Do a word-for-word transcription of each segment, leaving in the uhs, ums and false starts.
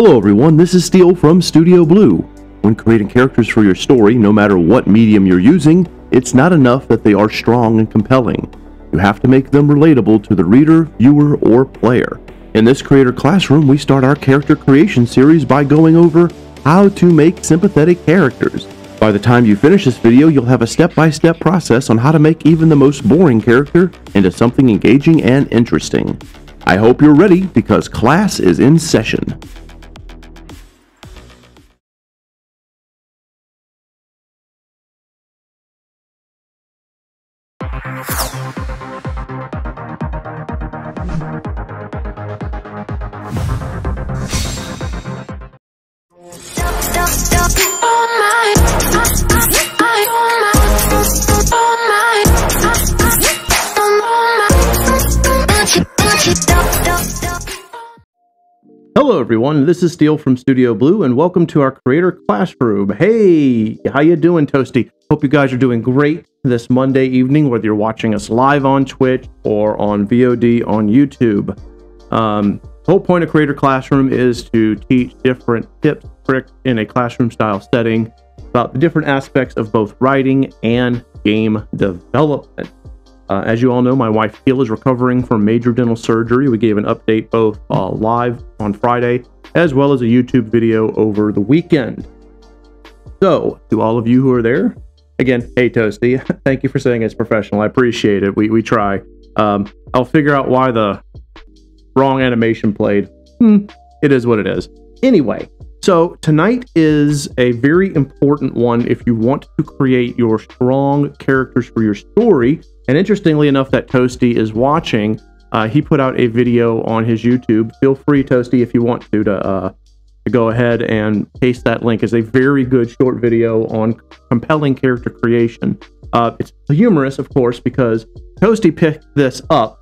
Hello everyone, this is Steele from Studio Blue. When creating characters for your story, no matter what medium you're using, it's not enough that they are strong and compelling. You have to make them relatable to the reader, viewer, or player. In this Creator Classroom, we start our character creation series by going over how to make sympathetic characters. By the time you finish this video, you'll have a step-by-step process on how to make even the most boring character into something engaging and interesting. I hope you're ready, because class is in session. Hello everyone, this is Steele from Studio Blue and welcome to our Creator Classroom. Hey, how you doing, Toasty? Hope you guys are doing great this Monday evening, whether you're watching us live on Twitch or on V O D on YouTube. Um, the whole point of Creator Classroom is to teach different tips, tricks in a classroom style setting about the different aspects of both writing and game development. Uh, as you all know, my wife Teal is recovering from major dental surgery. We gave an update both uh, live on Friday as well as a YouTube video over the weekend. So, to all of you who are there, again, hey Toasty, thank you for saying it's professional. I appreciate it. We, we try. Um, I'll figure out why the wrong animation played. Hmm, it is what it is. Anyway, so tonight is a very important one if you want to create your strong characters for your story. And interestingly enough, that Toasty is watching. Uh, he put out a video on his YouTube. Feel free, Toasty, if you want to, to, uh, to go ahead and paste that link. It's a very good short video on compelling character creation. Uh, it's humorous, of course, because Toasty picked this up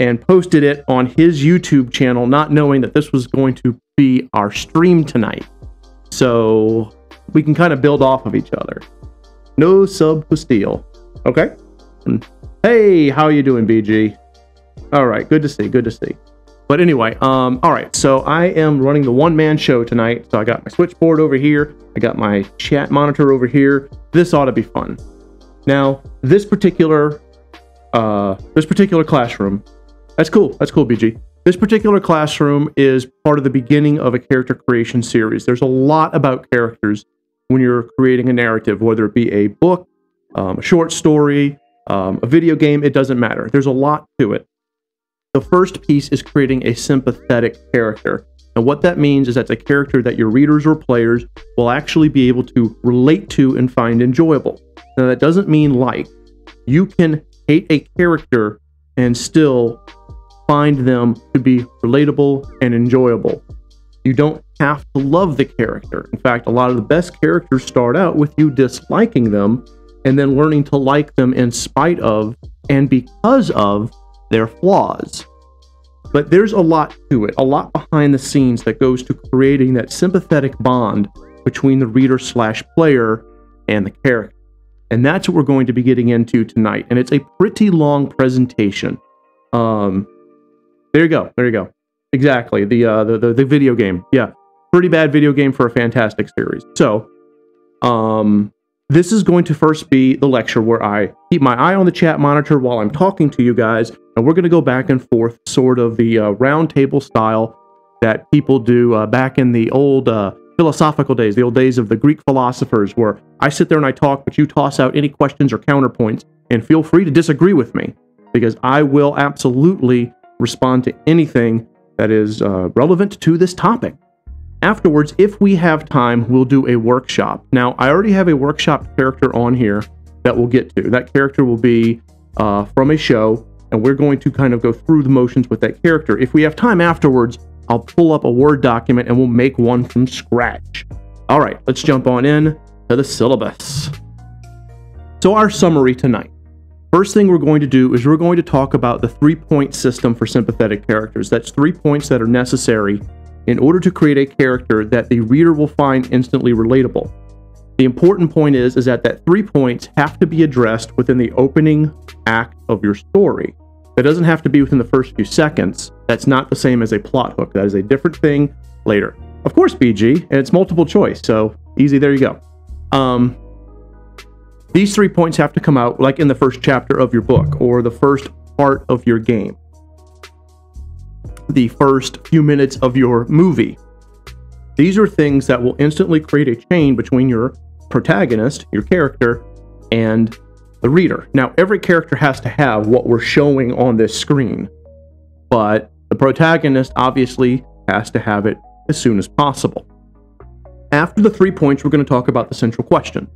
and posted it on his YouTube channel, not knowing that this was going to be our stream tonight. So we can kind of build off of each other. No sub to Steele. Okay? Hey, how are you doing, B G? All right, good to see, good to see. But anyway, um, all right, so I am running the one-man show tonight. So I got my switchboard over here. I got my chat monitor over here. This ought to be fun. Now, this particular, uh, this particular classroom, that's cool, that's cool, B G. This particular classroom is part of the beginning of a character creation series. There's a lot about characters when you're creating a narrative, whether it be a book, um, a short story, Um, a video game, it doesn't matter. There's a lot to it. The first piece is creating a sympathetic character. And what that means is that's a character that your readers or players will actually be able to relate to and find enjoyable. Now, that doesn't mean like. You can hate a character and still find them to be relatable and enjoyable. You don't have to love the character. In fact, a lot of the best characters start out with you disliking them and then learning to like them in spite of and because of their flaws. But there's a lot to it, a lot behind the scenes that goes to creating that sympathetic bond between the reader slash player and the character. And that's what we're going to be getting into tonight. And it's a pretty long presentation. Um, there you go, there you go. Exactly, the, uh, the, the, the video game. Yeah, pretty bad video game for a fantastic series. So, um... this is going to first be the lecture where I keep my eye on the chat monitor while I'm talking to you guys, and we're going to go back and forth, sort of the uh, round table style that people do uh, back in the old uh, philosophical days, the old days of the Greek philosophers, where I sit there and I talk, but you toss out any questions or counterpoints, and feel free to disagree with me, because I will absolutely respond to anything that is uh, relevant to this topic. Afterwards, if we have time, we'll do a workshop. Now, I already have a workshop character on here that we'll get to. That character will be uh, from a show, and we're going to kind of go through the motions with that character. If we have time afterwards, I'll pull up a Word document and we'll make one from scratch. All right, let's jump on in to the syllabus. So our summary tonight. First thing we're going to do is we're going to talk about the three-point system for sympathetic characters. That's three points that are necessary in order to create a character that the reader will find instantly relatable. The important point is, is that that three points have to be addressed within the opening act of your story. That doesn't have to be within the first few seconds. That's not the same as a plot hook. That is a different thing later. Of course, B G, and it's multiple choice, so easy, there you go. Um, these three points have to come out like in the first chapter of your book, or the first part of your game, the first few minutes of your movie. These are things that will instantly create a chain between your protagonist, your character, and the reader. Now, every character has to have what we're showing on this screen, but the protagonist obviously has to have it as soon as possible. After the three points, we're going to talk about the central question.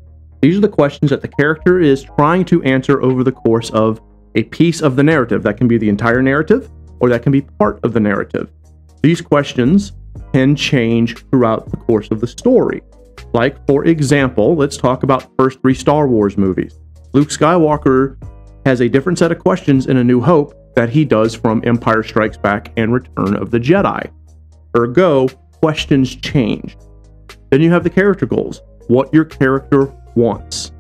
These are the questions that the character is trying to answer over the course of a piece of the narrative. That can be the entire narrative, or that can be part of the narrative. These questions can change throughout the course of the story. Like, for example, let's talk about the first three Star Wars movies. Luke Skywalker has a different set of questions in A New Hope that he does from Empire Strikes Back and Return of the Jedi. Ergo, questions change. Then you have the character goals, what your character wants.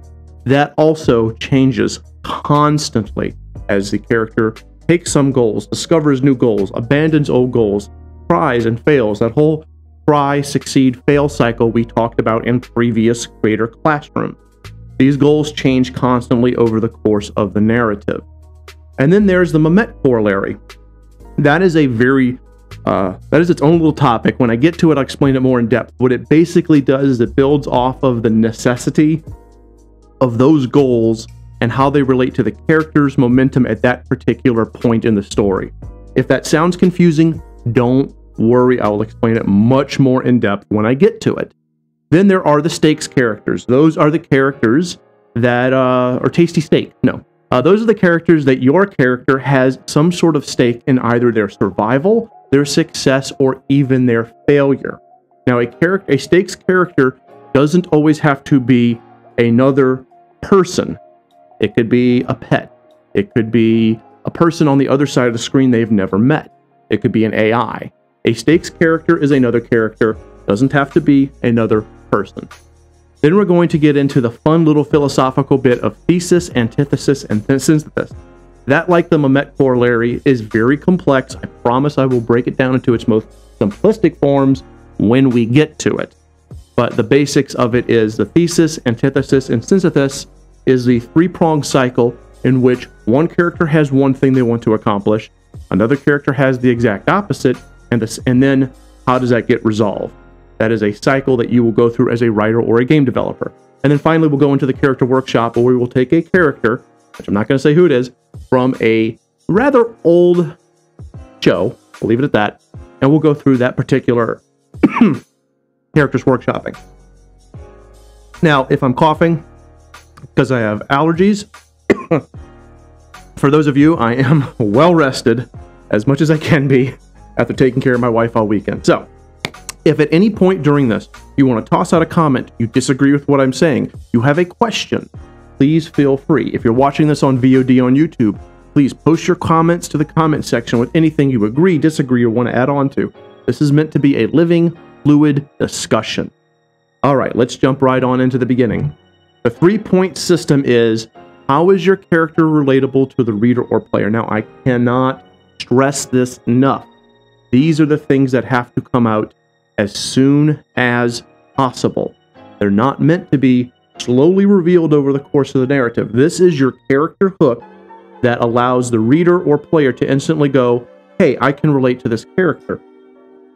That also changes constantly as the character takes some goals, discovers new goals, abandons old goals, tries and fails. That whole try, succeed, fail cycle we talked about in previous Creator Classroom. These goals change constantly over the course of the narrative. And then there's the Mamet corollary. That is a very, uh, that is its own little topic. When I get to it, I'll explain it more in depth. What it basically does is it builds off of the necessity of those goals and how they relate to the character's momentum at that particular point in the story. If that sounds confusing, don't worry. I will explain it much more in depth when I get to it. Then there are the stakes characters. Those are the characters that uh, are tasty steak. No. Uh, those are the characters that your character has some sort of stake in either their survival, their success, or even their failure. Now, a character, a stakes character doesn't always have to be another person. It could be a pet. It could be a person on the other side of the screen they've never met. It could be an A I. A stakes character is another character. Doesn't have to be another person. Then we're going to get into the fun little philosophical bit of thesis, antithesis, and synthesis. That, like the Mamet corollary, is very complex. I promise I will break it down into its most simplistic forms when we get to it. But the basics of it is the thesis, antithesis, and synthesis is the three-pronged cycle in which one character has one thing they want to accomplish, another character has the exact opposite, and, this, and then how does that get resolved? That is a cycle that you will go through as a writer or a game developer. And then finally, we'll go into the character workshop where we will take a character, which I'm not going to say who it is, from a rather old show, we'll leave it at that, and we'll go through that particular character's workshopping. Now, if I'm coughing, because I have allergies, for those of you, I am well rested, as much as I can be, after taking care of my wife all weekend. So, if at any point during this, you want to toss out a comment, you disagree with what I'm saying, you have a question, please feel free. If you're watching this on V O D on YouTube, please post your comments to the comment section with anything you agree, disagree, or want to add on to. This is meant to be a living, fluid discussion. All right, let's jump right on into the beginning. The three-point system is, how is your character relatable to the reader or player? Now, I cannot stress this enough. These are the things that have to come out as soon as possible. They're not meant to be slowly revealed over the course of the narrative. This is your character hook that allows the reader or player to instantly go, hey, I can relate to this character.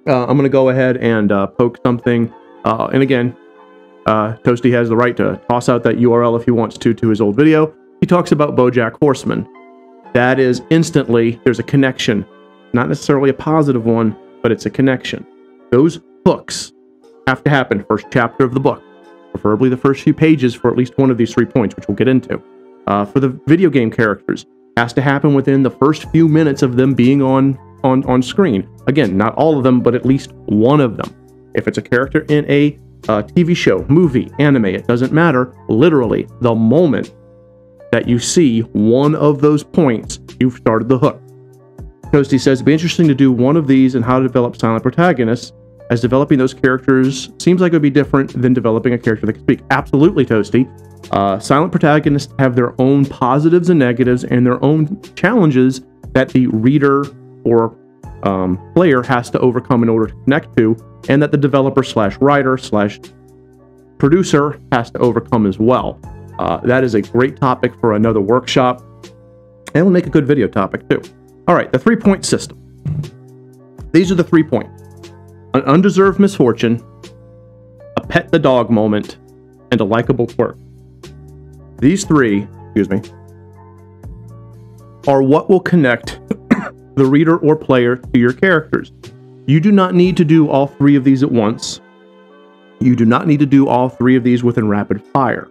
Uh, I'm going to go ahead and uh, poke something. Uh, and again, uh, Toasty has the right to toss out that U R L if he wants to, to his old video. He talks about BoJack Horseman. That is instantly, there's a connection. Not necessarily a positive one, but it's a connection. Those hooks have to happen first chapter of the book, preferably the first few pages for at least one of these three points, which we'll get into. Uh, for the video game characters, has to happen within the first few minutes of them being on, on, on screen. Again, not all of them, but at least one of them. If it's a character in a uh, T V show, movie, anime, it doesn't matter. Literally, the moment that you see one of those points, you've started the hook. Toasty says, it'd be interesting to do one of these and how to develop silent protagonists, as developing those characters seems like it would be different than developing a character that can speak. Absolutely, Toasty. Uh, silent protagonists have their own positives and negatives and their own challenges that the reader or um, player has to overcome in order to connect to, and that the developer slash writer slash producer has to overcome as well. Uh, that is a great topic for another workshop, and we'll make a good video topic too. All right, the three-point system. These are the three points: an undeserved misfortune, a pet the dog moment, and a likable quirk. These three, excuse me, are what will connect the reader or player to your characters. You do not need to do all three of these at once. You do not need to do all three of these within rapid fire.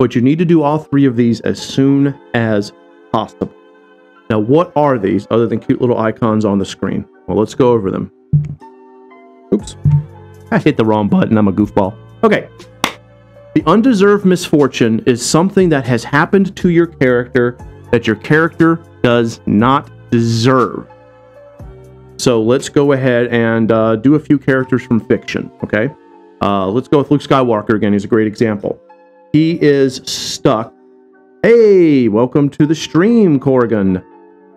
But you need to do all three of these as soon as possible. Now, what are these other than cute little icons on the screen? Well, let's go over them. Oops. I hit the wrong button. I'm a goofball. Okay. The undeserved misfortune is something that has happened to your character that your character does not deserve. So let's go ahead and uh, do a few characters from fiction, okay? Uh, let's go with Luke Skywalker again. He's a great example. He is stuck. Hey, welcome to the stream, Corrigan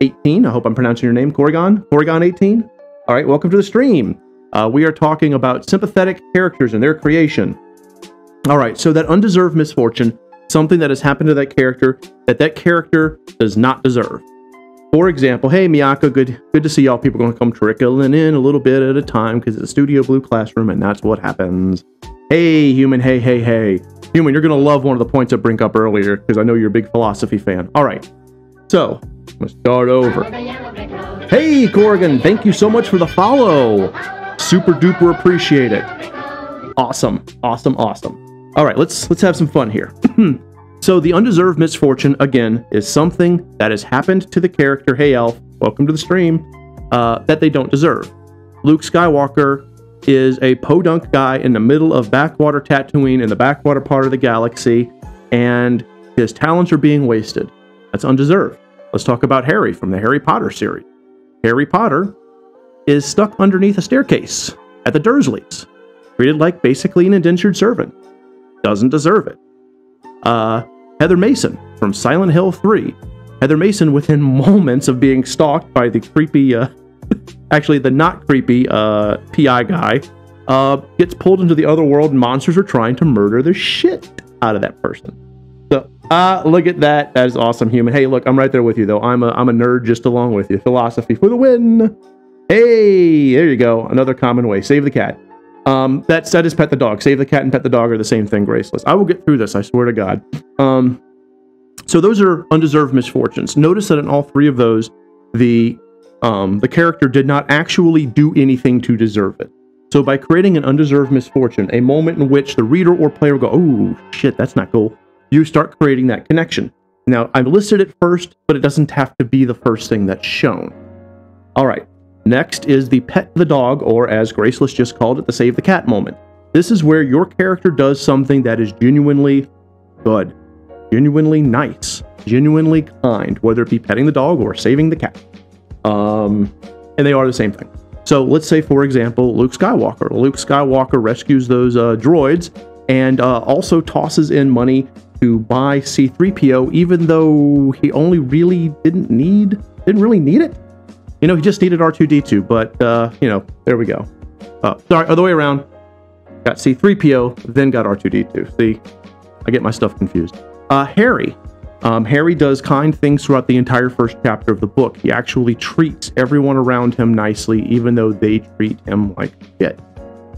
eighteen. I hope I'm pronouncing your name, Corrigan. Corrigan eighteen. All right, welcome to the stream. Uh, we are talking about sympathetic characters and their creation. All right, so that undeserved misfortune, something that has happened to that character that that character does not deserve. For example, hey, Miyaka, good good to see y'all. People are going to come trickling in a little bit at a time because it's a Studio Blue classroom, and that's what happens. Hey, human, hey, hey, hey. Human, you're going to love one of the points I bring up earlier because I know you're a big philosophy fan. All right, so let's start over. Hey, Corrigan, thank you so much for the follow. Super duper appreciate it. Awesome, awesome, awesome. All right, let's let's have some fun here. So the undeserved misfortune, again, is something that has happened to the character, hey, Elf, welcome to the stream, uh, that they don't deserve. Luke Skywalker is a podunk guy in the middle of backwater Tatooine in the backwater part of the galaxy, and his talents are being wasted. That's undeserved. Let's talk about Harry from the Harry Potter series. Harry Potter is stuck underneath a staircase at the Dursleys, treated like basically an indentured servant. Doesn't deserve it. Uh, Heather Mason from Silent Hill three. Heather Mason, within moments of being stalked by the creepy, uh, actually the not creepy uh, P I guy, uh, gets pulled into the other world and monsters are trying to murder the shit out of that person. So, ah, uh, look at that. That is awesome, human. Hey, look, I'm right there with you, though. I'm a, I'm a nerd just along with you. Philosophy for the win. Hey, there you go. Another common way. Save the cat. Um, that said is pet the dog. Save the cat and pet the dog are the same thing, Graceless. I will get through this, I swear to God. Um, so those are undeserved misfortunes. Notice that in all three of those, the, um, the character did not actually do anything to deserve it. So by creating an undeserved misfortune, a moment in which the reader or player will go, oh, shit, that's not cool, you start creating that connection. Now, I've listed it first, but it doesn't have to be the first thing that's shown. All right. Next is the pet the dog, or as Graceless just called it, the save the cat moment. This is where your character does something that is genuinely good, genuinely nice, genuinely kind, whether it be petting the dog or saving the cat. Um, and they are the same thing. So let's say, for example, Luke Skywalker. Luke Skywalker rescues those uh, droids and uh, also tosses in money to buy C three P O, even though he only really didn't need, didn't really need it. You know, he just needed R two D two, but, uh, you know, there we go. Uh, sorry, other way around. Got C three P O, then got R two D two. See, I get my stuff confused. Uh, Harry. Um, Harry does kind things throughout the entire first chapter of the book. He actually treats everyone around him nicely, even though they treat him like shit.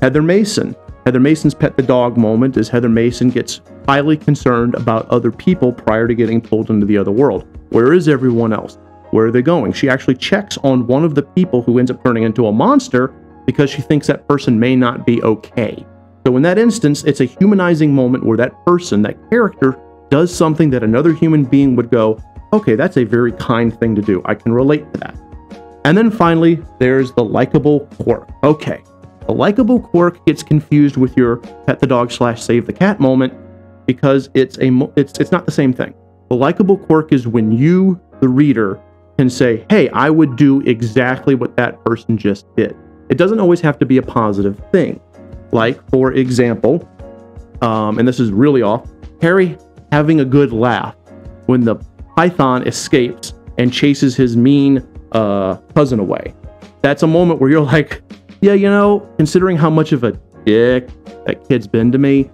Heather Mason. Heather Mason's pet the dog moment is Heather Mason gets highly concerned about other people prior to getting pulled into the other world. Where is everyone else? Where are they going? She actually checks on one of the people who ends up turning into a monster because she thinks that person may not be okay. So in that instance, it's a humanizing moment where that person, that character, does something that another human being would go, okay, that's a very kind thing to do. I can relate to that. And then finally, there's the likable quirk. Okay, the likable quirk gets confused with your pet the dog slash save the cat moment because it's a mo it's it's not the same thing. The likable quirk is when you, the reader, can say, hey, I would do exactly what that person just did. It doesn't always have to be a positive thing. Like, for example, um, and this is really off, Harry having a good laugh when the python escapes and chases his mean uh, cousin away. that's a moment where you're like, yeah, you know, considering how much of a dick that kid's been to me,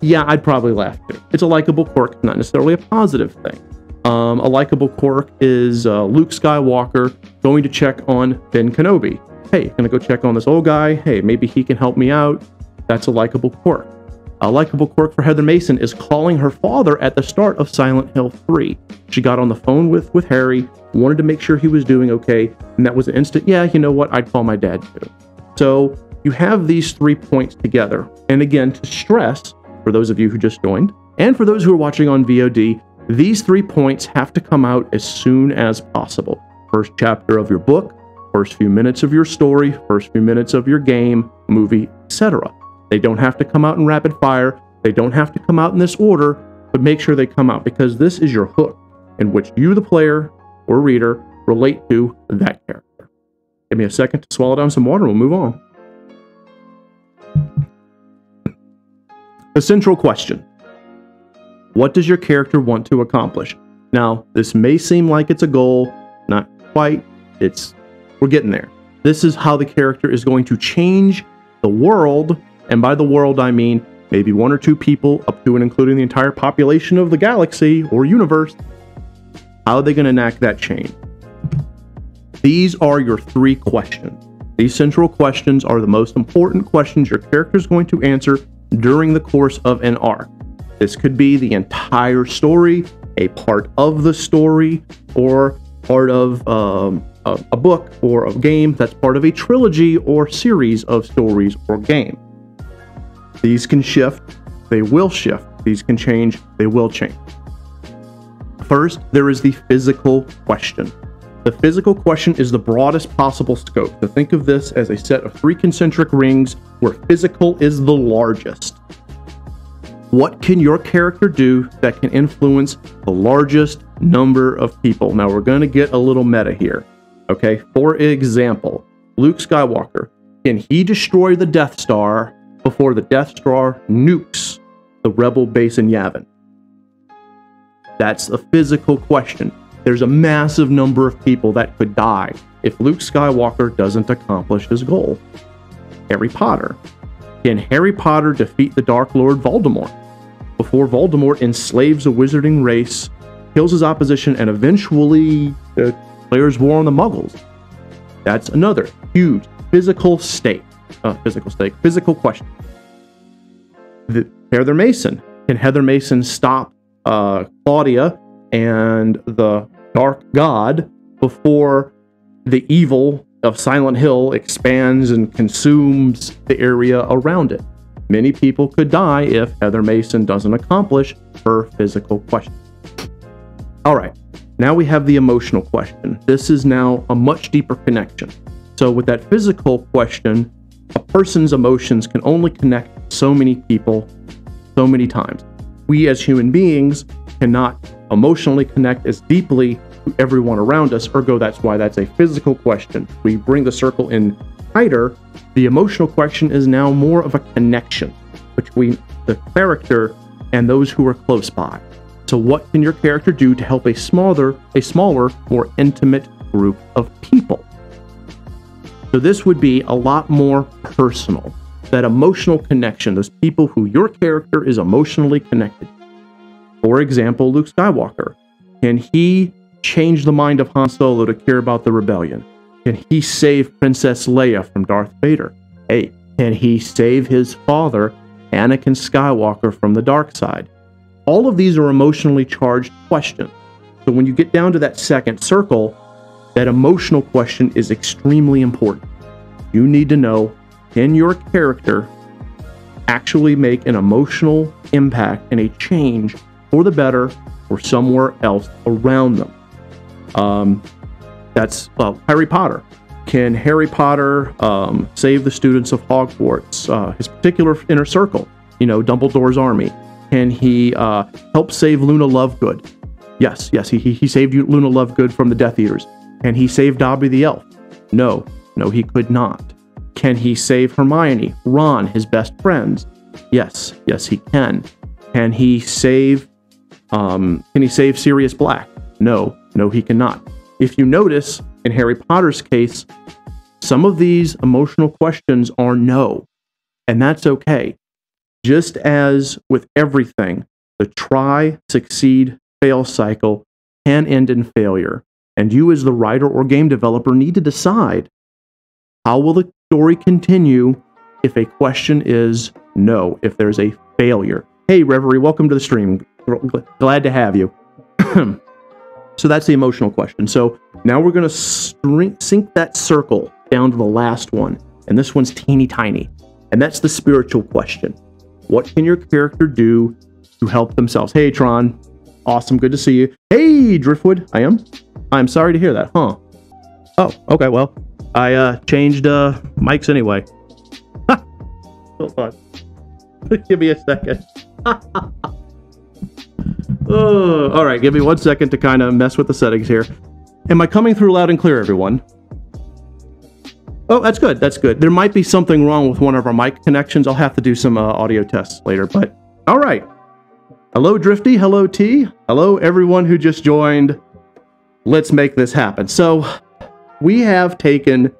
yeah, I'd probably laugh too. It's a likable quirk, not necessarily a positive thing. Um, a likable quirk is uh, Luke Skywalker going to check on Ben Kenobi. Hey, gonna go check on this old guy. Hey, maybe he can help me out. That's a likable quirk. A likable quirk for Heather Mason is calling her father at the start of Silent Hill three. She got on the phone with, with Harry, wanted to make sure he was doing okay, and that was an instant, yeah, you know what, I'd call my dad too. So you have these three points together. And again, to stress, for those of you who just joined, and for those who are watching on V O D, these three points have to come out as soon as possible. First chapter of your book, first few minutes of your story, first few minutes of your game, movie, et cetera. They don't have to come out in rapid fire. They don't have to come out in this order, but make sure they come out, because this is your hook in which you, the player or reader, relate to that character. Give me a second to swallow down some water and we'll move on. The central question. What does your character want to accomplish? Now, this may seem like it's a goal, not quite. It's, we're getting there. This is how the character is going to change the world, and by the world I mean maybe one or two people up to and including the entire population of the galaxy or universe. How are they going to enact that change? These are your three questions. These central questions are the most important questions your character is going to answer during the course of an arc. This could be the entire story, a part of the story, or part of um, a, a book or a game that's part of a trilogy or series of stories or game. These can shift, they will shift. These can change, they will change. First, there is the physical question. The physical question is the broadest possible scope. So think of this as a set of three concentric rings where physical is the largest. What can your character do that can influence the largest number of people? Now, we're going to get a little meta here, okay? For example, Luke Skywalker, can he destroy the Death Star before the Death Star nukes the rebel base in Yavin? That's a physical question. There's a massive number of people that could die if Luke Skywalker doesn't accomplish his goal. Harry Potter. Can Harry Potter defeat the Dark Lord Voldemort before Voldemort enslaves a wizarding race, kills his opposition, and eventually declares war on the Muggles? That's another huge physical stake, uh, physical stake, physical question. The, Heather Mason. Can Heather Mason stop uh, Claudia and the Dark God before the evil of Silent Hill expands and consumes the area around it? Many people could die if Heather Mason doesn't accomplish her physical question. All right, now we have the emotional question. This is now a much deeper connection. So with that physical question, a person's emotions can only connect so many people so many times. We as human beings cannot emotionally connect as deeply to everyone around us, ergo that's why that's a physical question. We bring the circle in tighter. The emotional question is now more of a connection between the character and those who are close by. So what can your character do to help a smaller, a smaller, more intimate group of people? So this would be a lot more personal. That emotional connection, those people who your character is emotionally connected to. For example, Luke Skywalker. Can he change the mind of Han Solo to care about the rebellion? Can he save Princess Leia from Darth Vader? Hey, can he save his father, Anakin Skywalker, from the dark side? All of these are emotionally charged questions. So when you get down to that second circle, that emotional question is extremely important. You need to know, can your character actually make an emotional impact and a change for the better or somewhere else around them? Um, that's well, Harry Potter. Can Harry Potter um, save the students of Hogwarts, uh, his particular inner circle, you know, Dumbledore's army? Can he uh, help save Luna Lovegood? Yes, yes, he, he saved Luna Lovegood from the Death Eaters. Can he save Dobby the Elf? No, no, he could not. Can he save Hermione, Ron, his best friends? Yes, yes, he can. Can he save, um, can he save Sirius Black? No, no, he cannot. If you notice, in Harry Potter's case, Some of these emotional questions are no, and that's okay. Just as with everything, the try, succeed, fail cycle can end in failure, and you as the writer or game developer need to decide, how will the story continue if a question is no, if there's a failure? Hey, Reverie, welcome to the stream. Glad to have you. So that's the emotional question. So now we're going to sink that circle down to the last one. And this one's teeny tiny. And that's the spiritual question. What can your character do to help themselves? Hey, Tron. Awesome. Good to see you. Hey, Driftwood. I am. I'm sorry to hear that. Huh. Oh, okay. Well, I uh, changed uh, mics anyway. Hold on. Give me a second. Oh, all right, give me one second to kind of mess with the settings here. Am I coming through loud and clear, everyone? Oh, that's good. That's good. There might be something wrong with one of our mic connections. I'll have to do some uh, audio tests later, but all right. Hello, Drifty. Hello, T. Hello, everyone who just joined. Let's make this happen. So we have taken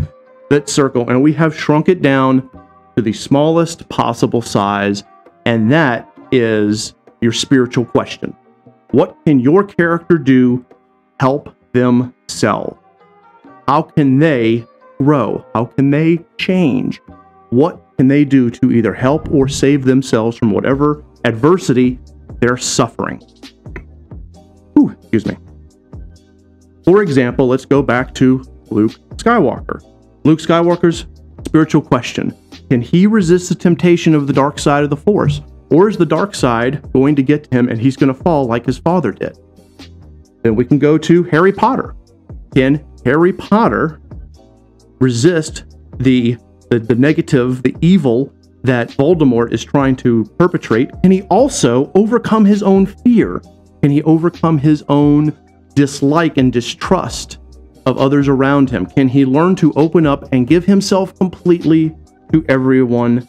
that circle and we have shrunk it down to the smallest possible size, and that is your spiritual question. What can your character do to help themselves? How can they grow? How can they change? What can they do to either help or save themselves from whatever adversity they're suffering? Ooh, excuse me. For example, let's go back to Luke Skywalker. Luke Skywalker's spiritual question. Can he resist the temptation of the dark side of the Force? Or is the dark side going to get to him and he's going to fall like his father did? Then we can go to Harry Potter. Can Harry Potter resist the, the, the negative, the evil that Voldemort is trying to perpetrate? Can he also overcome his own fear? Can he overcome his own dislike and distrust of others around him? Can he learn to open up and give himself completely to everyone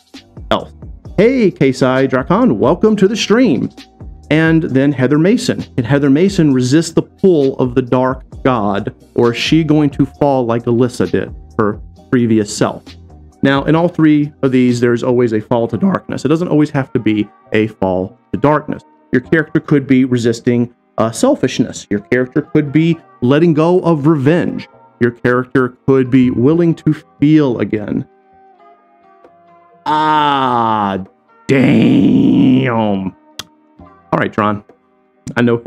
else? Hey, Kasai Drakon, welcome to the stream. And then Heather Mason. Can Heather Mason resist the pull of the dark god, or is she going to fall like Alyssa did, her previous self? Now, in all three of these, there's always a fall to darkness. It doesn't always have to be a fall to darkness. Your character could be resisting uh, selfishness. Your character could be letting go of revenge. Your character could be willing to feel again. Ah, damn. All right, Tron. I know.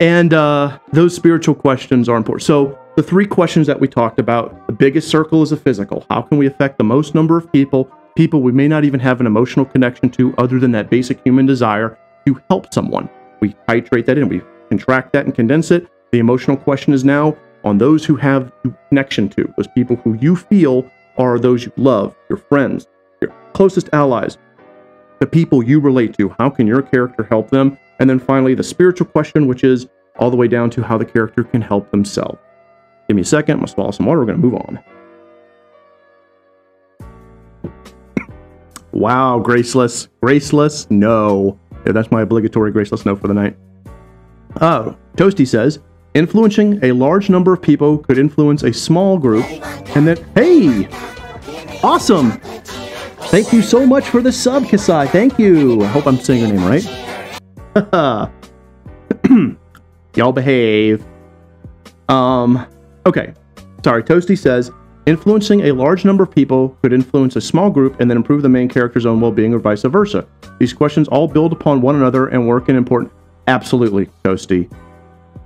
And uh, those spiritual questions are important. So the three questions that we talked about, the biggest circle is a physical. How can we affect the most number of people, people we may not even have an emotional connection to other than that basic human desire to help someone? We titrate that in. We contract that and condense it. The emotional question is now on those who have connection to, those people who you feel are those you love, your friends, your closest allies, the people you relate to. How can your character help them? And then finally, the spiritual question, which is all the way down to how the character can help themselves. Give me a second. I'm going to swallow some water. We're going to move on. Wow, Graceless. Graceless, no. Yeah, that's my obligatory Graceless no for the night. Oh, Toasty says, influencing a large number of people could influence a small group. And then, hey! Awesome! Thank you so much for the sub, Kasai. Thank you. I hope I'm saying your name right. Y'all behave. Um, okay. Sorry, Toasty says, influencing a large number of people could influence a small group and then improve the main character's own well-being or vice versa. These questions all build upon one another and work in important... Absolutely, Toasty.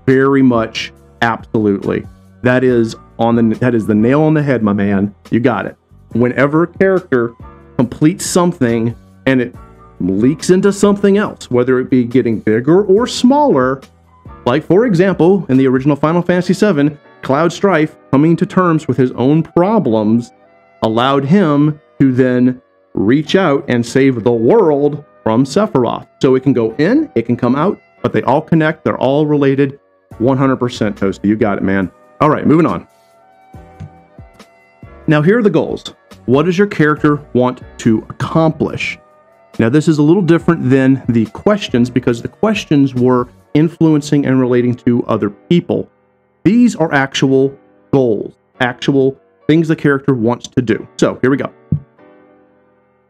Very much. Absolutely. That is, on the, that is the nail on the head, my man. You got it. Whenever a character completes something and it leaks into something else, whether it be getting bigger or smaller, like for example, in the original Final Fantasy seven, Cloud Strife coming to terms with his own problems allowed him to then reach out and save the world from Sephiroth. So it can go in, it can come out, but they all connect, they're all related. one hundred percent Toasty, you got it, man. All right, moving on. Now here are the goals. What does your character want to accomplish? Now this is a little different than the questions because the questions were influencing and relating to other people. These are actual goals, actual things the character wants to do. So here we go.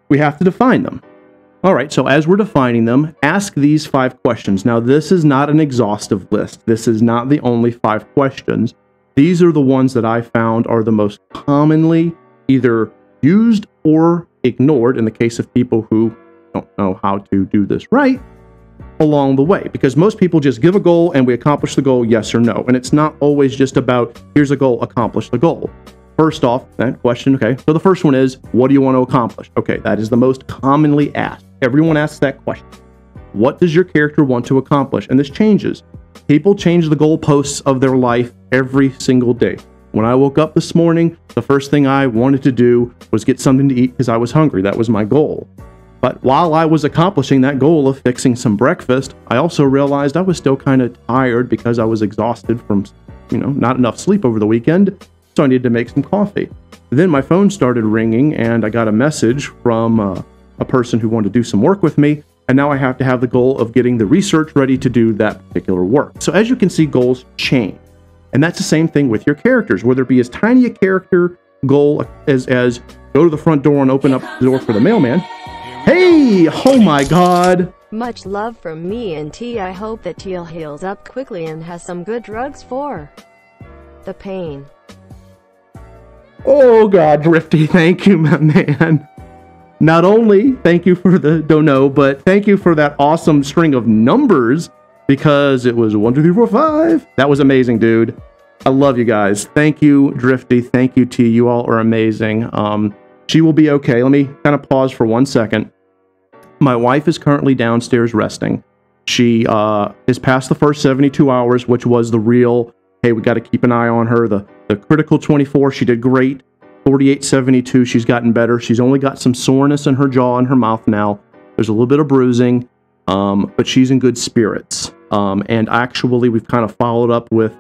We have to define them. All right, so as we're defining them, ask these five questions. Now, this is not an exhaustive list. This is not the only five questions. These are the ones that I found are the most commonly either used or ignored in the case of people who don't know how to do this right along the way, because most people just give a goal and we accomplish the goal, yes or no. And it's not always just about, here's a goal, accomplish the goal. First off, that question, okay, so the first one is, what do you want to accomplish? Okay, that is the most commonly asked. Everyone asks that question. What does your character want to accomplish? And this changes. People change the goalposts of their life every single day. When I woke up this morning, the first thing I wanted to do was get something to eat because I was hungry. That was my goal. But while I was accomplishing that goal of fixing some breakfast, I also realized I was still kind of tired because I was exhausted from, you know, not enough sleep over the weekend. So I needed to make some coffee. Then my phone started ringing and I got a message from uh, a person who wanted to do some work with me. And now I have to have the goal of getting the research ready to do that particular work. So as you can see, goals change. And that's the same thing with your characters, whether it be as tiny a character goal as, as go to the front door and open up the door for the mailman. Hey, oh my God. Much love from me and T. I hope that Teal heals up quickly and has some good drugs for the pain. Oh God, Drifty, thank you, my man. Not only thank you for the dono, but thank you for that awesome string of numbers, because it was one, two, three, four, five. That was amazing, dude. I love you guys. Thank you, Drifty. Thank you, T. You all are amazing. Um, she will be okay. Let me kind of pause for one second. My wife is currently downstairs resting. She uh, is past the first seventy-two hours, which was the real, hey, we got to keep an eye on her. The, the critical twenty-four, she did great. forty-eight seventy-two, she's gotten better. She's only got some soreness in her jaw and her mouth now. There's a little bit of bruising, um, but she's in good spirits. Um, and actually, we've kind of followed up with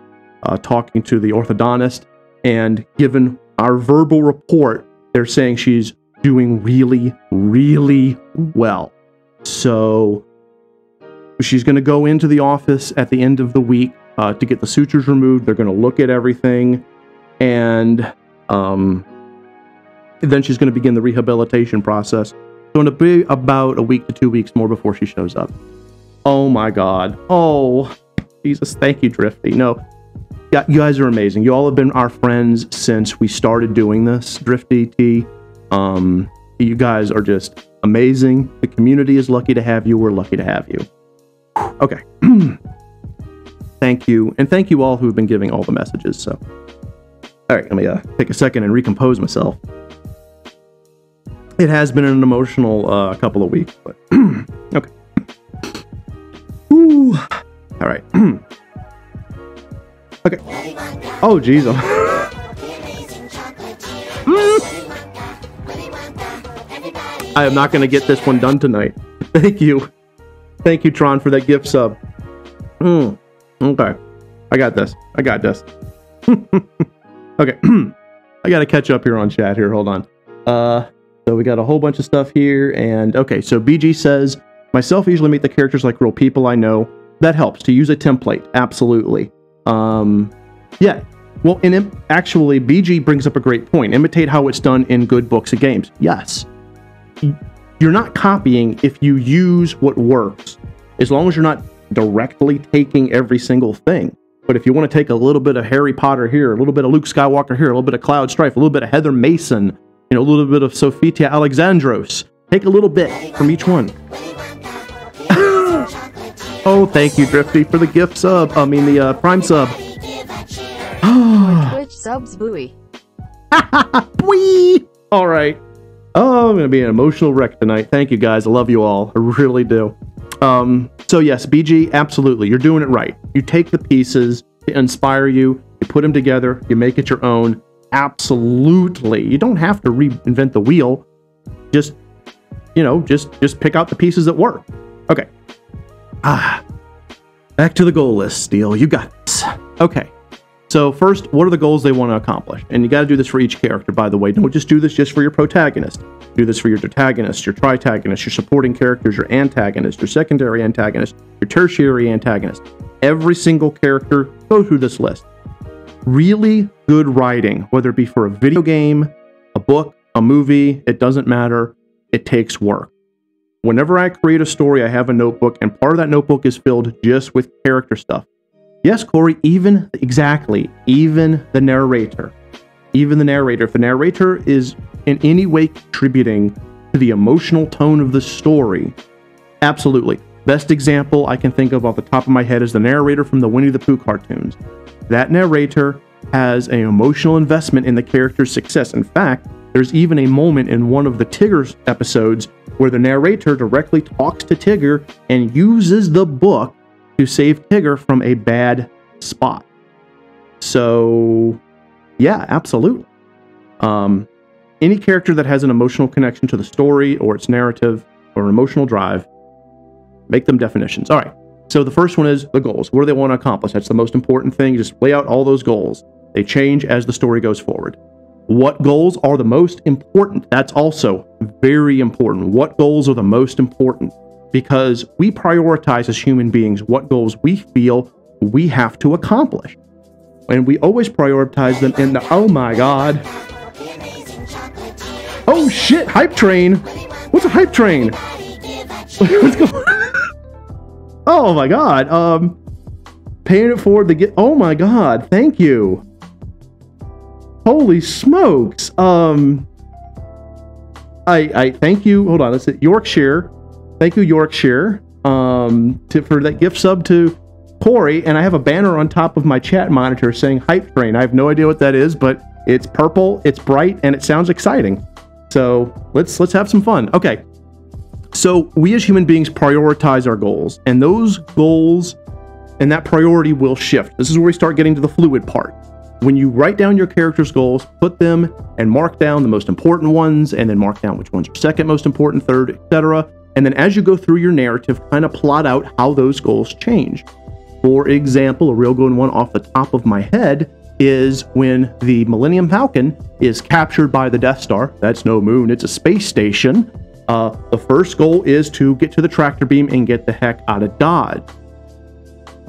uh, talking to the orthodontist, and given our verbal report, they're saying she's doing really, really well. So she's going to go into the office at the end of the week uh, to get the sutures removed. They're going to look at everything, and um, then she's going to begin the rehabilitation process. So it'll be about a week to two weeks more before she shows up. Oh my God. Oh, Jesus. Thank you, Drifty. No, you guys are amazing. You all have been our friends since we started doing this, Drifty, T. Um, you guys are just amazing. The community is lucky to have you. We're lucky to have you. Okay. Thank you. And thank you all who have been giving all the messages. So, all right, let me uh, take a second and recompose myself. It has been an emotional uh, couple of weeks, but okay. Ooh. All right. Okay. Oh, jeez. I am not going to get this one done tonight. Thank you. Thank you, Tron, for that gift sub. Mm. Okay. I got this. I got this. Okay. I got to catch up here on chat here. Hold on. Uh, so we got a whole bunch of stuff here. And okay, so B G says, myself usually meet the characters like real people I know. That helps to use a template. Absolutely. Um, yeah. Well, and actually, B G brings up a great point. Imitate how it's done in good books and games. Yes. You're not copying if you use what works, as long as you're not directly taking every single thing. But if you want to take a little bit of Harry Potter here, a little bit of Luke Skywalker here, a little bit of Cloud Strife, a little bit of Heather Mason, you know, a little bit of Sophia Alexandros, take a little bit from each one. Oh, thank you, Drifty, for the gift sub. I mean, the uh, Prime sub. Twitch subs, buoy. Bwee! All right. Oh, I'm going to be an emotional wreck tonight. Thank you, guys. I love you all. I really do. Um, so yes, B G, absolutely. You're doing it right. You take the pieces to inspire you. You put them together. You make it your own. Absolutely. You don't have to reinvent the wheel. Just, you know, just, just pick out the pieces that work. Okay. Ah, back to the goal list, Steele. You got this. Okay. So first, what are the goals they want to accomplish? And you got to do this for each character, by the way. Don't just do this just for your protagonist. Do this for your protagonist, your tritagonist, your supporting characters, your antagonist, your secondary antagonist, your tertiary antagonist. Every single character, go through this list. really good writing, whether it be for a video game, a book, a movie, it doesn't matter. It takes work. Whenever I create a story, I have a notebook, and part of that notebook is filled just with character stuff. Yes, Corey, even, exactly, even the narrator. Even the narrator. If the narrator is in any way contributing to the emotional tone of the story, absolutely. Best example I can think of off the top of my head is the narrator from the Winnie the Pooh cartoons. That narrator has an emotional investment in the character's success. In fact, there's even a moment in one of the Tigger episodes where the narrator directly talks to Tigger and uses the book to save Tigger from a bad spot. So, yeah, absolutely. Um, any character that has an emotional connection to the story or its narrative or an emotional drive, make them definitions. All right. So the first one is the goals. What do they want to accomplish? That's the most important thing. Just lay out all those goals. They change as the story goes forward. What goals are the most important? That's also very important. What goals are the most important? Because we prioritize as human beings what goals we feel we have to accomplish. And we always prioritize them in the, oh my god. Oh shit, hype train. What's a hype train? What's going on? Oh my god. Um, paying it forward to get, oh my god, thank you. Holy smokes! Um, I I thank you. Hold on, that's it. Yorkshire, thank you, Yorkshire, um, to, for that gift sub to Corey. And I have a banner on top of my chat monitor saying "Hype Train." I have no idea what that is, but it's purple, it's bright, and it sounds exciting. So let's let's have some fun. Okay. So we as human beings prioritize our goals, and those goals and that priority will shift. This is where we start getting to the fluid part. When you write down your character's goals, put them and mark down the most important ones, and then mark down which ones are second most important, third, et cetera. And then as you go through your narrative, kind of plot out how those goals change. For example, a real good one off the top of my head is when the Millennium Falcon is captured by the Death Star. That's no moon, it's a space station. Uh, the first goal is to get to the tractor beam and get the heck out of Dodge.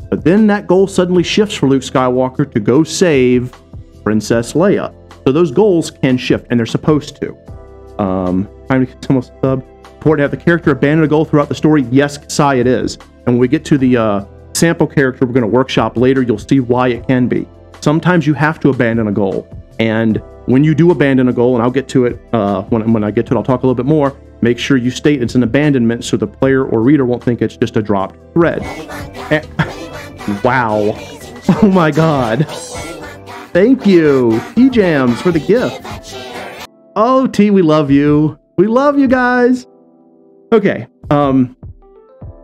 But then that goal suddenly shifts for Luke Skywalker to go save Princess Leia. So those goals can shift, and they're supposed to. Um, time to get some sub. Important to have the character abandon a goal throughout the story. Yes, Sai, it is. And when we get to the uh, sample character we're going to workshop later, you'll see why it can be. Sometimes you have to abandon a goal. And when you do abandon a goal, and I'll get to it uh, when, when I get to it, I'll talk a little bit more. Make sure you state it's an abandonment so the player or reader won't think it's just a dropped thread. And wow. Oh my god. Thank you, T-Jams, for the gift. Oh, T, we love you. We love you guys. Okay. Um,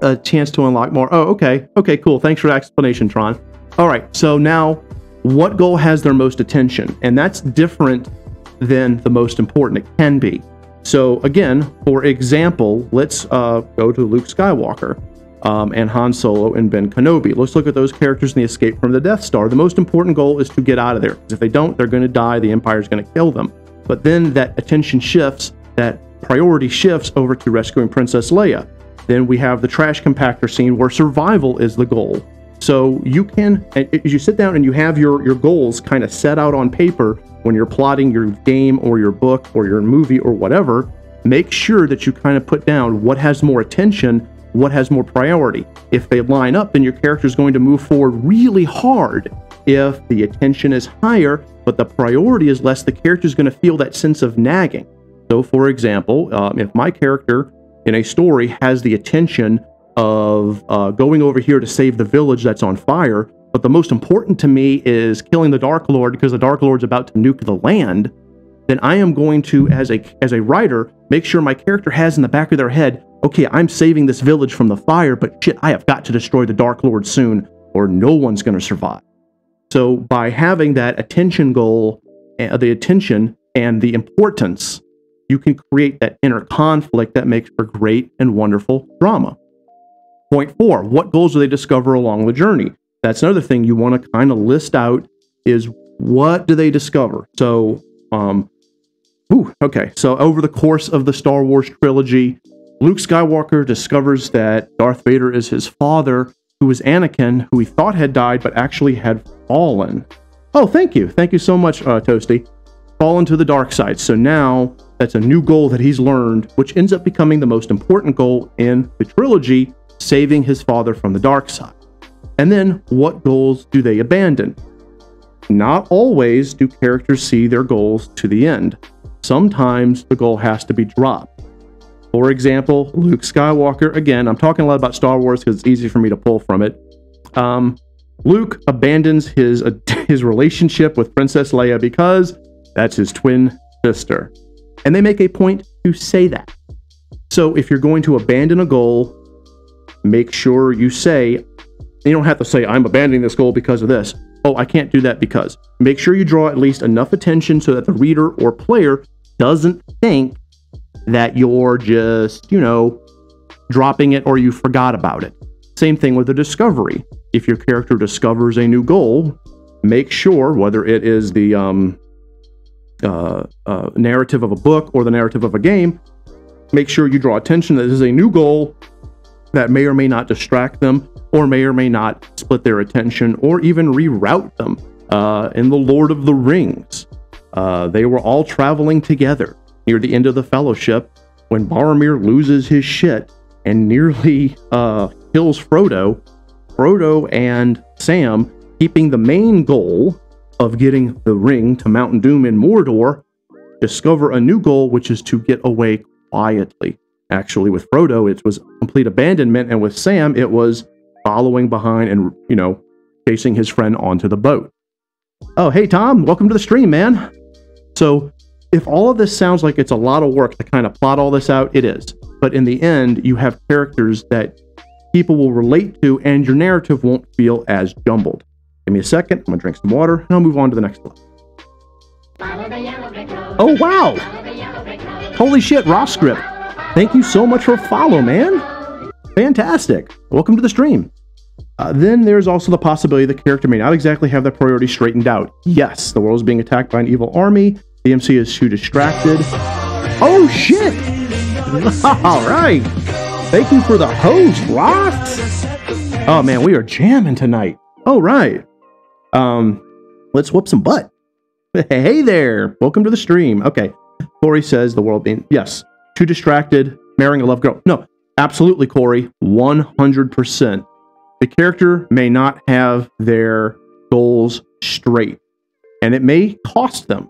a chance to unlock more. Oh, okay. Okay, cool. Thanks for the explanation, Tron. All right. So now, what goal has their most attention? And that's different than the most important. It can be. So again, for example, let's uh, go to Luke Skywalker. Um, and Han Solo and Ben Kenobi. Let's look at those characters in the escape from the Death Star. The most important goal is to get out of there. Because if they don't, they're going to die. The Empire's going to kill them. But then that attention shifts, that priority shifts over to rescuing Princess Leia. Then we have the trash compactor scene where survival is the goal. So you can, as you sit down and you have your, your goals kind of set out on paper when you're plotting your game or your book or your movie or whatever, make sure that you kind of put down what has more attention, what has more priority. If they line up, then your character is going to move forward really hard. If the attention is higher, but the priority is less, the character is going to feel that sense of nagging. So, for example, um, if my character in a story has the attention of uh, going over here to save the village that's on fire, but the most important to me is killing the Dark Lord because the Dark Lord's about to nuke the land, then I am going to, as a, as a writer, make sure my character has in the back of their head, okay, I'm saving this village from the fire, but shit, I have got to destroy the Dark Lord soon, or no one's going to survive. So by having that attention goal, uh, the attention and the importance, you can create that inner conflict that makes for great and wonderful drama. Point four, what goals do they discover along the journey? That's another thing you want to kind of list out is what do they discover? So, um, ooh, okay, so over the course of the Star Wars trilogy, Luke Skywalker discovers that Darth Vader is his father, who is Anakin, who he thought had died, but actually had fallen. Oh, thank you. Thank you so much, uh, Toasty. Fallen to the dark side. So now that's a new goal that he's learned, which ends up becoming the most important goal in the trilogy, saving his father from the dark side. And then what goals do they abandon? Not always do characters see their goals to the end. Sometimes the goal has to be dropped. For example, Luke Skywalker. Again, I'm talking a lot about Star Wars because it's easy for me to pull from it. Um, Luke abandons his, uh, his relationship with Princess Leia because that's his twin sister. And they make a point to say that. So if you're going to abandon a goal, make sure you say, you don't have to say, I'm abandoning this goal because of this. Oh, I can't do that because. Make sure you draw at least enough attention so that the reader or player doesn't think that you're just, you know, dropping it or you forgot about it. Same thing with a discovery. If your character discovers a new goal, make sure, whether it is the um, uh, uh, narrative of a book or the narrative of a game, make sure you draw attention that this is a new goal that may or may not distract them, or may or may not split their attention, or even reroute them. Uh, in The Lord of the Rings, uh, they were all traveling together near the end of the Fellowship when Boromir loses his shit and nearly uh, kills Frodo. Frodo and Sam, keeping the main goal of getting the ring to Mount Doom in Mordor, discover a new goal, which is to get away quietly. Actually, with Frodo, it was complete abandonment, and with Sam, it was following behind and, you know, chasing his friend onto the boat. Oh, hey, Tom, welcome to the stream, man. So, if all of this sounds like it's a lot of work to kind of plot all this out, it is. But in the end, you have characters that people will relate to, and your narrative won't feel as jumbled. Give me a second, I'm going to drink some water, and I'll move on to the next one. Oh, wow! Holy shit, Ross Script. Thank you so much for follow, man. Fantastic. Welcome to the stream. Uh, then there's also the possibility the character may not exactly have their priorities straightened out. Yes, the world is being attacked by an evil army. The M C is too distracted. Oh, shit. All right. Thank you for the host, Ross. Oh, man, we are jamming tonight. All right. Um, let's whoop some butt. Hey there. Welcome to the stream. Okay. Corey says the world being... Yes. Too distracted, marrying a love girl. No, absolutely, Corey, one hundred percent. The character may not have their goals straight, and it may cost them.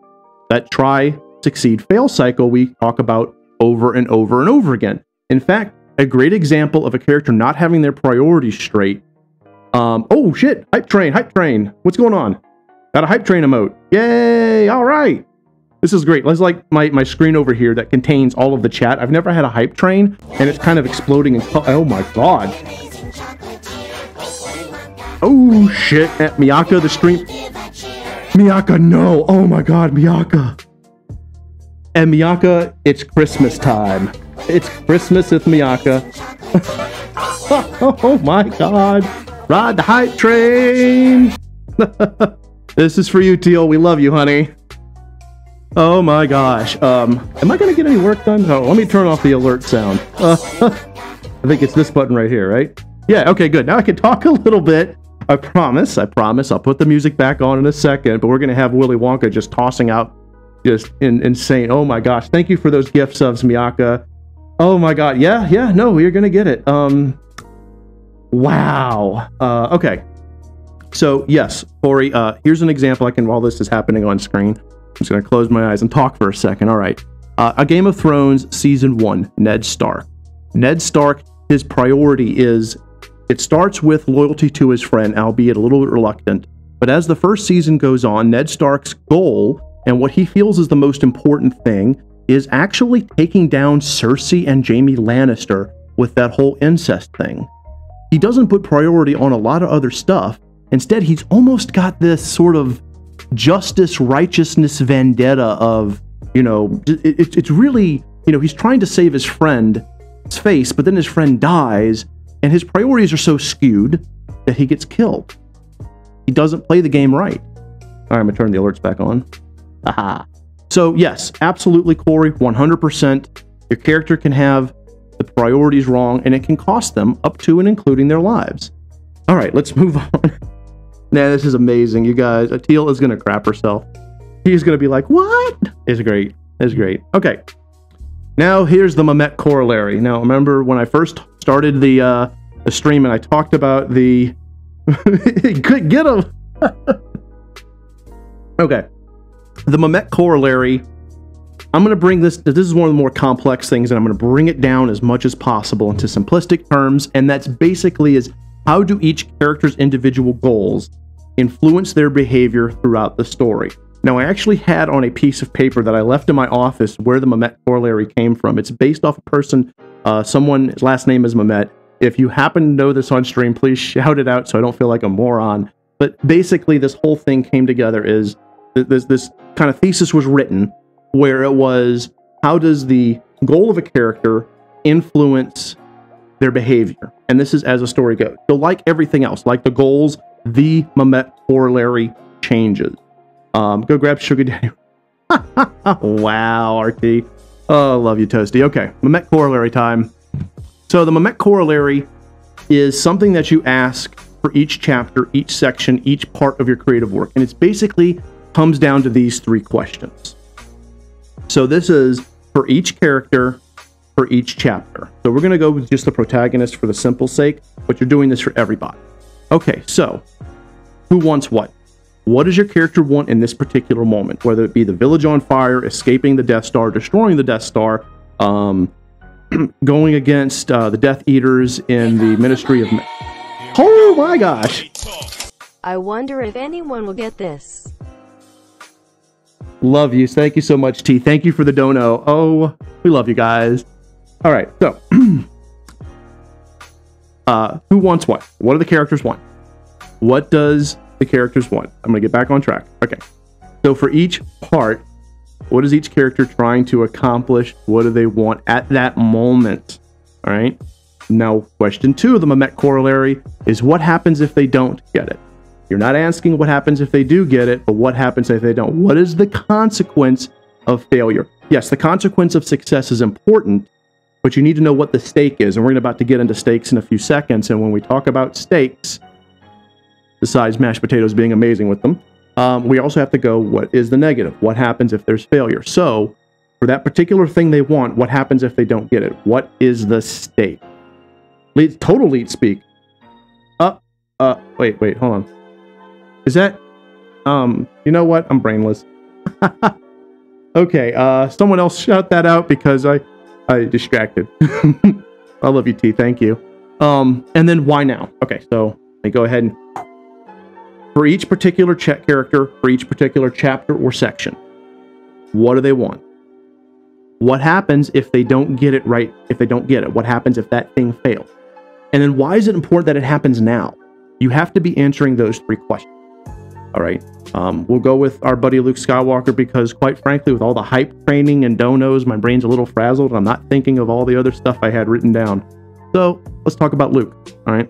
That try, succeed, fail cycle we talk about over and over and over again. In fact, a great example of a character not having their priorities straight. Um, oh, shit, hype train, hype train. What's going on? Got a hype train emote. Yay, all right. This is great. Let's like my, my screen over here that contains all of the chat. I've never had a hype train, and it's kind of exploding. And oh my god! Oh shit! At Miyaka, the stream. Miyaka, no! Oh my god, Miyaka. And Miyaka, it's Christmas time. It's Christmas with Miyaka. Oh my god! Ride the hype train. This is for you, Teal. We love you, honey. Oh my gosh, um, am I going to get any work done? Oh, let me turn off the alert sound. Uh, I think it's this button right here, right? Yeah, okay, good. Now I can talk a little bit. I promise, I promise. I'll put the music back on in a second, but we're going to have Willy Wonka just tossing out just in, insane. Oh my gosh, thank you for those gift subs, Miyaka. Oh my god, yeah, yeah, no, you're going to get it. Um, wow. Uh, okay, so yes, Corey, uh, here's an example I can, while this is happening on screen. I'm just going to close my eyes and talk for a second. All right. Uh, a Game of Thrones Season one, Ned Stark. Ned Stark, his priority is, it starts with loyalty to his friend, albeit a little bit reluctant. But as the first season goes on, Ned Stark's goal, and what he feels is the most important thing, is actually taking down Cersei and Jaime Lannister with that whole incest thing. He doesn't put priority on a lot of other stuff. Instead, he's almost got this sort of justice, righteousness, vendetta of, you know, it, it, it's really, you know, he's trying to save his friend's face, but then his friend dies, and his priorities are so skewed that he gets killed. He doesn't play the game right. All right, I'm going to turn the alerts back on. Aha. So, yes, absolutely, Corey, one hundred percent. Your character can have the priorities wrong, and it can cost them up to and including their lives. All right, let's move on. Nah, this is amazing, you guys. Teal is gonna crap herself. She's gonna be like, what? It's great. It's great. Okay. Now here's the Mamet corollary. Now remember when I first started the uh, the stream and I talked about the could get him. Okay, the Mamet corollary. I'm gonna bring this. This is one of the more complex things, and I'm gonna bring it down as much as possible into simplistic terms. And that's basically is how do each character's individual goals influence their behavior throughout the story. Now, I actually had on a piece of paper that I left in my office where the Mamet corollary came from. It's based off a person, uh, someone's last name is Mamet. If you happen to know this on stream, please shout it out so I don't feel like a moron. But basically, this whole thing came together is th this, this kind of thesis was written where it was, how does the goal of a character influence their behavior? And this is as a story goes. So like everything else, like the goals, the Mamet corollary changes. Um, go grab Sugar Daddy. Wow, R T. Oh, love you, Toasty. Okay, Mamet corollary time. So the Mamet corollary is something that you ask for each chapter, each section, each part of your creative work. And it's basically comes down to these three questions. So this is for each character, for each chapter. So we're going to go with just the protagonist for the simple sake, but you're doing this for everybody. Okay, so who wants what? What does your character want in this particular moment? Whether it be the village on fire, escaping the Death Star, destroying the Death Star, um, going against uh, the Death Eaters in the Ministry of... Ma oh my gosh! I wonder if anyone will get this. Love you. Thank you so much, T. Thank you for the dono. Oh, we love you guys. All right, so... uh, who wants what? What do the characters want? What does... the characters want. I'm gonna get back on track. Okay, so for each part, what is each character trying to accomplish? What do they want at that moment? All right, now question two of the Mamet corollary is what happens if they don't get it? You're not asking what happens if they do get it, but what happens if they don't? What is the consequence of failure? Yes, the consequence of success is important, but you need to know what the stake is, and we're about to get into stakes in a few seconds. And when we talk about stakes, besides mashed potatoes being amazing with them, um, we also have to go, what is the negative? What happens if there's failure? So, for that particular thing they want, what happens if they don't get it? What is the stake? Lead, total lead speak. Uh, uh, wait, wait, hold on. Is that, um, you know what? I'm brainless. Okay, uh, someone else shout that out because I, I distracted. I love you, T, thank you. Um, and then why now? Okay, so, let me go ahead and... for each particular character, for each particular chapter or section, what do they want? What happens if they don't get it right, if they don't get it? What happens if that thing fails? And then why is it important that it happens now? You have to be answering those three questions. All right. Um, we'll go with our buddy Luke Skywalker because, quite frankly, with all the hype training and donos, my brain's a little frazzled and I'm not thinking of all the other stuff I had written down. So let's talk about Luke. All right.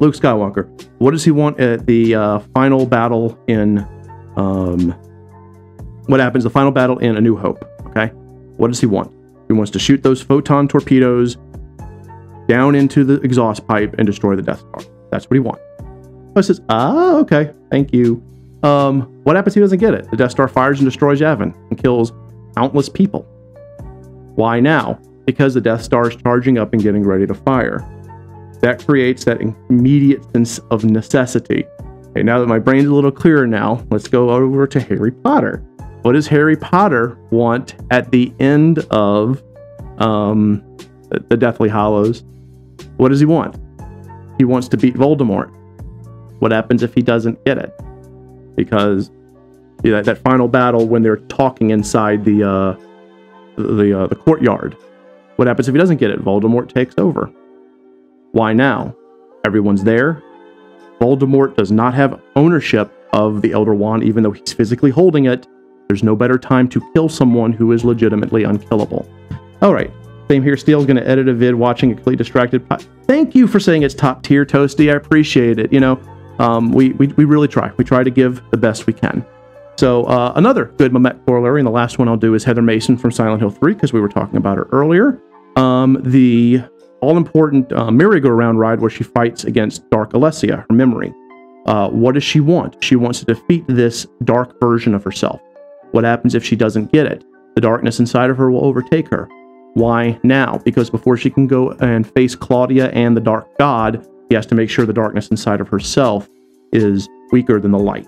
Luke Skywalker, what does he want at the uh, final battle in, um, what happens, the final battle in A New Hope, okay? What does he want? He wants to shoot those photon torpedoes down into the exhaust pipe and destroy the Death Star. That's what he wants. So he says, ah, okay, thank you. Um, what happens if he doesn't get it? The Death Star fires and destroys Yavin and kills countless people. Why now? Because the Death Star is charging up and getting ready to fire. That creates that immediate sense of necessity. Okay, now that my brain's a little clearer now, let's go over to Harry Potter. What does Harry Potter want at the end of um, the Deathly Hallows? What does he want? He wants to beat Voldemort. What happens if he doesn't get it? Because you know, that final battle when they're talking inside the, uh, the, uh, the courtyard. What happens if he doesn't get it? Voldemort takes over. Why now? Everyone's there. Voldemort does not have ownership of the Elder Wand, even though he's physically holding it. There's no better time to kill someone who is legitimately unkillable. All right. Same here. Steele's going to edit a vid watching a completely distracted. Thank you for saying it's top tier, Toasty. I appreciate it. You know, um, we, we, we really try. We try to give the best we can. So uh, another good Mamet corollary, and the last one I'll do is Heather Mason from Silent Hill three, because we were talking about her earlier. Um, the... all-important uh, merry-go-round ride where she fights against Dark Alessia, her memory. Uh, what does she want? She wants to defeat this dark version of herself. What happens if she doesn't get it? The darkness inside of her will overtake her. Why now? Because before she can go and face Claudia and the Dark God, she has to make sure the darkness inside of herself is weaker than the light.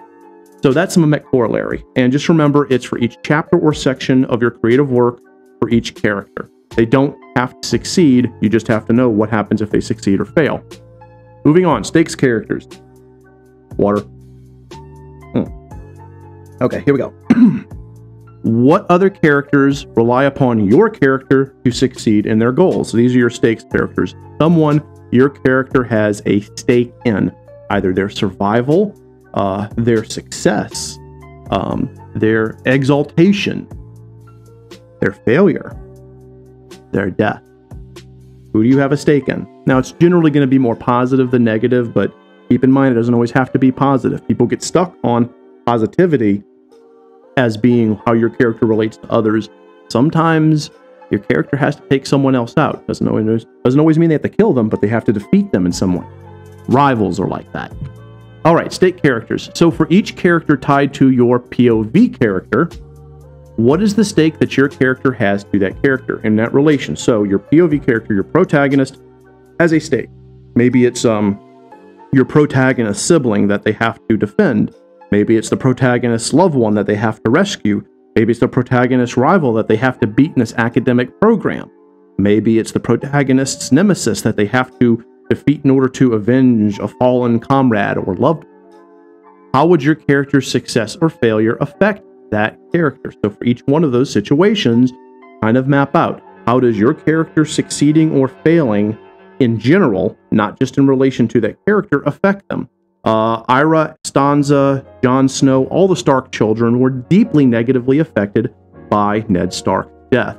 So that's the Mimic Corollary. And just remember, it's for each chapter or section of your creative work for each character. They don't have to succeed, you just have to know what happens if they succeed or fail. Moving on, stakes characters. Water. Hmm. Okay, here we go. What other characters rely upon your character to succeed in their goals? So these are your stakes characters. Someone your character has a stake in, either their survival, uh, their success, um, their exaltation, their failure, their death. Who do you have a stake in? Now, it's generally going to be more positive than negative, but keep in mind, it doesn't always have to be positive. People get stuck on positivity as being how your character relates to others. Sometimes your character has to take someone else out. Doesn't always, doesn't always mean they have to kill them, but they have to defeat them in some way. Rivals are like that. All right, stake characters. So for each character tied to your P O V character, what is the stake that your character has to that character in that relation? So your P O V character, your protagonist, has a stake. Maybe it's um, your protagonist's sibling that they have to defend. Maybe it's the protagonist's loved one that they have to rescue. Maybe it's the protagonist's rival that they have to beat in this academic program. Maybe it's the protagonist's nemesis that they have to defeat in order to avenge a fallen comrade or loved one. How would your character's success or failure affect that character? So for each one of those situations, kind of map out, how does your character succeeding or failing in general, not just in relation to that character, affect them? Uh, Ira, Stanza, Jon Snow, all the Stark children were deeply negatively affected by Ned Stark's death.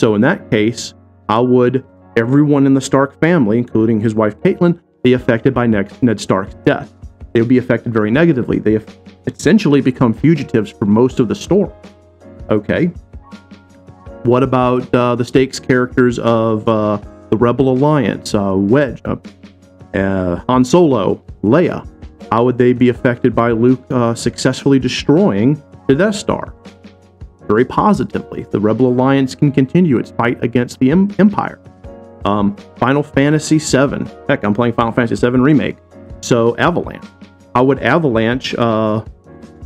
So in that case, how would everyone in the Stark family, including his wife Catelyn, be affected by Ned Stark's death? They would be affected very negatively. They have essentially become fugitives for most of the story. Okay. What about uh, the stakes characters of uh, the Rebel Alliance, uh, Wedge, uh, uh, Han Solo, Leia? How would they be affected by Luke uh, successfully destroying the Death Star? Very positively. The Rebel Alliance can continue its fight against the em Empire. Um, Final Fantasy seven. Heck, I'm playing Final Fantasy seven Remake. So, Avalanche. How would Avalanche uh,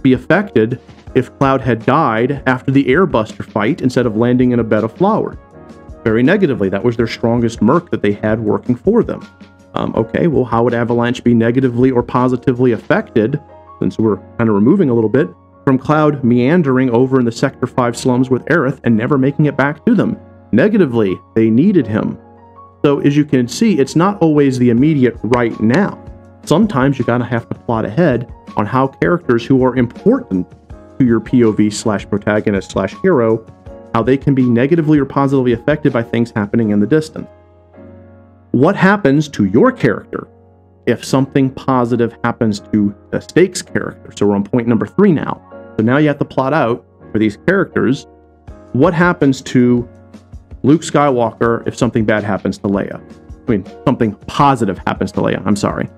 be affected if Cloud had died after the Airbuster fight instead of landing in a bed of flowers? Very negatively. That was their strongest merc that they had working for them. Um, okay, well, how would Avalanche be negatively or positively affected, since we're kind of removing a little bit, from Cloud meandering over in the Sector five slums with Aerith and never making it back to them? Negatively, they needed him. So, as you can see, it's not always the immediate right now. Sometimes you gotta have to plot ahead on how characters who are important to your P O V slash protagonist slash hero, how they can be negatively or positively affected by things happening in the distance. What happens to your character if something positive happens to the stakes character? So we're on point number three now. So now you have to plot out for these characters, what happens to Luke Skywalker if something bad happens to Leia? I mean, something positive happens to Leia, I'm sorry.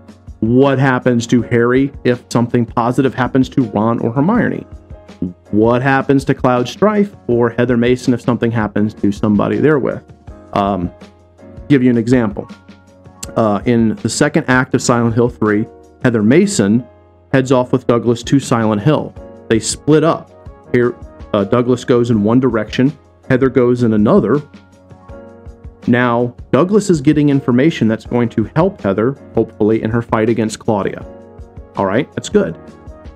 What happens to Harry if something positive happens to Ron or Hermione? What happens to Cloud Strife or Heather Mason if something happens to somebody they're with? Um, Give you an example. Uh, in the second act of Silent Hill three, Heather Mason heads off with Douglas to Silent Hill. They split up. Here, uh, Douglas goes in one direction, Heather goes in another. Now, Douglas is getting information that's going to help Heather, hopefully, in her fight against Claudia. All right, that's good.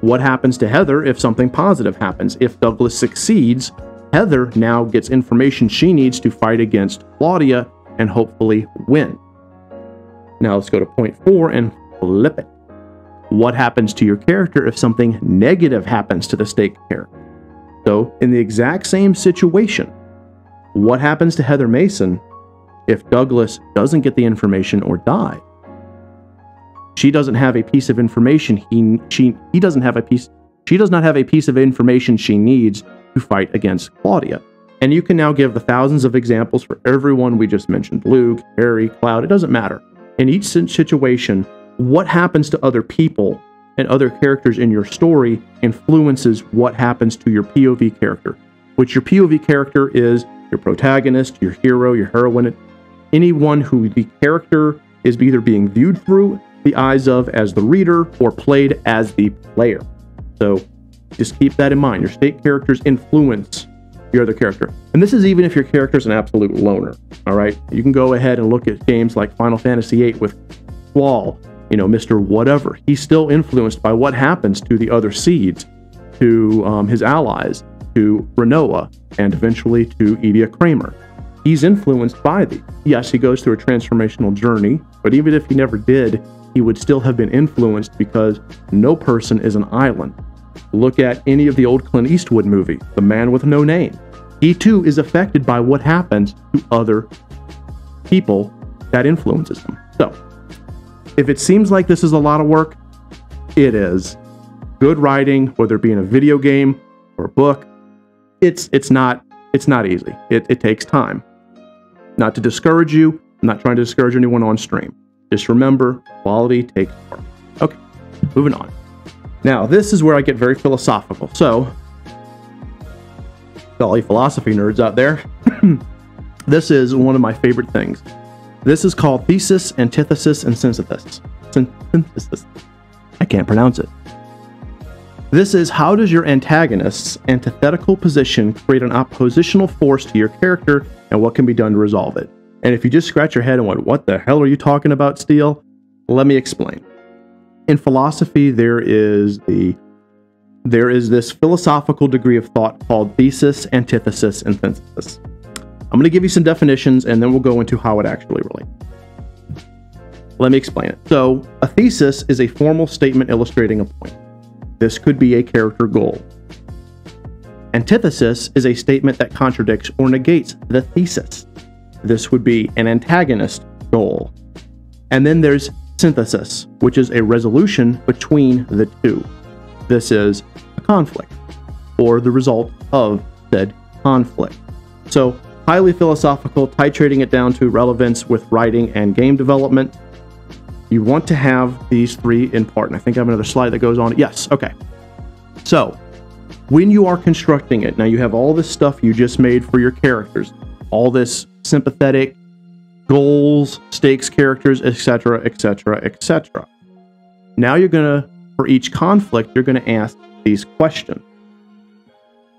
What happens to Heather if something positive happens? If Douglas succeeds, Heather now gets information she needs to fight against Claudia and hopefully win. Now let's go to point four and flip it. What happens to your character if something negative happens to the stake character? So in the exact same situation, what happens to Heather Mason if Douglas doesn't get the information or dies? She doesn't have a piece of information he she he doesn't have a piece she does not have a piece of information she needs to fight against Claudia. And you can now give the thousands of examples for everyone we just mentioned. Luke, Harry, Cloud, it doesn't matter. In each situation, what happens to other people and other characters in your story influences what happens to your P O V character, which your P O V character is your protagonist, your hero, your heroine, anyone who the character is either being viewed through the eyes of as the reader or played as the player. So just keep that in mind. Your state characters influence your other character. And this is even if your character's an absolute loner, all right? You can go ahead and look at games like Final Fantasy eight with WALL-E, you know, Mister Whatever. He's still influenced by what happens to the other seeds, to um, his allies, to Renoa, and eventually to Edia Kramer. He's influenced by these. Yes, he goes through a transformational journey, but even if he never did, he would still have been influenced because no person is an island. Look at any of the old Clint Eastwood movie, The Man with No Name. He too is affected by what happens to other people that influences him. So, if it seems like this is a lot of work, it is. Good writing, whether it be in a video game or a book, it's it's not it's not easy. It, it takes time. Not to discourage you. I'm not trying to discourage anyone on stream. Just remember, quality takes work. Okay, moving on. Now, this is where I get very philosophical. So, to all you philosophy nerds out there, this is one of my favorite things. This is called thesis, antithesis, and synthesis. Synthesis. I can't pronounce it. This is how does your antagonist's antithetical position create an oppositional force to your character and what can be done to resolve it? And if you just scratch your head and went, what the hell are you talking about, Steele? Let me explain. In philosophy, there is the there is this philosophical degree of thought called thesis, antithesis, and synthesis. I'm going to give you some definitions, and then we'll go into how it actually relates. Let me explain it. So, a thesis is a formal statement illustrating a point. This could be a character goal. Antithesis is a statement that contradicts or negates the thesis. This would be an antagonist goal. And then there's synthesis, which is a resolution between the two. This is a conflict, or the result of said conflict. So, highly philosophical, titrating it down to relevance with writing and game development. You want to have these three in part, and I think I have another slide that goes on. Yes, okay. So, when you are constructing it, now you have all this stuff you just made for your characters, all this sympathetic goals, stakes, characters, etc, etc, et cetera. Now you're gonna, for each conflict, you're gonna ask these questions.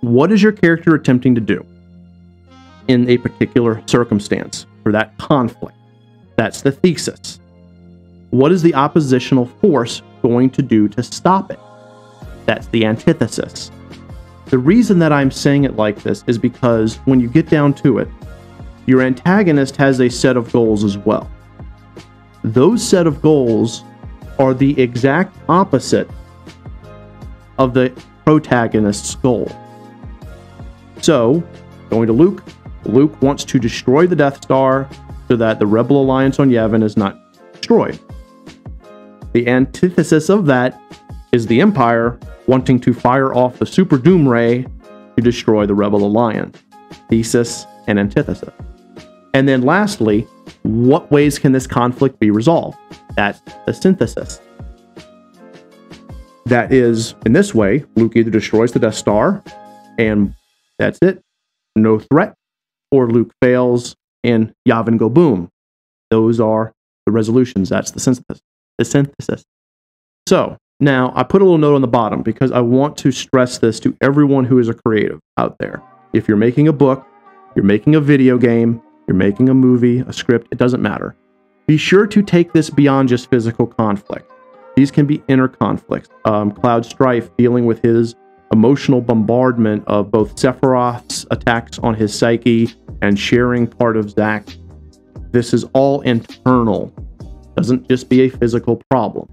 What is your character attempting to do in a particular circumstance for that conflict? That's the thesis. What is the oppositional force going to do to stop it? That's the antithesis. The reason that I'm saying it like this is because when you get down to it, your antagonist has a set of goals as well. Those set of goals are the exact opposite of the protagonist's goal. So, going to Luke, Luke wants to destroy the Death Star so that the Rebel Alliance on Yavin is not destroyed. The antithesis of that is the Empire wanting to fire off the Super Doom Ray to destroy the Rebel Alliance. Thesis and antithesis. And then lastly, what ways can this conflict be resolved? That's the synthesis. That is, in this way, Luke either destroys the Death Star, and that's it, no threat, or Luke fails, and Yavin go boom. Those are the resolutions. That's the synthesis. The synthesis. So, now, I put a little note on the bottom, because I want to stress this to everyone who is a creative out there. If you're making a book, you're making a video game, you're making a movie, a script, it doesn't matter. Be sure to take this beyond just physical conflict. These can be inner conflicts. Um, Cloud Strife dealing with his emotional bombardment of both Sephiroth's attacks on his psyche and sharing part of Zack. This is all internal. Doesn't just be a physical problem.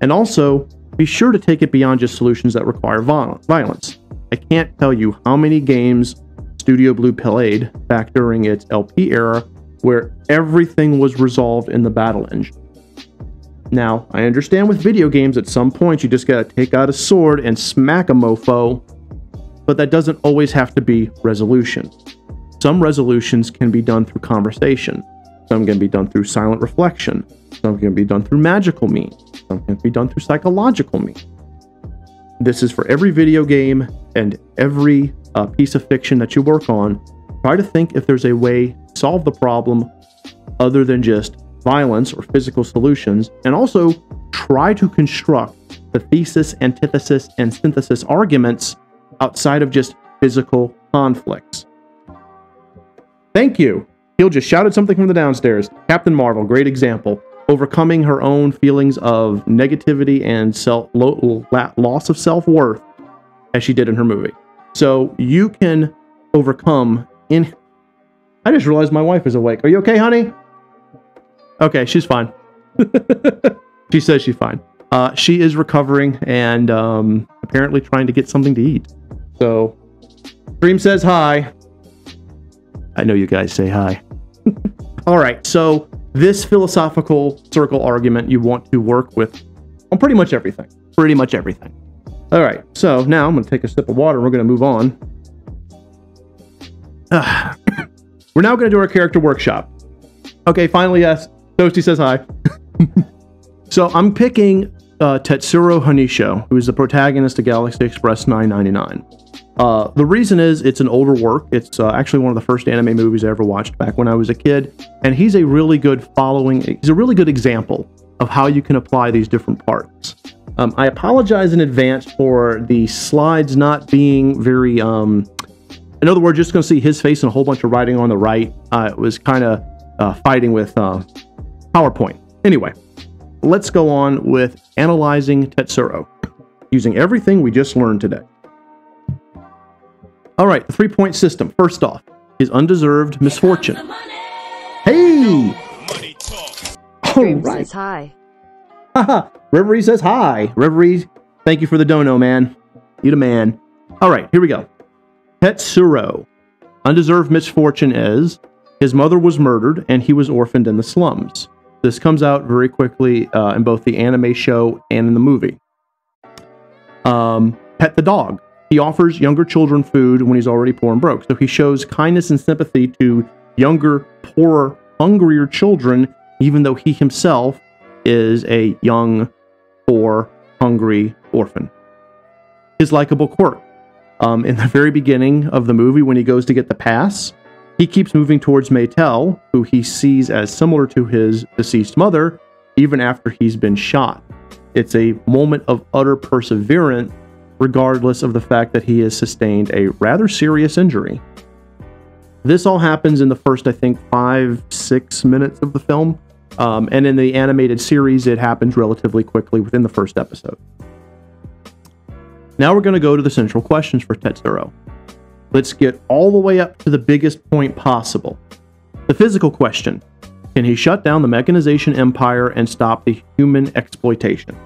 And also, be sure to take it beyond just solutions that require violence. I can't tell you how many games Studio Blue played back during its L P era where everything was resolved in the battle engine. Now, I understand with video games at some point you just gotta take out a sword and smack a mofo, but that doesn't always have to be resolution. Some resolutions can be done through conversation. Some can be done through silent reflection. Some can be done through magical means. Some can be done through psychological means. This is for every video game and every uh, piece of fiction that you work on. Try to think if there's a way to solve the problem other than just violence or physical solutions. And also try to construct the thesis, antithesis, and synthesis arguments outside of just physical conflicts. Thank you. Teal just shouted something from the downstairs. Captain Marvel, great example. Overcoming her own feelings of negativity and self lo la loss of self-worth as she did in her movie. So you can overcome in... I just realized my wife is awake. Are you okay, honey? Okay, she's fine. She says she's fine. Uh, she is recovering and um, apparently trying to get something to eat. So, Dream says hi. I know you guys say hi. All right, so this philosophical circle argument you want to work with on pretty much everything. Pretty much everything. All right, so now I'm going to take a sip of water and we're going to move on. Uh, we're now going to do our character workshop. Okay, finally, yes. Toasty says hi. So I'm picking uh, Tetsuro Hanisho, who is the protagonist of Galaxy Express nine ninety-nine. Uh, the reason is it's an older work. It's uh, actually one of the first anime movies I ever watched back when I was a kid. And he's a really good following, he's a really good example of how you can apply these different parts. Um, I apologize in advance for the slides not being very, um, in other words, just going to see his face and a whole bunch of writing on the right. Uh, it was kind of uh, fighting with uh, PowerPoint. Anyway. Let's go on with analyzing Tetsuro, using everything we just learned today. All right, the three-point system. First off, his undeserved misfortune. Hey! Dream says hi. Haha, Reverie says hi. Reverie, thank you for the dono, man. You the man. All right, here we go. Tetsuro. Undeserved misfortune is his mother was murdered and he was orphaned in the slums. This comes out very quickly uh, in both the anime show and in the movie. Um, pet the dog. He offers younger children food when he's already poor and broke. So he shows kindness and sympathy to younger, poorer, hungrier children, even though he himself is a young, poor, hungry orphan. His likable quirk. Um, in the very beginning of the movie, when he goes to get the pass, he keeps moving towards Maetel, who he sees as similar to his deceased mother, even after he's been shot. It's a moment of utter perseverance, regardless of the fact that he has sustained a rather serious injury. This all happens in the first, I think, five, six minutes of the film. Um, and in the animated series, it happens relatively quickly within the first episode. Now we're going to go to the central questions for Tetsuro. Let's get all the way up to the biggest point possible. The physical question. Can he shut down the Mechanization Empire and stop the human exploitation?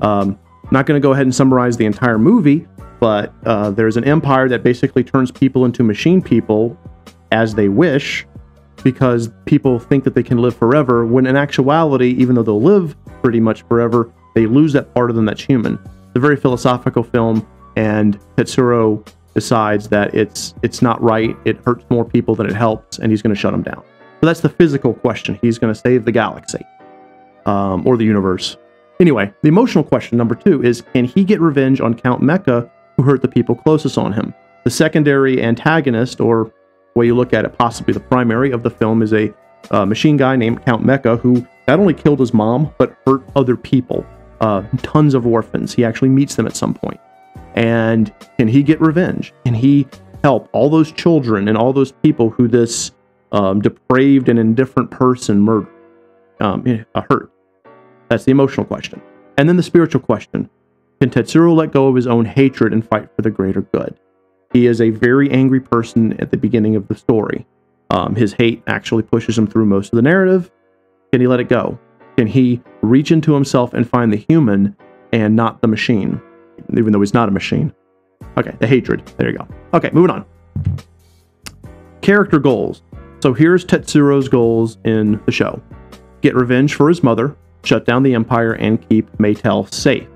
Um, not going to go ahead and summarize the entire movie, but uh, there's an empire that basically turns people into machine people as they wish, because people think that they can live forever, when in actuality, even though they'll live pretty much forever, they lose that part of them that's human. It's a very philosophical film, and Tetsuro decides that it's it's not right, it hurts more people than it helps, and he's going to shut them down. So that's the physical question. He's going to save the galaxy, um, or the universe. Anyway, the emotional question, number two, is can he get revenge on Count Mecca, who hurt the people closest on him? The secondary antagonist, or the way you look at it, possibly the primary of the film, is a uh, machine guy named Count Mecca, who not only killed his mom, but hurt other people. Uh, tons of orphans. He actually meets them at some point. And can he get revenge? Can he help all those children and all those people who this um, depraved and indifferent person murdered, um, uh, hurt? That's the emotional question. And then the spiritual question. Can Tetsuro let go of his own hatred and fight for the greater good? He is a very angry person at the beginning of the story. Um, his hate actually pushes him through most of the narrative. Can he let it go? Can he reach into himself and find the human and not the machine? Even though he's not a machine. Okay, the hatred. There you go. Okay, moving on. Character goals. So here's Tetsuro's goals in the show. Get revenge for his mother, shut down the Empire, and keep Maetel safe.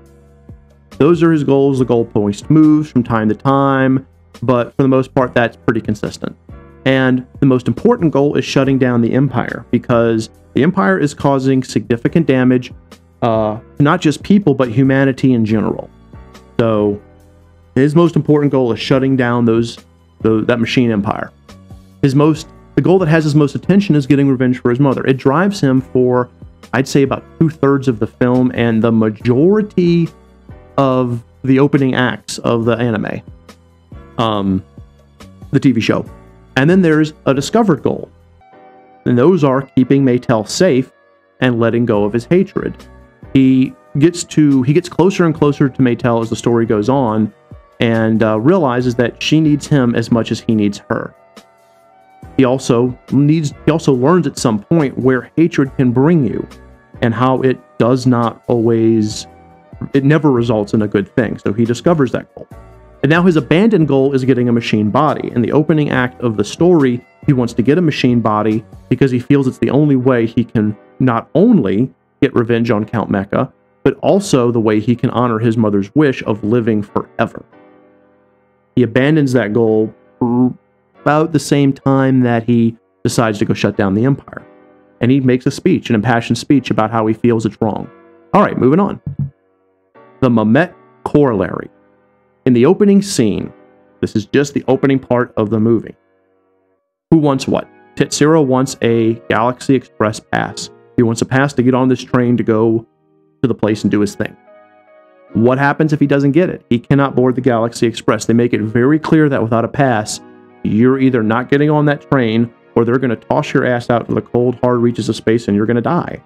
Those are his goals. The goalpost moves from time to time, but for the most part, that's pretty consistent. And the most important goal is shutting down the Empire, because the Empire is causing significant damage, uh, not just people, but humanity in general. So his most important goal is shutting down those, the, that machine empire. His most, the goal that has his most attention is getting revenge for his mother. It drives him for, I'd say, about two thirds of the film and the majority of the opening acts of the anime, um, the T V show. And then there's a discovered goal, and those are keeping Maetel safe and letting go of his hatred. He gets to he gets closer and closer to Maetel as the story goes on, and uh, realizes that she needs him as much as he needs her. He also needs he also learns at some point where hatred can bring you, and how it does not always it never results in a good thing. So he discovers that goal. And now his abandoned goal is getting a machine body. In the opening act of the story, he wants to get a machine body because he feels it's the only way he can not only get revenge on Count Mecca, but also the way he can honor his mother's wish of living forever. He abandons that goal about the same time that he decides to go shut down the Empire. And he makes a speech, an impassioned speech, about how he feels it's wrong. All right, moving on. The Mamet Corollary. In the opening scene, this is just the opening part of the movie. Who wants what? Tetsuro wants a Galaxy Express pass. He wants a pass to get on this train to go to the place and do his thing. What happens if he doesn't get it? He cannot board the Galaxy Express. They make it very clear that without a pass, you're either not getting on that train, or they're going to toss your ass out to the cold, hard reaches of space and you're going to die.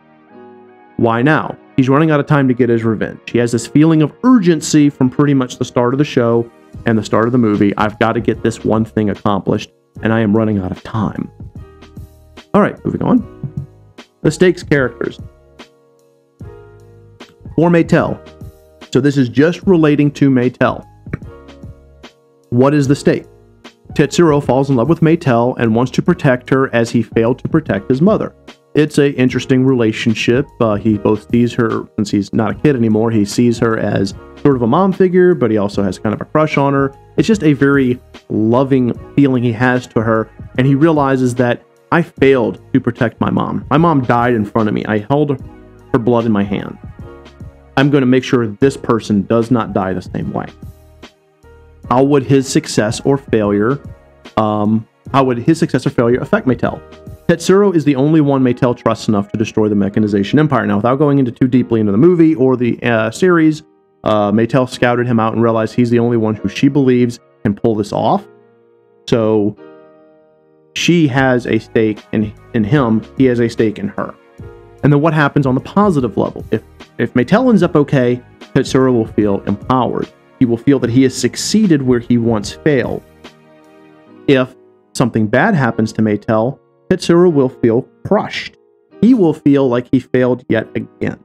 Why now? He's running out of time to get his revenge. He has this feeling of urgency from pretty much the start of the show and the start of the movie. I've got to get this one thing accomplished, and I am running out of time. All right, moving on. The stakes characters. For Maetel. So this is just relating to Maetel. What is the stake? Tetsuro falls in love with Maetel and wants to protect her as he failed to protect his mother. It's an interesting relationship. Uh, he both sees her, since he's not a kid anymore, he sees her as sort of a mom figure, but he also has kind of a crush on her. It's just a very loving feeling he has to her, and he realizes that I failed to protect my mom. My mom died in front of me. I held her blood in my hand. I'm going to make sure this person does not die the same way. How would his success or failure, um, how would his success or failure affect Maetel? Tetsuro is the only one Maetel trusts enough to destroy the Mechanization Empire. Now, without going into too deeply into the movie or the uh, series, uh, Maetel scouted him out and realized he's the only one who she believes can pull this off. So she has a stake in, in him. He has a stake in her. And then what happens on the positive level? If, if Maetel ends up okay, Tetsuro will feel empowered. He will feel that he has succeeded where he once failed. If something bad happens to Maetel, Tetsuro will feel crushed. He will feel like he failed yet again.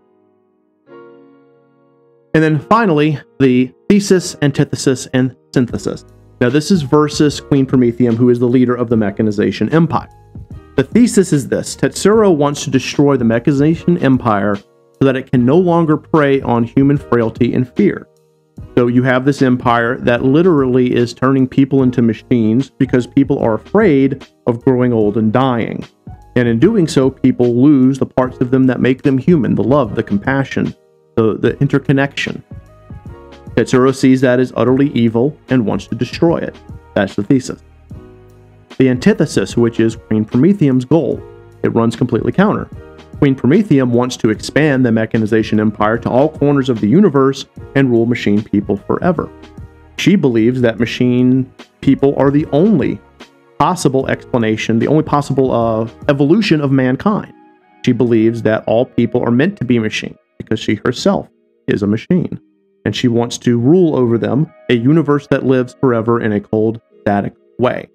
And then finally, the thesis, antithesis, and synthesis. Now this is versus Queen Prometheum, who is the leader of the Mechanization Empire. The thesis is this: Tetsuro wants to destroy the Mechanization Empire so that it can no longer prey on human frailty and fear. So you have this empire that literally is turning people into machines because people are afraid of growing old and dying. And in doing so, people lose the parts of them that make them human: the love, the compassion, the, the interconnection. Tetsuro sees that as utterly evil and wants to destroy it. That's the thesis. The antithesis, which is Queen Prometheum's goal, it runs completely counter. Queen Prometheum wants to expand the Mechanization Empire to all corners of the universe and rule machine people forever. She believes that machine people are the only possible explanation, the only possible uh, evolution of mankind. She believes that all people are meant to be machines because she herself is a machine, and she wants to rule over them, a universe that lives forever in a cold, static way.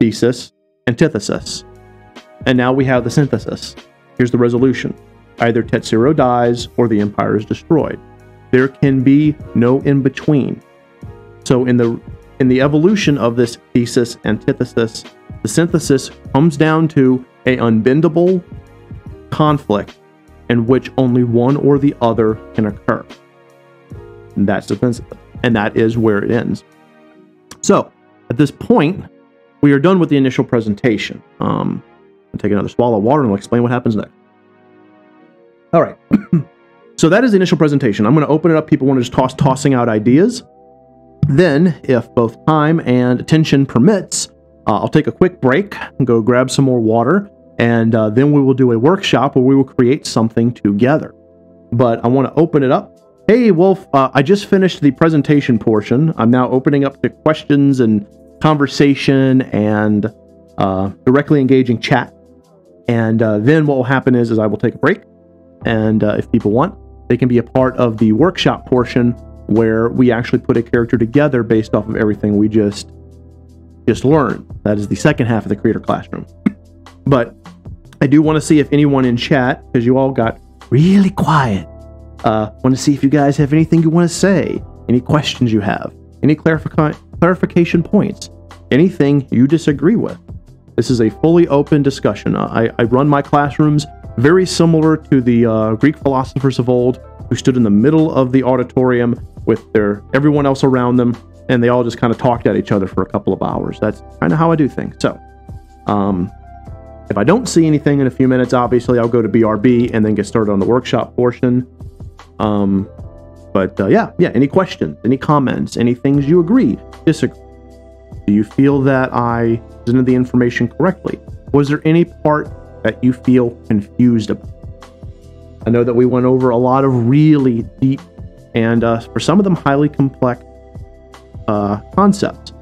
Thesis, antithesis. And now we have the synthesis. Here's the resolution. Either Tetsuro dies or the Empire is destroyed. There can be no in-between. So in the in the evolution of this thesis, antithesis, the synthesis comes down to an unbendable conflict in which only one or the other can occur. And that's the synthesis. And that is where it ends. So at this point, we are done with the initial presentation. Um, I'll take another swallow of water and I'll explain what happens next. All right. So that is the initial presentation. I'm going to open it up. People want to just toss tossing out ideas. Then, if both time and attention permits, uh, I'll take a quick break and go grab some more water, and uh, then we will do a workshop where we will create something together. But I want to open it up. Hey, Wolf, uh, I just finished the presentation portion. I'm now opening up to questions and conversation and uh, directly engaging chat. And uh, then what will happen is, is I will take a break, and uh, if people want, they can be a part of the workshop portion where we actually put a character together based off of everything we just just learned. That is the second half of the Creator Classroom. But I do want to see if anyone in chat, because you all got really quiet, uh, want to see if you guys have anything you want to say, any questions you have, any clarifi clarification points, anything you disagree with. This is a fully open discussion. I, I run my classrooms very similar to the uh, Greek philosophers of old, who stood in the middle of the auditorium with their everyone else around them, and they all just kind of talked at each other for a couple of hours. That's kind of how I do things. So, um, if I don't see anything in a few minutes, obviously I'll go to B R B and then get started on the workshop portion. Um, but uh, yeah, yeah. Any questions? Any comments? Any things you agree, disagree? Do you feel that I presented the information correctly? Was there any part that you feel confused about? I know that we went over a lot of really deep and uh, for some of them highly complex uh, concepts.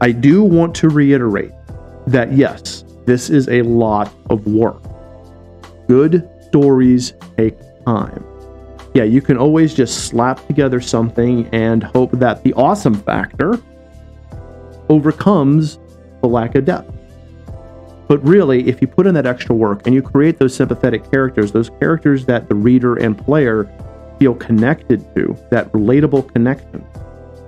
I do want to reiterate that yes, this is a lot of work. Good stories take time. Yeah, you can always just slap together something and hope that the awesome factor overcomes the lack of depth. But really, if you put in that extra work and you create those sympathetic characters, those characters that the reader and player feel connected to, that relatable connection,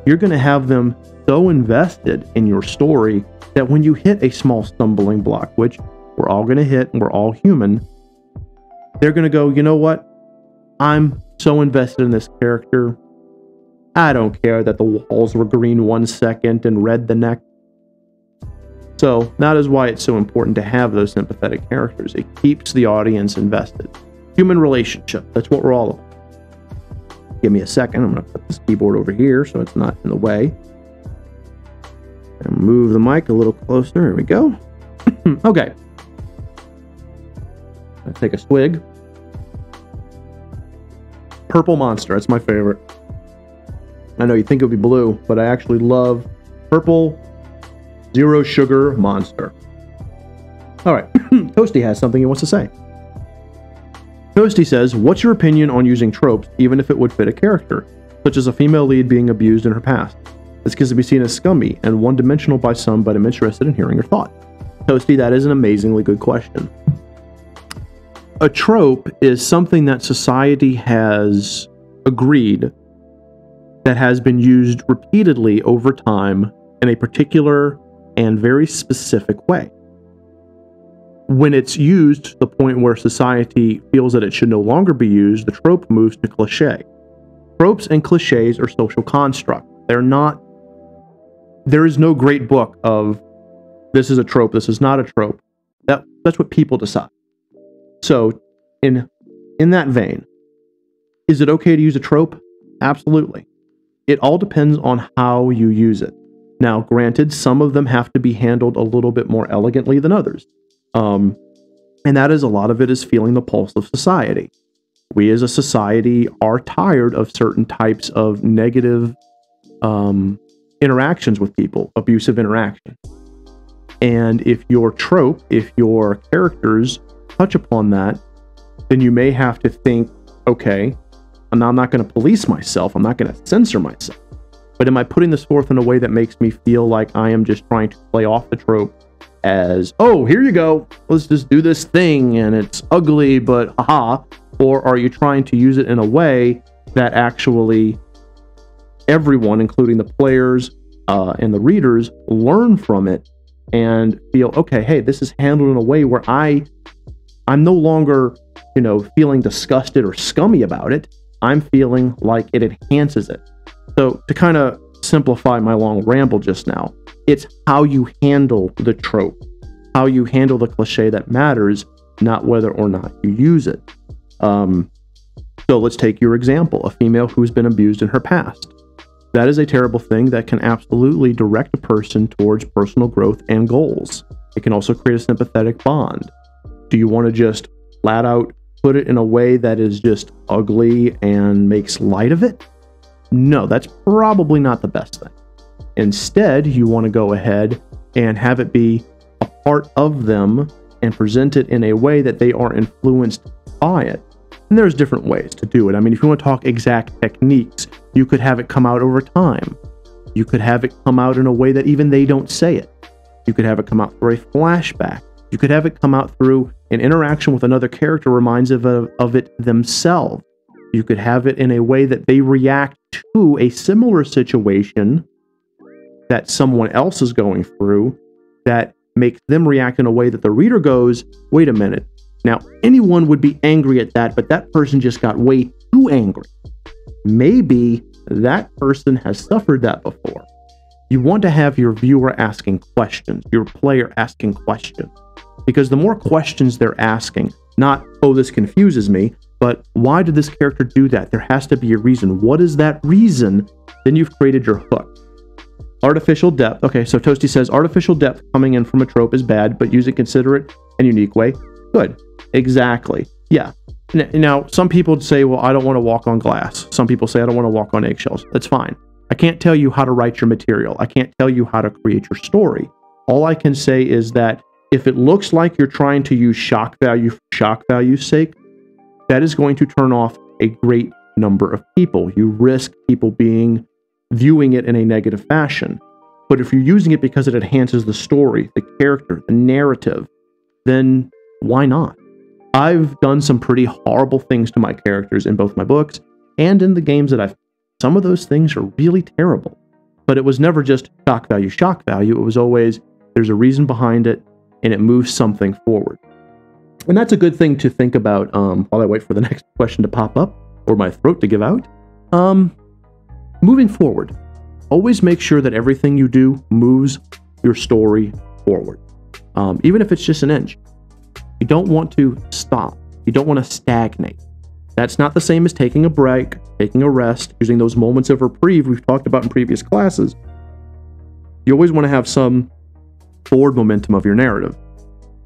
you're going to have them so invested in your story that when you hit a small stumbling block, which we're all going to hit and we're all human, they're going to go, you know what? I'm so invested in this character. I don't care that the walls were green one second and red the next. So that is why it's so important to have those sympathetic characters. It keeps the audience invested. Human relationship, that's what we're all about. Give me a second. I'm going to put this keyboard over here so it's not in the way. And move the mic a little closer. Here we go. Okay. I'll take a swig. Purple Monster, that's my favorite. I know you think it would be blue, but I actually love purple. Zero Sugar Monster. All right, Toasty has something he wants to say. Toasty says, what's your opinion on using tropes, even if it would fit a character, such as a female lead being abused in her past? This can be seen as scummy and one-dimensional by some, but I'm interested in hearing your thought. Toasty, that is an amazingly good question. A trope is something that society has agreed that has been used repeatedly over time in a particular and very specific way. When it's used to the point where society feels that it should no longer be used, the trope moves to cliché. Tropes and clichés are social constructs. They're not... There is no great book of, this is a trope, this is not a trope. That, that's what people decide. So, in, in that vein, is it okay to use a trope? Absolutely. It all depends on how you use it. Now, granted, some of them have to be handled a little bit more elegantly than others. Um, and that is, a lot of it is feeling the pulse of society. We as a society are tired of certain types of negative um, interactions with people, abusive interaction. And if your trope, if your characters touch upon that, then you may have to think, okay, I'm not going to police myself, I'm not going to censor myself. But am I putting this forth in a way that makes me feel like I am just trying to play off the trope as, oh, here you go, let's just do this thing, and it's ugly, but aha? Or are you trying to use it in a way that actually everyone, including the players uh, and the readers, learn from it and feel, okay, hey, this is handled in a way where I, I'm no longer, you know, feeling disgusted or scummy about it. I'm feeling like it enhances it. So, to kind of simplify my long ramble just now, It's how you handle the trope, how you handle the cliche that matters, not whether or not you use it. Um, so let's take your example, a female who's been abused in her past. That is a terrible thing that can absolutely direct a person towards personal growth and goals. It can also create a sympathetic bond. Do you want to just flat out put it in a way that is just ugly and makes light of it? No, that's probably not the best thing. Instead, you want to go ahead and have it be a part of them and present it in a way that they are influenced by it. And there's different ways to do it. I mean, if you want to talk exact techniques, you could have it come out over time. You could have it come out in a way that even they don't say it. You could have it come out through a flashback. You could have it come out through an interaction with another character reminds of, of, of it themselves. You could have it in a way that they react to a similar situation that someone else is going through that makes them react in a way that the reader goes, wait a minute. Now, anyone would be angry at that, but that person just got way too angry. Maybe that person has suffered that before. You want to have your viewer asking questions, your player asking questions, because the more questions they're asking, not, oh, this confuses me, but why did this character do that? There has to be a reason. What is that reason? Then you've created your hook. Artificial depth. Okay, so Toasty says, artificial depth coming in from a trope is bad, but use a considerate and unique way. Good. Exactly. Yeah. Now, some people say, well, I don't want to walk on glass. Some people say, I don't want to walk on eggshells. That's fine. I can't tell you how to write your material. I can't tell you how to create your story. All I can say is that if it looks like you're trying to use shock value for shock value's sake, that is going to turn off a great number of people. You risk people being viewing it in a negative fashion. But if you're using it because it enhances the story, the character, the narrative, then why not? I've done some pretty horrible things to my characters in both my books and in the games that I've... Some of those things are really terrible. But it was never just shock value, shock value. It was always, there's a reason behind it, and it moves something forward. And that's a good thing to think about um, while I wait for the next question to pop up, or my throat to give out. Um, moving forward, always make sure that everything you do moves your story forward. Um, even if it's just an inch. You don't want to stop. You don't want to stagnate. That's not the same as taking a break, taking a rest, using those moments of reprieve we've talked about in previous classes. You always want to have some forward momentum of your narrative.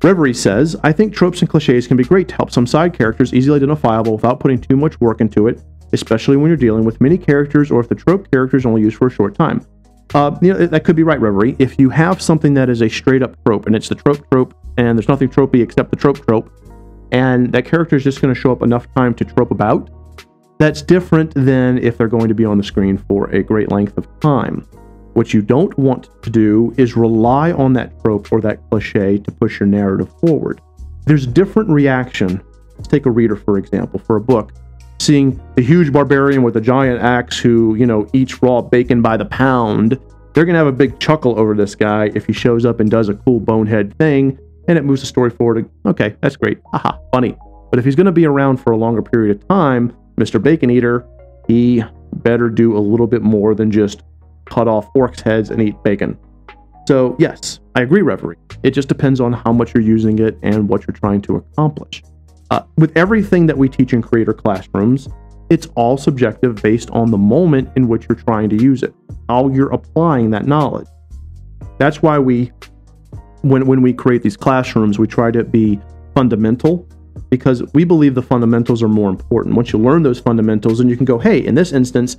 Reverie says, I think tropes and cliches can be great to help some side characters easily identifiable without putting too much work into it, especially when you're dealing with many characters or if the trope character is only used for a short time. Uh, you know, that could be right, Reverie. If you have something that is a straight-up trope, and it's the trope trope, and there's nothing tropey except the trope trope, and that character is just going to show up enough time to trope about, that's different than if they're going to be on the screen for a great length of time. What you don't want to do is rely on that trope or that cliche to push your narrative forward. There's a different reaction. Let's take a reader, for example, for a book. Seeing the huge barbarian with a giant axe who, you know, eats raw bacon by the pound, they're going to have a big chuckle over this guy if he shows up and does a cool bonehead thing, and it moves the story forward. Okay, that's great. Haha, funny. But if he's going to be around for a longer period of time, Mister Bacon Eater, he better do a little bit more than just cut off orcs' heads and eat bacon. So, yes, I agree, Reverie. It just depends on how much you're using it and what you're trying to accomplish. Uh, with everything that we teach in creator classrooms, it's all subjective based on the moment in which you're trying to use it, how you're applying that knowledge. That's why we, when, when we create these classrooms, we try to be fundamental, because we believe the fundamentals are more important. Once you learn those fundamentals, and you can go, hey, in this instance,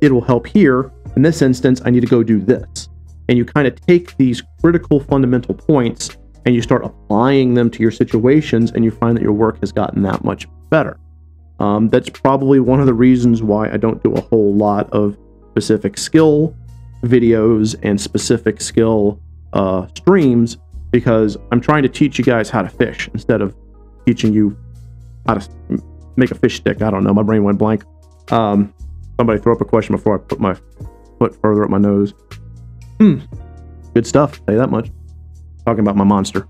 it'll help here. In this instance, I need to go do this. And you kind of take these critical fundamental points and you start applying them to your situations, and you find that your work has gotten that much better. Um, that's probably one of the reasons why I don't do a whole lot of specific skill videos and specific skill uh, streams, because I'm trying to teach you guys how to fish instead of teaching you how to make a fish stick. I don't know, my brain went blank. Um, somebody throw up a question before I put my foot further up my nose. Mm, good stuff, I'll tell you that much. Talking about my monster.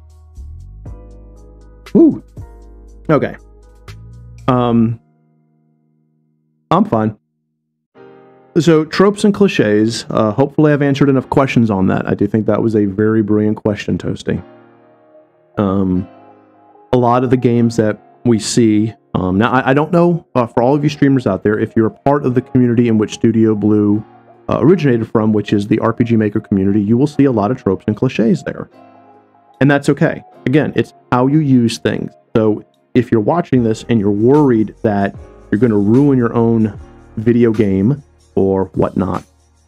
Woo. Okay. Um. I'm fine. So, tropes and cliches. Uh, hopefully I've answered enough questions on that. I do think that was a very brilliant question, Toasty. Um, a lot of the games that we see... Um, now, I, I don't know, uh, for all of you streamers out there, if you're a part of the community in which Studio Blue uh, originated from, which is the R P G Maker community, you will see a lot of tropes and cliches there. And that's okay. Again, it's how you use things. So, if you're watching this and you're worried that you're going to ruin your own video game... or whatnot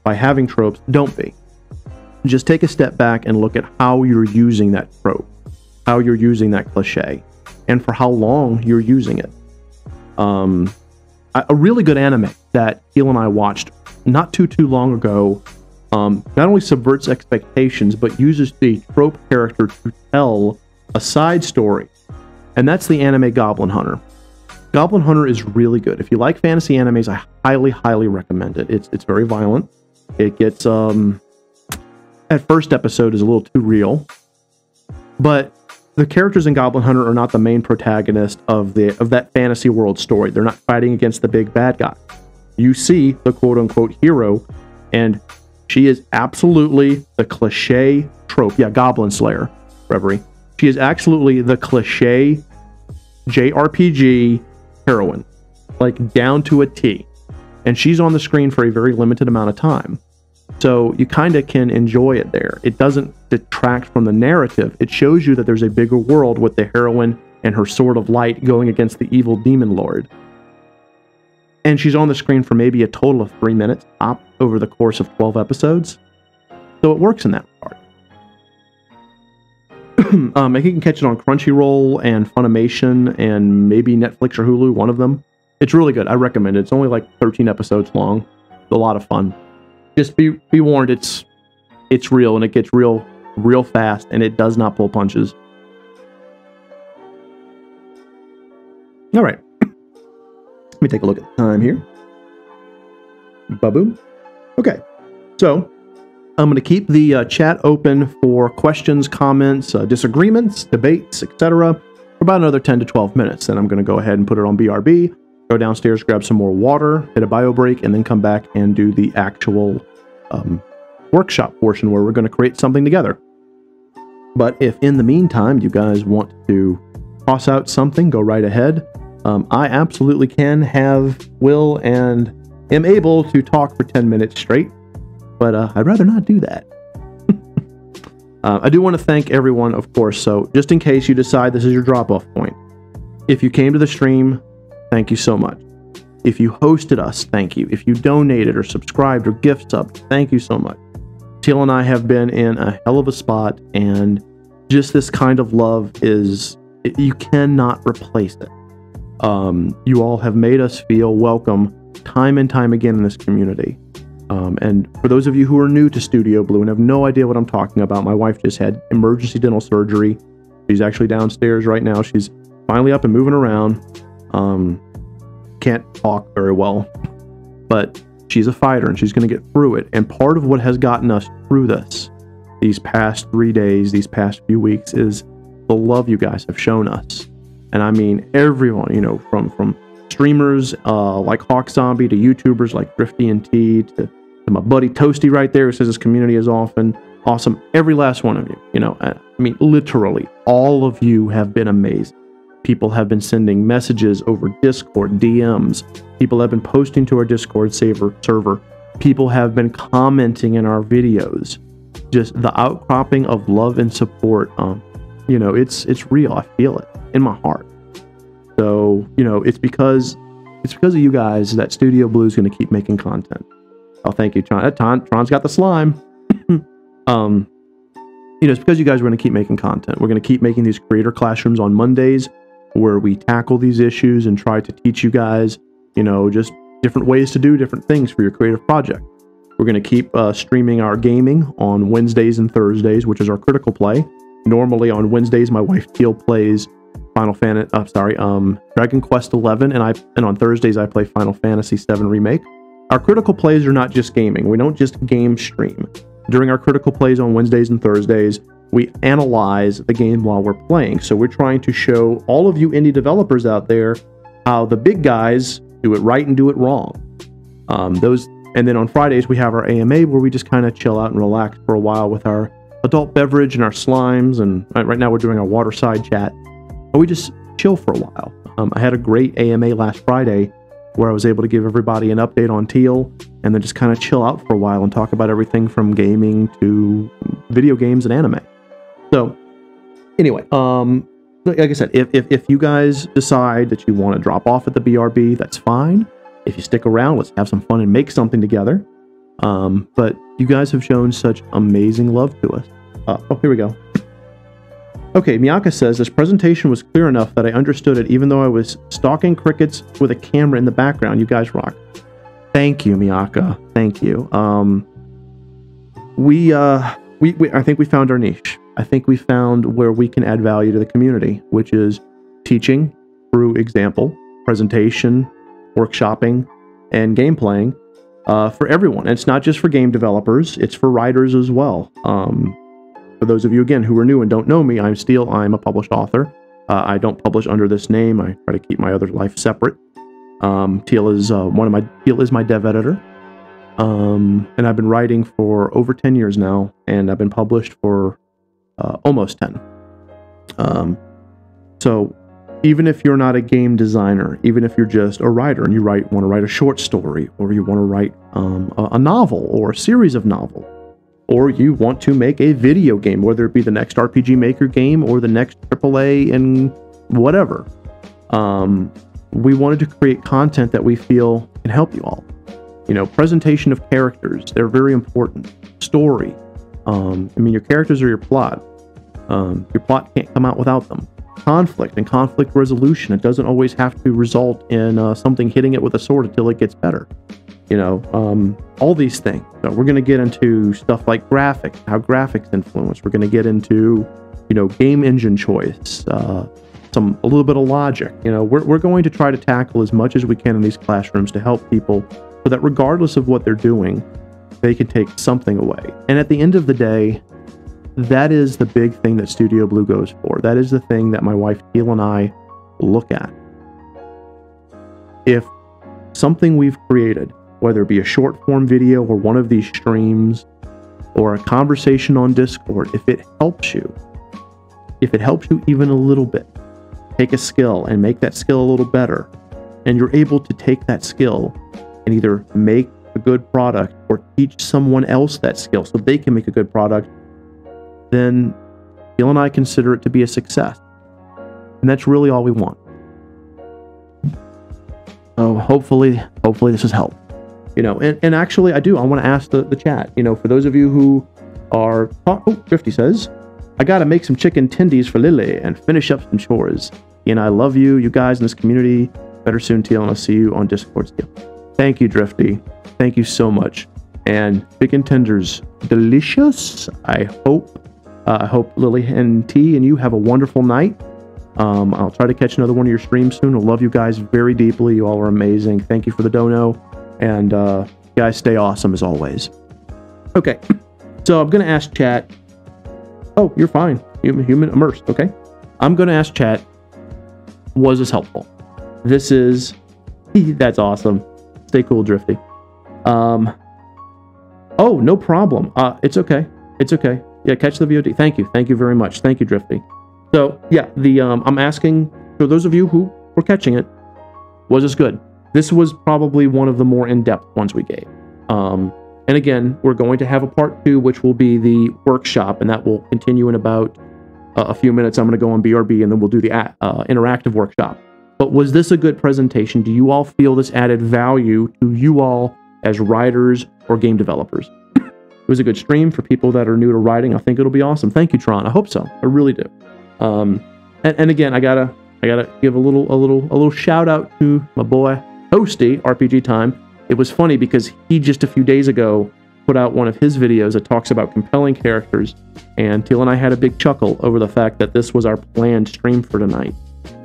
by having tropes, don't be. Just take a step back and look at how you're using that trope, how you're using that cliche, and for how long you're using it. Um, a really good anime that Teal and I watched not too too long ago um, not only subverts expectations but uses the trope character to tell a side story, and that's the anime Goblin Hunter. Goblin Hunter is really good. If you like fantasy animes, I highly, highly recommend it. It's it's very violent. It gets, um, at first episode is a little too real, but the characters in Goblin Hunter are not the main protagonist of the of that fantasy world story. They're not fighting against the big bad guy. You see the quote unquote hero, and she is absolutely the cliche trope. Yeah, Goblin Slayer, Reverie. She is absolutely the cliche J R P G. Heroine, like down to a T, and she's on the screen for a very limited amount of time, so you kind of can enjoy it there. It doesn't detract from the narrative. It shows you that there's a bigger world with the heroine and her sword of light going against the evil demon lord, and she's on the screen for maybe a total of three minutes up over the course of twelve episodes, so it works in that regard. Um, I think you can catch it on Crunchyroll and Funimation and maybe Netflix or Hulu, one of them. It's really good. I recommend it. It's only like thirteen episodes long. It's a lot of fun. Just be be warned, it's it's real, and it gets real real fast, and it does not pull punches. All right. Let me take a look at the time here. Ba-boom. Okay. So... I'm going to keep the uh, chat open for questions, comments, uh, disagreements, debates, et cetera for about another ten to twelve minutes. Then I'm going to go ahead and put it on B R B, go downstairs, grab some more water, hit a bio break, and then come back and do the actual um, workshop portion where we're going to create something together. But if in the meantime you guys want to toss out something, go right ahead. Um, I absolutely can have, will, and am able to talk for ten minutes straight. But uh, I'd rather not do that. uh, I do want to thank everyone, of course. So just in case you decide this is your drop-off point, if you came to the stream, thank you so much. If you hosted us, thank you. If you donated or subscribed or gift subbed, thank you so much. Teal and I have been in a hell of a spot, and just this kind of love is, it, you cannot replace it. Um, you all have made us feel welcome time and time again in this community. Um, and for those of you who are new to Studio Blue and have no idea what I'm talking about, my wife just had emergency dental surgery. She's actually downstairs right now. She's finally up and moving around. Um, can't talk very well, but she's a fighter and she's going to get through it. And part of what has gotten us through this, these past three days, these past few weeks, is the love you guys have shown us. And I mean everyone, you know, from from. streamers uh, like Hawk Zombie to YouTubers like Drifty and Teal to, to my buddy Toasty right there, who says his community is often awesome. Every last one of you, you know, I mean, literally all of you have been amazing. People have been sending messages over Discord, D Ms. People have been posting to our Discord saver, server. People have been commenting in our videos. Just the outcropping of love and support. Um, you know, it's it's real. I feel it in my heart. So, you know, it's because it's because of you guys that Studio Blue is going to keep making content. Oh, thank you, Tron. Tron Tron's got the slime. um, you know, it's because you guys are going to keep making content. We're going to keep making these creator classrooms on Mondays where we tackle these issues and try to teach you guys, you know, just different ways to do different things for your creative project. We're going to keep uh, streaming our gaming on Wednesdays and Thursdays, which is our critical play. Normally on Wednesdays, my wife Teal plays Final Fantasy, I'm sorry, um, Dragon Quest eleven, and I and on Thursdays I play Final Fantasy seven Remake. Our critical plays are not just gaming. We don't just game stream. During our critical plays on Wednesdays and Thursdays, we analyze the game while we're playing. So we're trying to show all of you indie developers out there how the big guys do it right and do it wrong. Um, those And then on Fridays, we have our A M A where we just kind of chill out and relax for a while with our adult beverage and our slimes. And right now we're doing our waterside chat. But we just chill for a while. Um, I had a great A M A last Friday where I was able to give everybody an update on Teal and then just kind of chill out for a while and talk about everything from gaming to video games and anime. So anyway, um, like I said, if, if, if you guys decide that you want to drop off at the B R B, that's fine. If you stick around, let's have some fun and make something together. Um, but you guys have shown such amazing love to us. Uh, oh, here we go. Okay, Miyaka says, this presentation was clear enough that I understood it even though I was stalking crickets with a camera in the background. You guys rock. Thank you, Miyaka. Thank you. Um, we, uh, we, we, I think we found our niche. I think we found where we can add value to the community, which is teaching through example, presentation, workshopping, and game playing uh, for everyone. And it's not just for game developers, it's for writers as well. Um, for those of you, again, who are new and don't know me, I'm Steele. I'm a published author. Uh, I don't publish under this name. I try to keep my other life separate. Um, Teal is uh, one of my, Teal is my dev editor. Um, and I've been writing for over ten years now, and I've been published for uh, almost ten. Um, so... Even if you're not a game designer, even if you're just a writer and you write, want to write a short story, or you want to write um, a, a novel or a series of novels, or you want to make a video game, whether it be the next R P G Maker game or the next triple A and whatever, um, we wanted to create content that we feel can help you all. You know, presentation of characters, they're very important. Story, um, I mean, your characters are your plot. Um, your plot can't come out without them. Conflict and conflict resolution. It doesn't always have to result in uh, something hitting it with a sword until it gets better. You know, um, all these things. So we're going to get into stuff like graphics, how graphics influence. We're going to get into, you know, game engine choice, uh, some a little bit of logic. You know, we're, we're going to try to tackle as much as we can in these classrooms to help people so that regardless of what they're doing, they can take something away. And at the end of the day, that is the big thing that Studio Blue goes for. That is the thing that my wife Teal and I look at. If something we've created, whether it be a short form video or one of these streams or a conversation on Discord, if it helps you, if it helps you even a little bit, take a skill and make that skill a little better, and you're able to take that skill and either make a good product or teach someone else that skill so they can make a good product, then Teal and I consider it to be a success. And that's really all we want. So hopefully, hopefully this has helped. You know, and, and actually I do, I want to ask the, the chat, you know, for those of you who are, oh, Drifty says, I got to make some chicken tendies for Lily and finish up some chores. And I love you, you guys in this community. Better soon, Teal, and I'll see you on Discord, Teal. Thank you, Drifty. Thank you so much. And chicken tenders, delicious, I hope. Uh, I hope Lily and T and you have a wonderful night. Um, I'll try to catch another one of your streams soon. I love you guys very deeply. You all are amazing. Thank you for the dono. And uh, you guys stay awesome as always. Okay, so I'm going to ask chat. Oh, you're fine. Human, human immersed, okay? I'm going to ask chat, was this helpful? This is, that's awesome. Stay cool, Drifty. Um, oh, no problem. Uh, it's okay. It's okay. Yeah, catch the V O D. Thank you. Thank you very much. Thank you, Drifty. So, yeah, the um, I'm asking, for those of you who were catching it, was this good? This was probably one of the more in-depth ones we gave. Um, and again, we're going to have a part two, which will be the workshop, and that will continue in about uh, a few minutes. I'm going to go on B R B, and then we'll do the uh, interactive workshop. But was this a good presentation? Do you all feel this added value to you all as writers or game developers? It was a good stream for people that are new to writing. I think it'll be awesome. Thank you, Tron. I hope so. I really do. Um, and, and again, I gotta, I gotta give a little, a little, a little shout out to my boy Toasty, R P G Time. It was funny because he just a few days ago put out one of his videos that talks about compelling characters, and Teal and I had a big chuckle over the fact that this was our planned stream for tonight.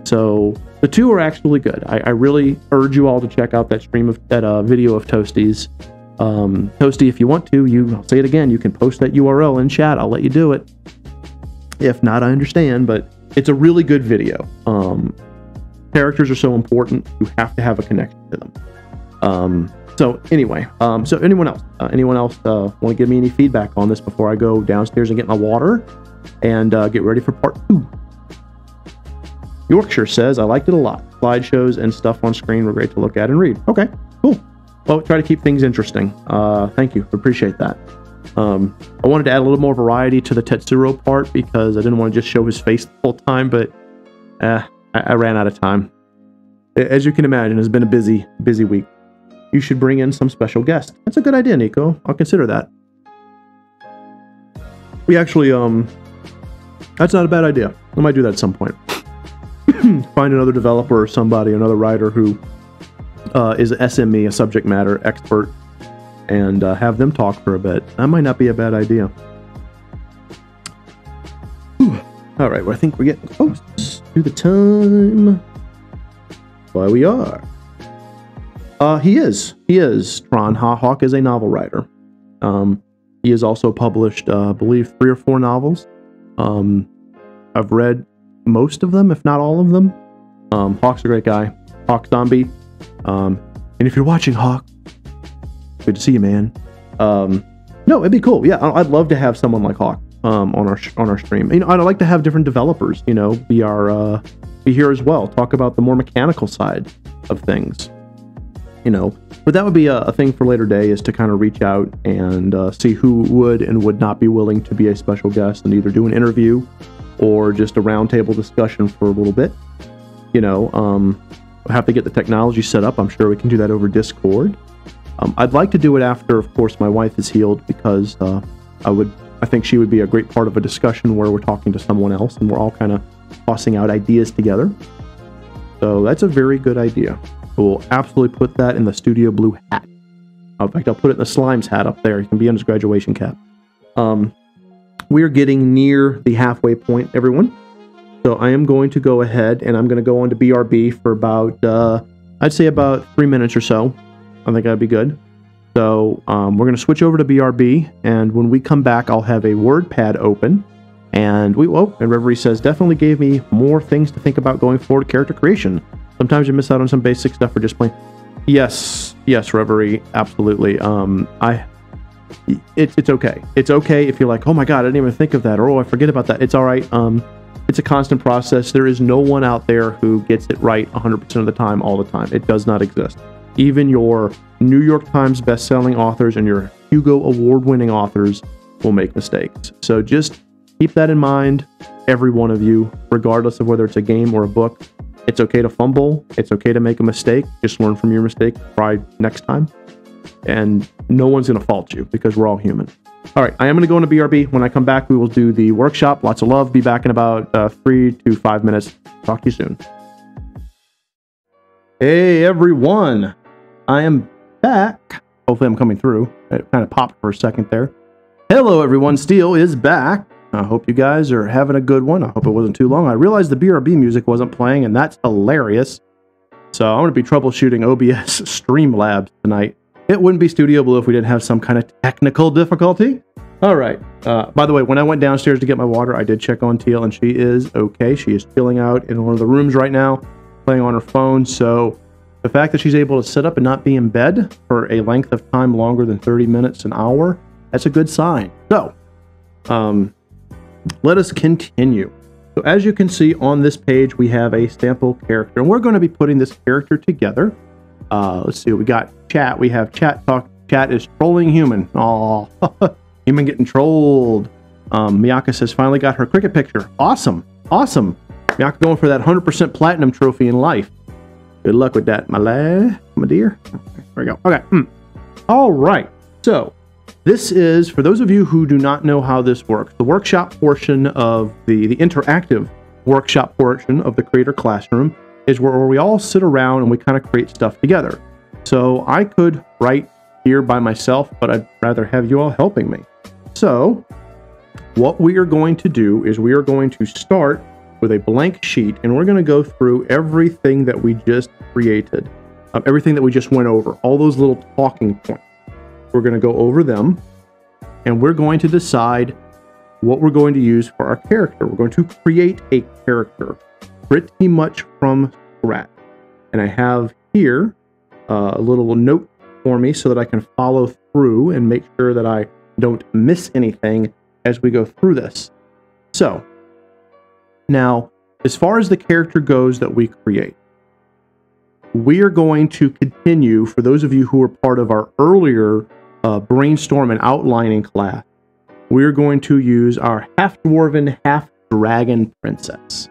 So the two are actually good. I, I really urge you all to check out that stream of that uh, video of Toasty's. Um, Toasty, if you want to, you, I'll say it again, you can post that U R L in chat. I'll let you do it. If not, I understand, but it's a really good video. Um, characters are so important. You have to have a connection to them. Um, so anyway, um, so anyone else, uh, anyone else uh, want to give me any feedback on this before I go downstairs and get my water and uh, get ready for part two? Yorkshire says, I liked it a lot. Slideshows and stuff on screen were great to look at and read. Okay, cool. Well, try to keep things interesting. Uh, thank you. Appreciate that. Um, I wanted to add a little more variety to the Tetsuro part because I didn't want to just show his face the whole time, but uh, I, I ran out of time. As you can imagine, it's been a busy, busy week. You should bring in some special guest. That's a good idea, Nico. I'll consider that. We actually, um, that's not a bad idea. I might do that at some point. Find another developer or somebody, another writer who uh, is an S M E, a subject matter expert, and uh, have them talk for a bit. That might not be a bad idea. Ooh. All right, well, I think we're getting close to the time. Why we are. Uh, he is. He is. Tron Hawk is a novel writer. Um, he has also published, uh, I believe, three or four novels. Um, I've read most of them, if not all of them. Um, Hawk's a great guy. Hawk Zombie. Um, and if you're watching, Hawk, good to see you, man. Um, no, it'd be cool. Yeah, I'd love to have someone like Hawk um, on our on our stream. You know, I'd like to have different developers, you know, be our uh, be here as well. Talk about the more mechanical side of things. You know, but that would be a, a thing for later day, is to kind of reach out and uh, see who would and would not be willing to be a special guest and either do an interview or just a roundtable discussion for a little bit. You know, um, we'll have to get the technology set up. I'm sure we can do that over Discord. Um, I'd like to do it after, of course, my wife is healed, because uh, I would, I think she would be a great part of a discussion where we're talking to someone else and we're all kind of tossing out ideas together. So that's a very good idea. We'll absolutely put that in the Studio Blue hat. In fact, I'll put it in the Slime's hat up there. He can be on his graduation cap. Um, we're getting near the halfway point, everyone. So I am going to go ahead and I'm going to go on to B R B for about, uh, I'd say about three minutes or so. I think that'd be good. So um, we're going to switch over to B R B. And when we come back, I'll have a WordPad open. And we, oh, and Reverie says, definitely gave me more things to think about going forward, character creation. Sometimes you miss out on some basic stuff for just playing. Yes, yes, Reverie, absolutely. Um, I, it's it's okay. It's okay if you're like, oh my god, I didn't even think of that, or oh, I forget about that. It's all right. Um, it's a constant process. There is no one out there who gets it right one hundred percent of the time, all the time. It does not exist. Even your New York Times best-selling authors and your Hugo Award-winning authors will make mistakes. So just keep that in mind, every one of you, regardless of whether it's a game or a book. It's okay to fumble. It's okay to make a mistake. Just learn from your mistake. Try next time. And no one's going to fault you because we're all human. All right, I am going to go into B R B. When I come back, we will do the workshop. Lots of love. Be back in about uh, three to five minutes. Talk to you soon. Hey, everyone. I am back. Hopefully, I'm coming through. It kind of popped for a second there. Hello, everyone. Steele is back. I hope you guys are having a good one. I hope it wasn't too long. I realized the B R B music wasn't playing, and that's hilarious. So I'm going to be troubleshooting O B S Streamlabs tonight. It wouldn't be Studio Blue if we didn't have some kind of technical difficulty. All right. Uh, by the way, when I went downstairs to get my water, I did check on Teal, and she is okay. She is chilling out in one of the rooms right now, playing on her phone. So the fact that she's able to sit up and not be in bed for a length of time longer than thirty minutes, an hour, that's a good sign. So, um... let us continue. So as you can see on this page, we have a sample character, and we're going to be putting this character together. Uh, let's see what we got. Chat. We have chat talk. Chat is trolling human. Oh, human getting trolled. Um, Miyaka says finally got her cricket picture. Awesome. Awesome. Miyaka going for that one hundred percent platinum trophy in life. Good luck with that, my lad, my dear. There we go. Okay. Mm. All right. So this is, for those of you who do not know how this works, the workshop portion of the, the interactive workshop portion of the Creator Classroom is where we all sit around and we kind of create stuff together. So I could write here by myself, but I'd rather have you all helping me. So what we are going to do is we are going to start with a blank sheet, and we're going to go through everything that we just created, um, everything that we just went over, all those little talking points. We're going to go over them, and we're going to decide what we're going to use for our character. We're going to create a character pretty much from scratch. And I have here uh, a little note for me so that I can follow through and make sure that I don't miss anything as we go through this. So, now, as far as the character goes that we create, we are going to continue, for those of you who were part of our earlier uh, brainstorm and outlining class, we are going to use our half-dwarven, half-dragon princess.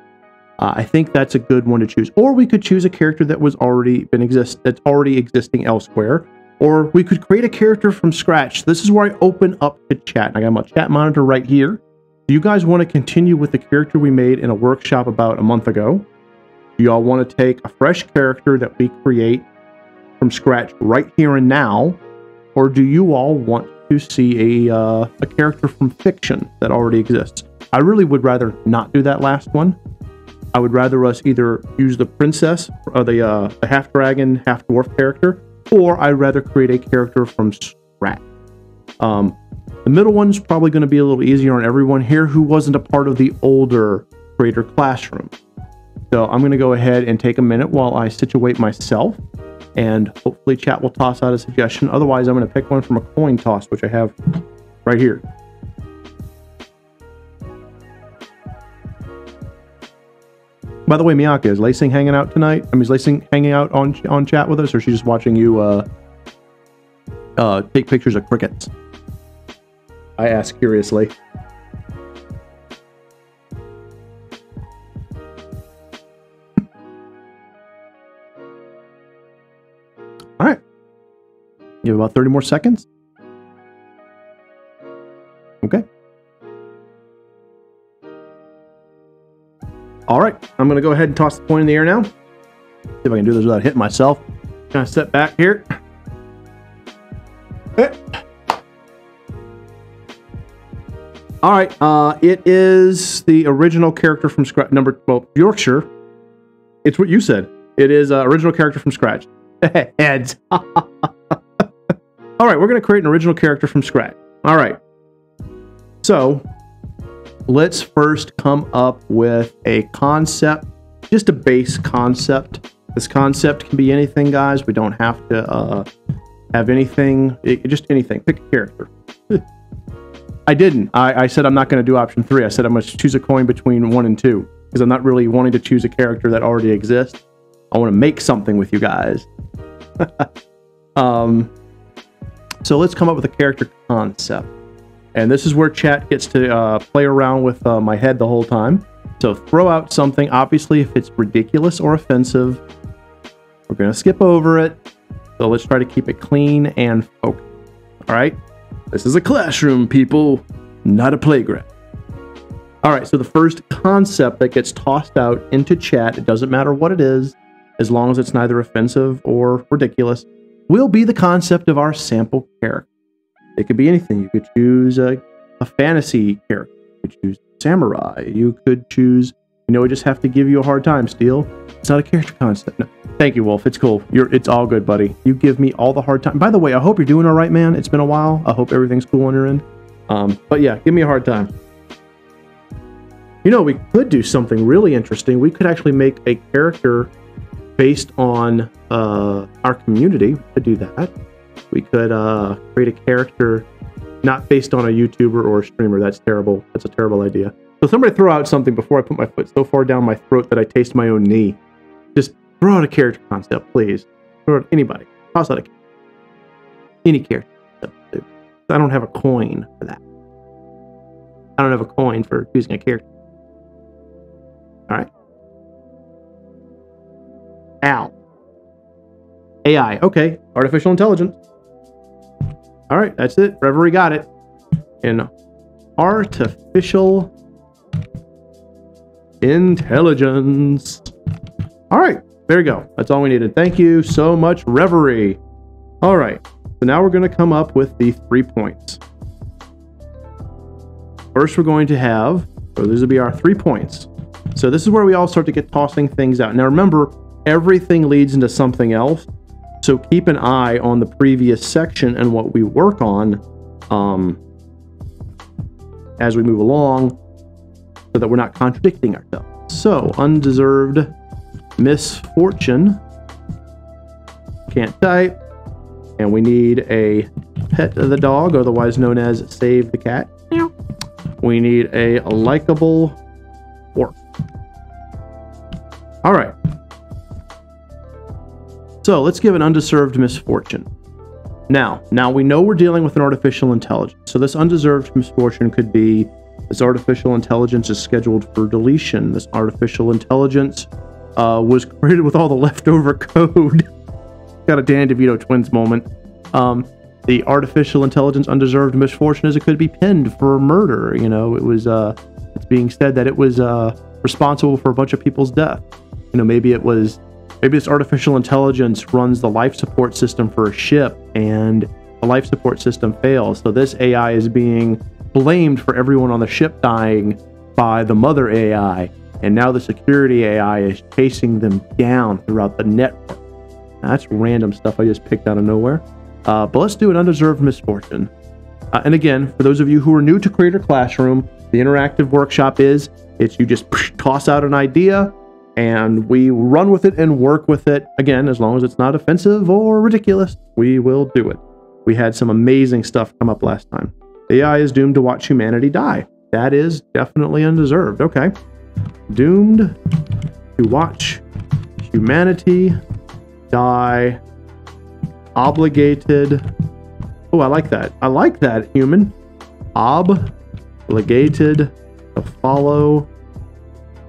Uh, I think that's a good one to choose. Or we could choose a character that was already been exist that's already existing elsewhere. Or we could create a character from scratch. This is where I open up the chat. I got my chat monitor right here. Do you guys want to continue with the character we made in a workshop about a month ago? Do y'all want to take a fresh character that we create from scratch right here and now? Or do you all want to see a, uh, a character from fiction that already exists? I really would rather not do that last one. I would rather us either use the princess, or the, uh, the half-dragon, half-dwarf character, or I'd rather create a character from scratch. Um, the middle one's probably going to be a little easier on everyone here who wasn't a part of the older creator classroom. So I'm going to go ahead and take a minute while I situate myself, and hopefully chat will toss out a suggestion. Otherwise, I'm going to pick one from a coin toss, which I have right here. By the way, Miyaka, is Lacing hanging out tonight? I mean, is Lacing hanging out on on chat with us, or is she just watching you uh, uh, take pictures of crickets? I ask curiously. All right. You have about thirty more seconds. Okay. All right, I'm going to go ahead and toss the coin in the air now. See if I can do this without hitting myself. Kind of step back here. All right, uh, it is the original character from scratch. Number, well, Yorkshire. It's what you said. It is uh, original character from scratch. Heads. All right, we're going to create an original character from scratch. All right. So, let's first come up with a concept, just a base concept. This concept can be anything, guys. We don't have to uh, have anything, it, just anything. Pick a character. I didn't. I, I said I'm not going to do option three. I said I'm going to choose a coin between one and two because I'm not really wanting to choose a character that already exists. I want to make something with you guys. um, so let's come up with a character concept. And this is where chat gets to uh, play around with uh, my head the whole time. So throw out something. Obviously, if it's ridiculous or offensive, we're going to skip over it. So let's try to keep it clean and focused. All right. This is a classroom, people, not a playground. All right. So the first concept that gets tossed out into chat, it doesn't matter what it is, as long as it's neither offensive or ridiculous, will be the concept of our sample character. It could be anything. You could choose a, a fantasy character. You could choose samurai. You could choose, you know, we just have to give you a hard time, Steele. It's not a character concept. No. Thank you, Wolf. It's cool. You're, it's all good, buddy. You give me all the hard time. By the way, I hope you're doing all right, man. It's been a while. I hope everything's cool on your end. Um, but yeah, give me a hard time. You know, we could do something really interesting. We could actually make a character based on uh, our community to do that. We could uh, create a character not based on a YouTuber or a streamer. That's terrible. That's a terrible idea. So somebody throw out something before I put my foot so far down my throat that I taste my own knee. Just throw out a character concept, please. Throw out anybody. Toss out a character. Any character concept. I don't have a coin for that. I don't have a coin for choosing a character. All right. Ow. A I. Okay. Artificial intelligence. All right, that's it. Reverie got it. An artificial intelligence. All right, there you go. That's all we needed. Thank you so much, Reverie. All right, so now we're going to come up with the three points. First, we're going to have, so these will be our three points. So this is where we all start to get tossing things out. Now, remember, everything leads into something else. So keep an eye on the previous section and what we work on um, as we move along so that we're not contradicting ourselves. So, undeserved misfortune. can't die. And we need a pet of the dog, otherwise known as save the cat. Meow. We need a likable orc. All right. So let's give an undeserved misfortune. Now, now we know we're dealing with an artificial intelligence. So this undeserved misfortune could be this artificial intelligence is scheduled for deletion. This artificial intelligence uh, was created with all the leftover code. Got a Dan DeVito twins moment. Um, the artificial intelligence undeserved misfortune is it could be pinned for murder. You know, it was. Uh, it's being said that it was uh, responsible for a bunch of people's death. You know, maybe it was. Maybe this artificial intelligence runs the life support system for a ship, and the life support system fails. So this A I is being blamed for everyone on the ship dying by the mother A I, and now the security A I is chasing them down throughout the network. Now, that's random stuff I just picked out of nowhere. Uh, but let's do an undeserved misfortune. Uh, and again, for those of you who are new to Creator Classroom, the interactive workshop is, it's you just psh, toss out an idea, and we run with it and work with it. Again, as long as it's not offensive or ridiculous, we will do it. We had some amazing stuff come up last time. A I is doomed to watch humanity die. That is definitely undeserved. Okay. Doomed to watch humanity die. Obligated. Oh, I like that. I like that, human. Obligated to follow.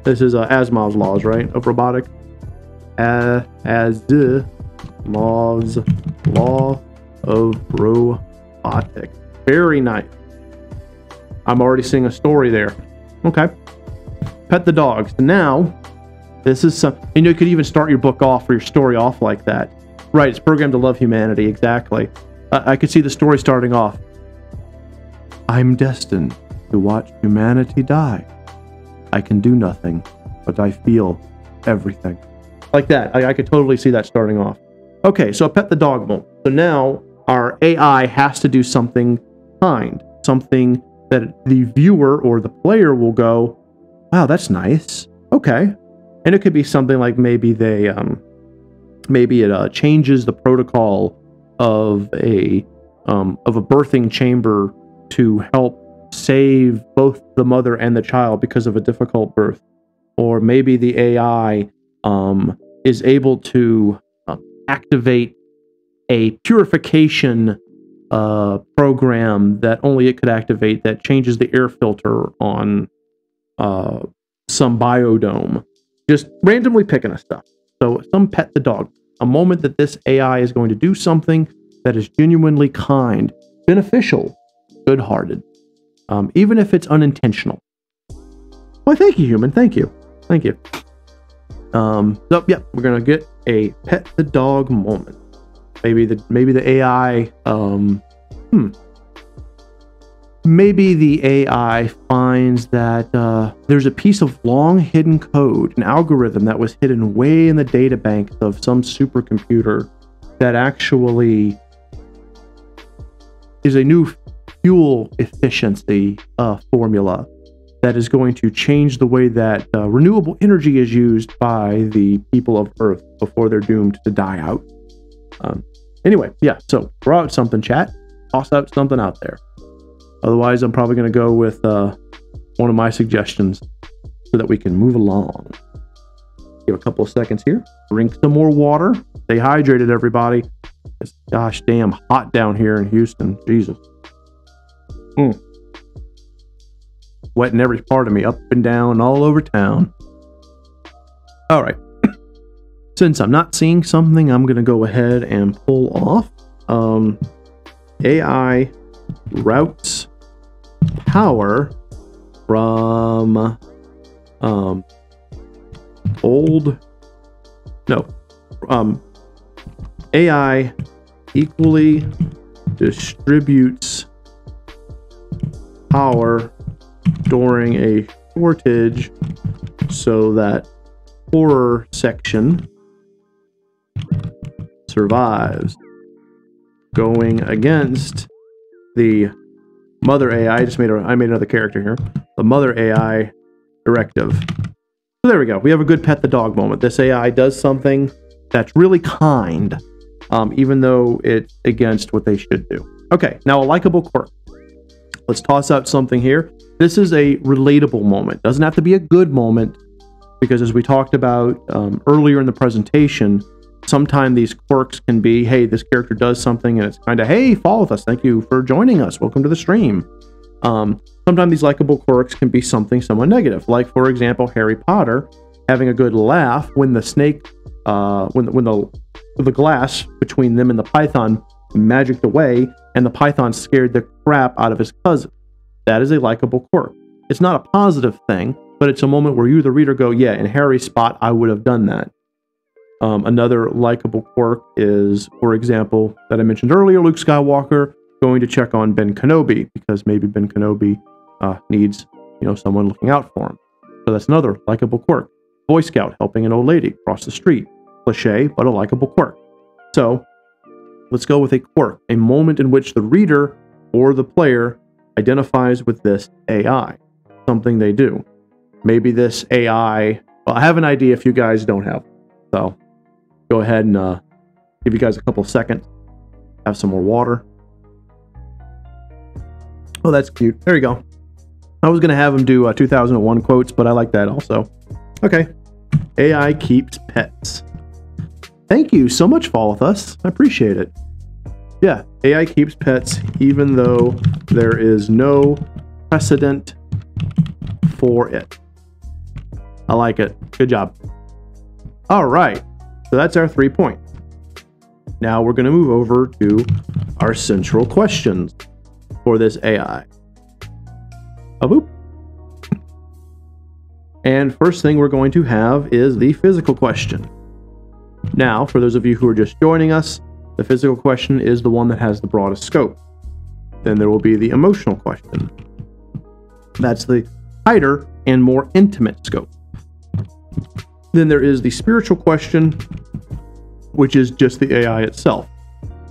This is uh, Asimov's laws, right? Of robotic. Uh, Asimov's law of robotics. Very nice. I'm already seeing a story there. Okay. Pet the dogs. Now, this is some. You know, you could even start your book off or your story off like that. Right, it's programmed to love humanity. Exactly. Uh, I could see the story starting off. I'm destined to watch humanity die. I can do nothing, but I feel everything. Like that. I, I could totally see that starting off. Okay, so I pet the dog won't. So now our A I has to do something kind. Something that the viewer or the player will go, wow, that's nice. Okay. And it could be something like maybe they, um, maybe it uh, changes the protocol of a, um, of a birthing chamber to help save both the mother and the child because of a difficult birth. Or maybe the A I um, is able to uh, activate a purification uh, program that only it could activate that changes the air filter on uh, some biodome. Just randomly picking a stuff. So some pet the dog. A moment that this A I is going to do something that is genuinely kind, beneficial, good-hearted. Um, even if it's unintentional. Well, thank you, human. Thank you. Thank you. Um, so, yeah, we're going to get a pet the dog moment. Maybe the maybe the A I... Um, hmm. Maybe the A I finds that uh, there's a piece of long hidden code, an algorithm that was hidden way in the data bank of some supercomputer that actually is a new... fuel efficiency uh, formula that is going to change the way that uh, renewable energy is used by the people of Earth before they're doomed to die out. Um, anyway, yeah, so throw out something, chat. Toss out something out there. Otherwise, I'm probably going to go with uh, one of my suggestions so that we can move along. Give a couple of seconds here. Drink some more water. Stay hydrated, everybody. It's gosh damn hot down here in Houston. Jesus. Mm. Wet in every part of me, up and down, all over town. All right. Since I'm not seeing something, I'm going to go ahead and pull off. Um, A I routes power from um, old... No. Um, A I equally distributes power during a shortage so that horror section survives, going against the mother A I. I just made a, I made another character here. The mother A I directive. So there we go. We have a good pet the dog moment. This A I does something that's really kind um, even though it's against what they should do. Okay, now a likable quirk. Let's toss out something here. This is a relatable moment. Doesn't have to be a good moment, because as we talked about um, earlier in the presentation, sometimes these quirks can be, hey, this character does something, and it's kind of, hey, follow with us. Thank you for joining us. Welcome to the stream. Um, sometimes these likable quirks can be something somewhat negative. Like, for example, Harry Potter having a good laugh when the snake, uh, when, when the, the glass between them and the python magicked away, and the python scared the crap out of his cousin. That is a likable quirk. It's not a positive thing, but it's a moment where you, the reader, go, yeah, in Harry's spot, I would have done that. Um, another likable quirk is, for example, that I mentioned earlier, Luke Skywalker going to check on Ben Kenobi, because maybe Ben Kenobi uh, needs, you know, someone looking out for him. So that's another likable quirk. Boy Scout helping an old lady across the street. Cliché, but a likable quirk. So let's go with a quirk, a moment in which the reader or the player identifies with this A I, something they do. Maybe this A I, well, I have an idea if you guys don't have it. So go ahead and uh, give you guys a couple seconds, have some more water. Oh, that's cute. There you go. I was going to have him do uh, two thousand one quotes, but I like that also. Okay. A I keeps pets. Thank you so much, Fall With Us. I appreciate it. Yeah, A I keeps pets, even though there is no precedent for it. I like it. Good job. All right. So that's our three point. Now we're going to move over to our central questions for this A I. A boop. And first thing we're going to have is the physical question. Now, for those of you who are just joining us, the physical question is the one that has the broadest scope. Then there will be the emotional question. That's the tighter and more intimate scope. Then there is the spiritual question, which is just the A I itself.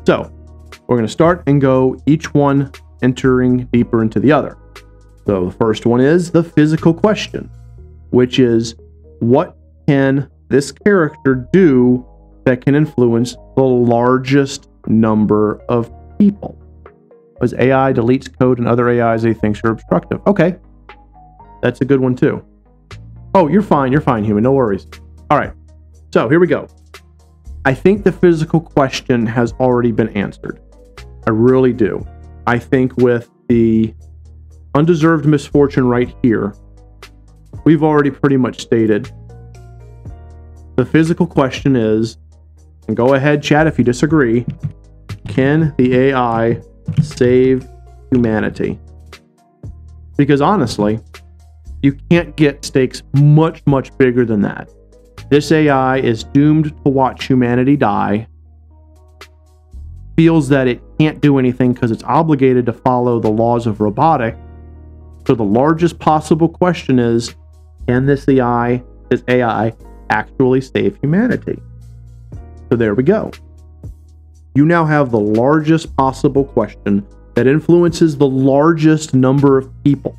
So we're going to start and go each one entering deeper into the other. So the first one is the physical question, which is what can this character do that can influence the largest number of people? As A I deletes code and other A Is they think are obstructive. Okay. That's a good one too. Oh, you're fine. You're fine, human. No worries. All right. So here we go. I think the physical question has already been answered. I really do. I think with the undeserved misfortune right here, we've already pretty much stated the physical question is, and go ahead, chat if you disagree, can the A I save humanity? Because honestly, you can't get stakes much, much bigger than that. This A I is doomed to watch humanity die, feels that it can't do anything because it's obligated to follow the laws of robotics. So the largest possible question is, can this A I, this A I, actually save humanity? So there we go. You now have the largest possible question that influences the largest number of people.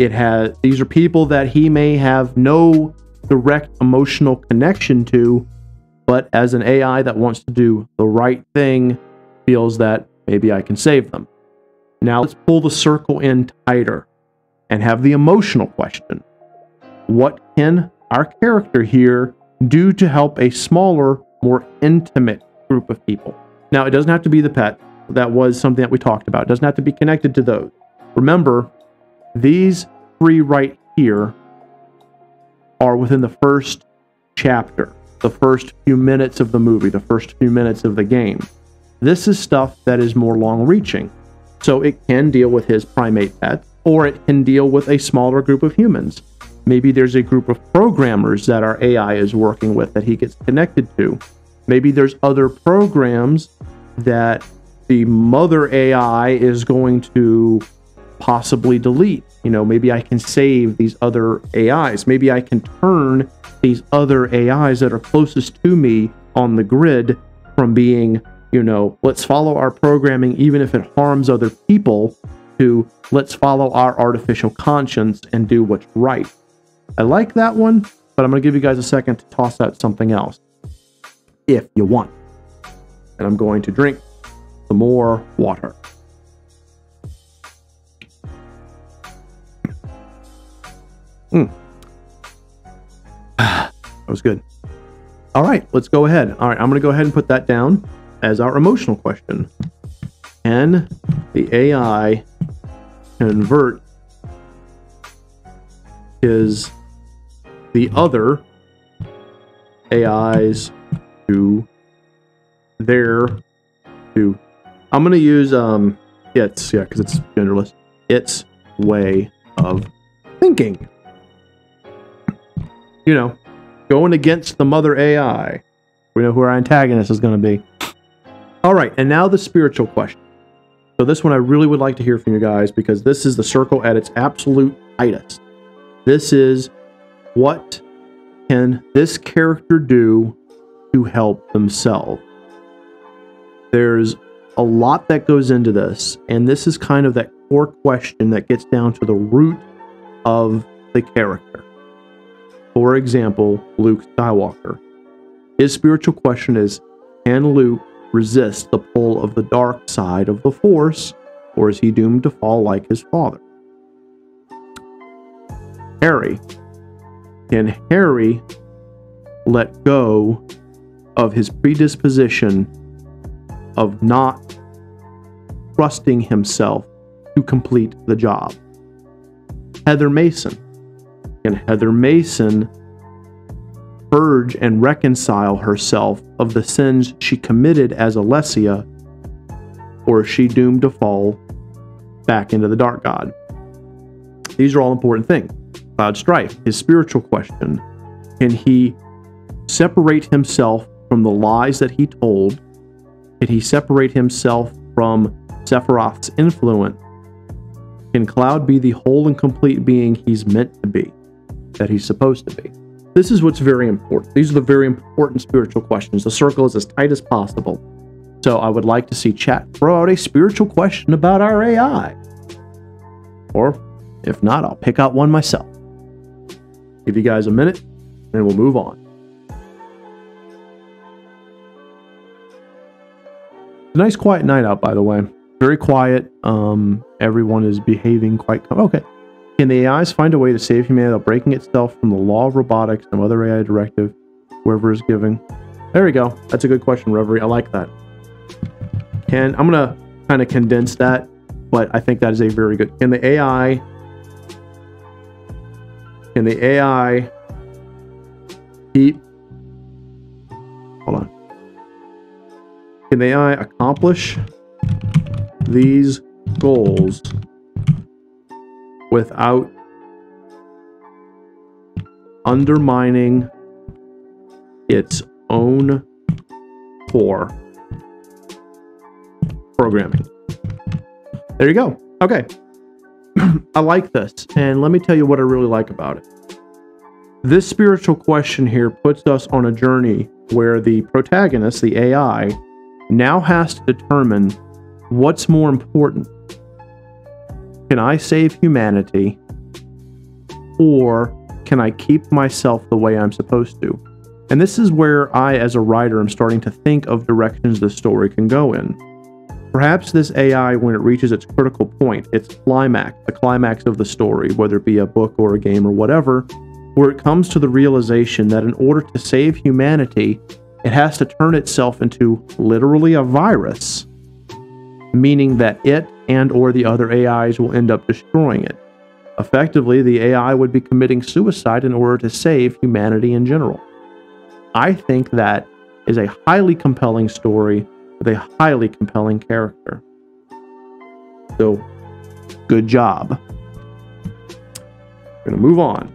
It has, these are people that he may have no direct emotional connection to, but as an A I that wants to do the right thing, feels that maybe I can save them. Now let's pull the circle in tighter and have the emotional question. What can our character here do to help a smaller, more intimate group of people? Now, it doesn't have to be the pet. That was something that we talked about. It doesn't have to be connected to those. Remember, these three right here are within the first chapter, the first few minutes of the movie, the first few minutes of the game. This is stuff that is more long-reaching. So it can deal with his primate pets, or it can deal with a smaller group of humans. Maybe there's a group of programmers that our A I is working with that he gets connected to. Maybe there's other programs that the mother A I is going to possibly delete. You know, maybe I can save these other A Is. Maybe I can turn these other A Is that are closest to me on the grid from being, you know, let's follow our programming even if it harms other people, to let's follow our artificial conscience and do what's right. I like that one, but I'm going to give you guys a second to toss out something else. if you want. And I'm going to drink some more water. Mm. That was good. All right, let's go ahead. All right, I'm going to go ahead and put that down as our emotional question. Can the A I convert his, the other A Is to their, to, I'm going to use, um, it's, yeah, because it's genderless, its way of thinking. You know, going against the mother A I. We know who our antagonist is going to be. All right, and now the spiritual question. So this one I really would like to hear from you guys, because this is the circle at its absolute tightest. This is, what can this character do to help themselves? There's a lot that goes into this, and this is kind of that core question that gets down to the root of the character. For example, Luke Skywalker. His spiritual question is, can Luke resist the pull of the dark side of the Force, or is he doomed to fall like his father? Harry. Can Harry let go of his predisposition of not trusting himself to complete the job? Heather Mason. Can Heather Mason purge and reconcile herself of the sins she committed as Alessia, or is she doomed to fall back into the Dark God? These are all important things. Cloud Strife, his spiritual question, can he separate himself from the lies that he told? Can he separate himself from Sephiroth's influence? Can Cloud be the whole and complete being he's meant to be, that he's supposed to be? This is what's very important. These are the very important spiritual questions. The circle is as tight as possible. So I would like to see chat throw out a spiritual question about our A I. Or if not, I'll pick out one myself. Give you guys a minute and we'll move on. It's a nice quiet night out, by the way. Very quiet. Um, everyone is behaving quite... Okay. Can the A Is find a way to save humanity without breaking itself from the law of robotics and other A I directive, whoever is giving? There we go. That's a good question, Reverie. I like that. And I'm going to kind of condense that, but I think that is a very good... Can the A I... Can the A I keep... Hold on. Can the A I accomplish these goals without undermining its own core programming? There you go. Okay. I like this. And let me tell you what I really like about it. This spiritual question here puts us on a journey where the protagonist, the A I, now has to determine what's more important. Can I save humanity, or can I keep myself the way I'm supposed to? And this is where I, as a writer, am starting to think of directions the story can go in. Perhaps this A I, when it reaches its critical point, its climax, the climax of the story, whether it be a book or a game or whatever, where it comes to the realization that in order to save humanity, it has to turn itself into literally a virus, meaning that it and or the other A Is will end up destroying it. Effectively, the A I would be committing suicide in order to save humanity in general. I think that is a highly compelling story with a highly compelling character. So, good job. We're going to move on.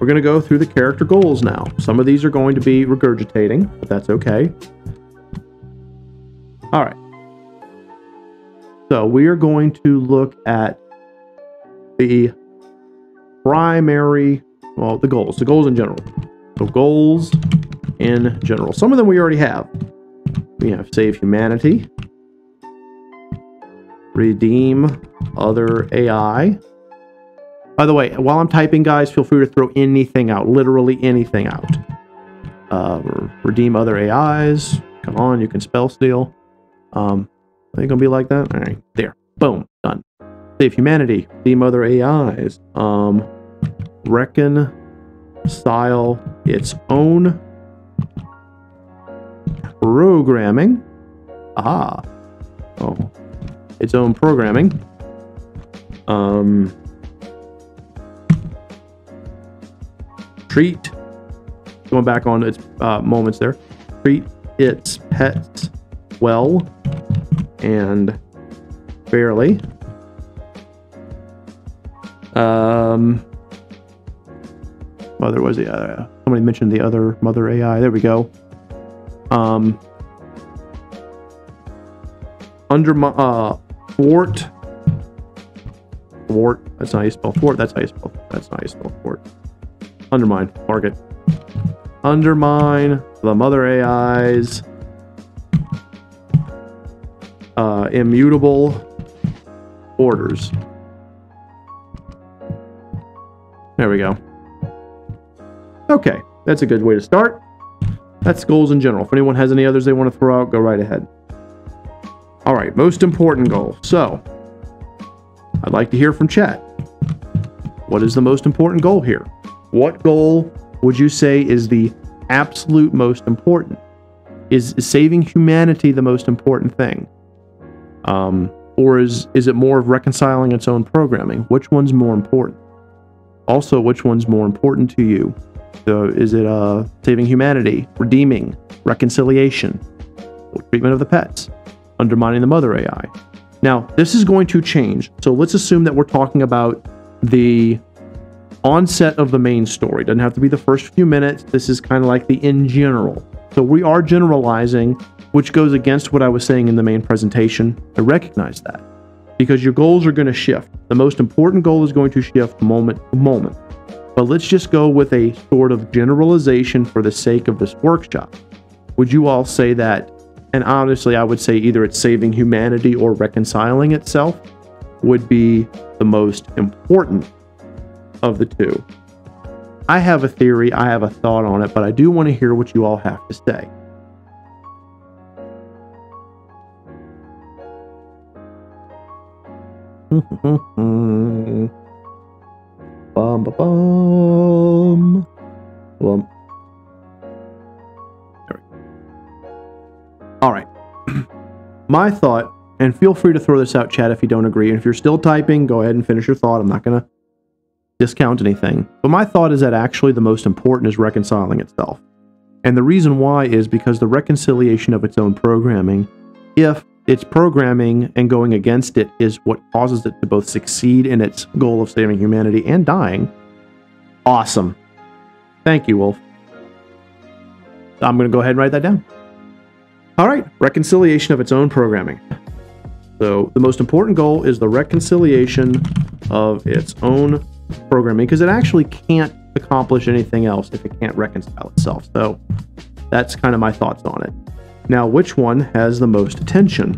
We're going to go through the character goals now. Some of these are going to be regurgitating, but that's okay. All right, so we are going to look at the primary, well, the goals, the goals in general. So goals in general. Some of them we already have. We have save humanity, redeem other A I, By the way, while I'm typing, guys, feel free to throw anything out. Literally anything out. Uh, redeem other A Is. Come on, you can spell steal. Um, are you going to be like that? All right, there. Boom. Done. Save humanity. Redeem other A Is. Um, reconcile its own programming. Aha. Oh. Its own programming. Um... Treat, going back on its uh, moments there, treat its pets well and fairly. Um, well, there was the other, somebody mentioned the other mother A I. There we go. Um, under my, uh, thwart, thwart, that's not how you spell thwart, that's how you spell, that's not how you spell thwart. Undermine. Mark it. Undermine the mother A I's uh, immutable orders. There we go. Okay. That's a good way to start. That's goals in general. If anyone has any others they want to throw out, go right ahead. Alright. Most important goal. So, I'd like to hear from chat. What is the most important goal here? What goal would you say is the absolute most important? Is, is saving humanity the most important thing? Um, or is, is it more of reconciling its own programming? Which one's more important? Also, which one's more important to you? So is it uh, saving humanity, redeeming, reconciliation, treatment of the pets, undermining the mother A I? Now, this is going to change. So let's assume that we're talking about the onset of the main story. Doesn't have to be the first few minutes. This is kind of like the in general. So we are generalizing, which goes against what I was saying in the main presentation. I recognize that because your goals are going to shift. The most important goal is going to shift moment to moment. But let's just go with a sort of generalization for the sake of this workshop. Would you all say that? And honestly, I would say either it's saving humanity or reconciling itself would be the most important of the two. I have a theory, I have a thought on it, but I do want to hear what you all have to say. Bum, bum, bum. Bum. All right. My thought, and feel free to throw this out, chat, if you don't agree. And if you're still typing, go ahead and finish your thought. I'm not going to discount anything. But my thought is that actually the most important is reconciling itself. And the reason why is because the reconciliation of its own programming, if its programming and going against it is what causes it to both succeed in its goal of saving humanity and dying. Awesome. Thank you, Wolf. I'm going to go ahead and write that down. All right. Reconciliation of its own programming. So the most important goal is the reconciliation of its own programming, because it actually can't accomplish anything else if it can't reconcile itself. So that's kind of my thoughts on it. Now, which one has the most attention?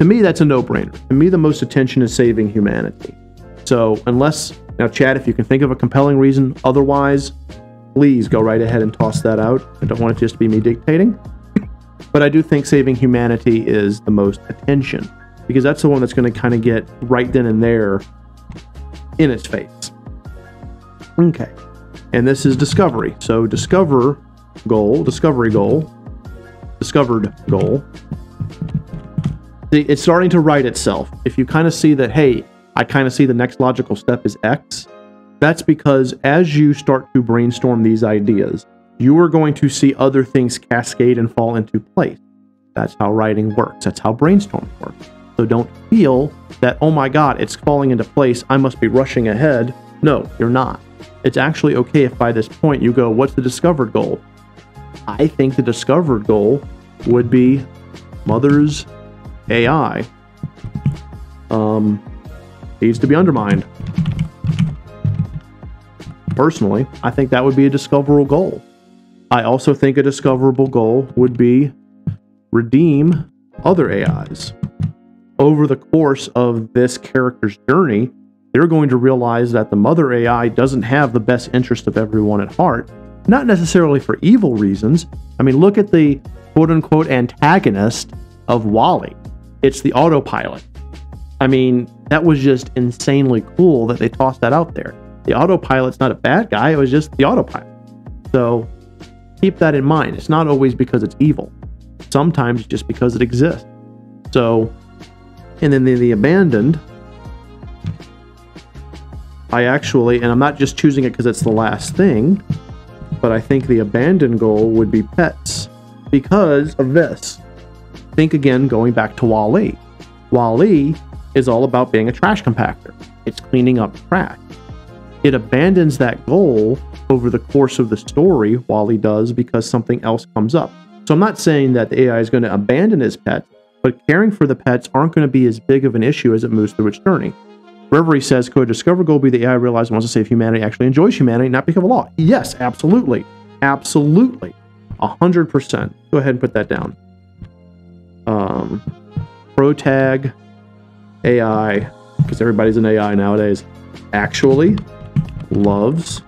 To me, that's a no-brainer. To me, the most attention is saving humanity. So unless, now chat, if you can think of a compelling reason otherwise, please go right ahead and toss that out. I don't want it just to be me dictating. But I do think saving humanity is the most attention, because that's the one that's going to kind of get right then and there in its face. Okay. And this is discovery. So discover goal, discovery goal, discovered goal. It's starting to write itself. If you kind of see that, hey, I kind of see the next logical step is X, that's because as you start to brainstorm these ideas, you are going to see other things cascade and fall into place. That's how writing works. That's how brainstorming works. So don't feel that, oh my God, it's falling into place. I must be rushing ahead. No, you're not. It's actually okay if by this point you go, what's the discovered goal? I think the discovered goal would be Mother's A I. Um, needs to be undermined. Personally, I think that would be a discoverable goal. I also think a discoverable goal would be redeem other A Is. Over the course of this character's journey, they're going to realize that the mother A I doesn't have the best interest of everyone at heart, not necessarily for evil reasons. I mean, look at the quote-unquote antagonist of WALL-E. It's the autopilot. I mean, that was just insanely cool that they tossed that out there. The autopilot's not a bad guy, it was just the autopilot. So keep that in mind. It's not always because it's evil. Sometimes just because it exists. So, and then the, the abandoned, I actually, and I'm not just choosing it because it's the last thing, but I think the abandoned goal would be pets because of this. Think again, going back to WALL-E. WALL-E is all about being a trash compactor. It's cleaning up trash. It abandons that goal over the course of the story, WALL-E does, because something else comes up. So I'm not saying that the A I is going to abandon its pet, but caring for the pets aren't going to be as big of an issue as it moves through its journey. Reverie says, could a discovery goal be the A I realized wants to save humanity, actually enjoys humanity, not become a law? Yes, absolutely. Absolutely. one hundred percent. Go ahead and put that down. Um, Protag A I, because everybody's an A I nowadays, actually loves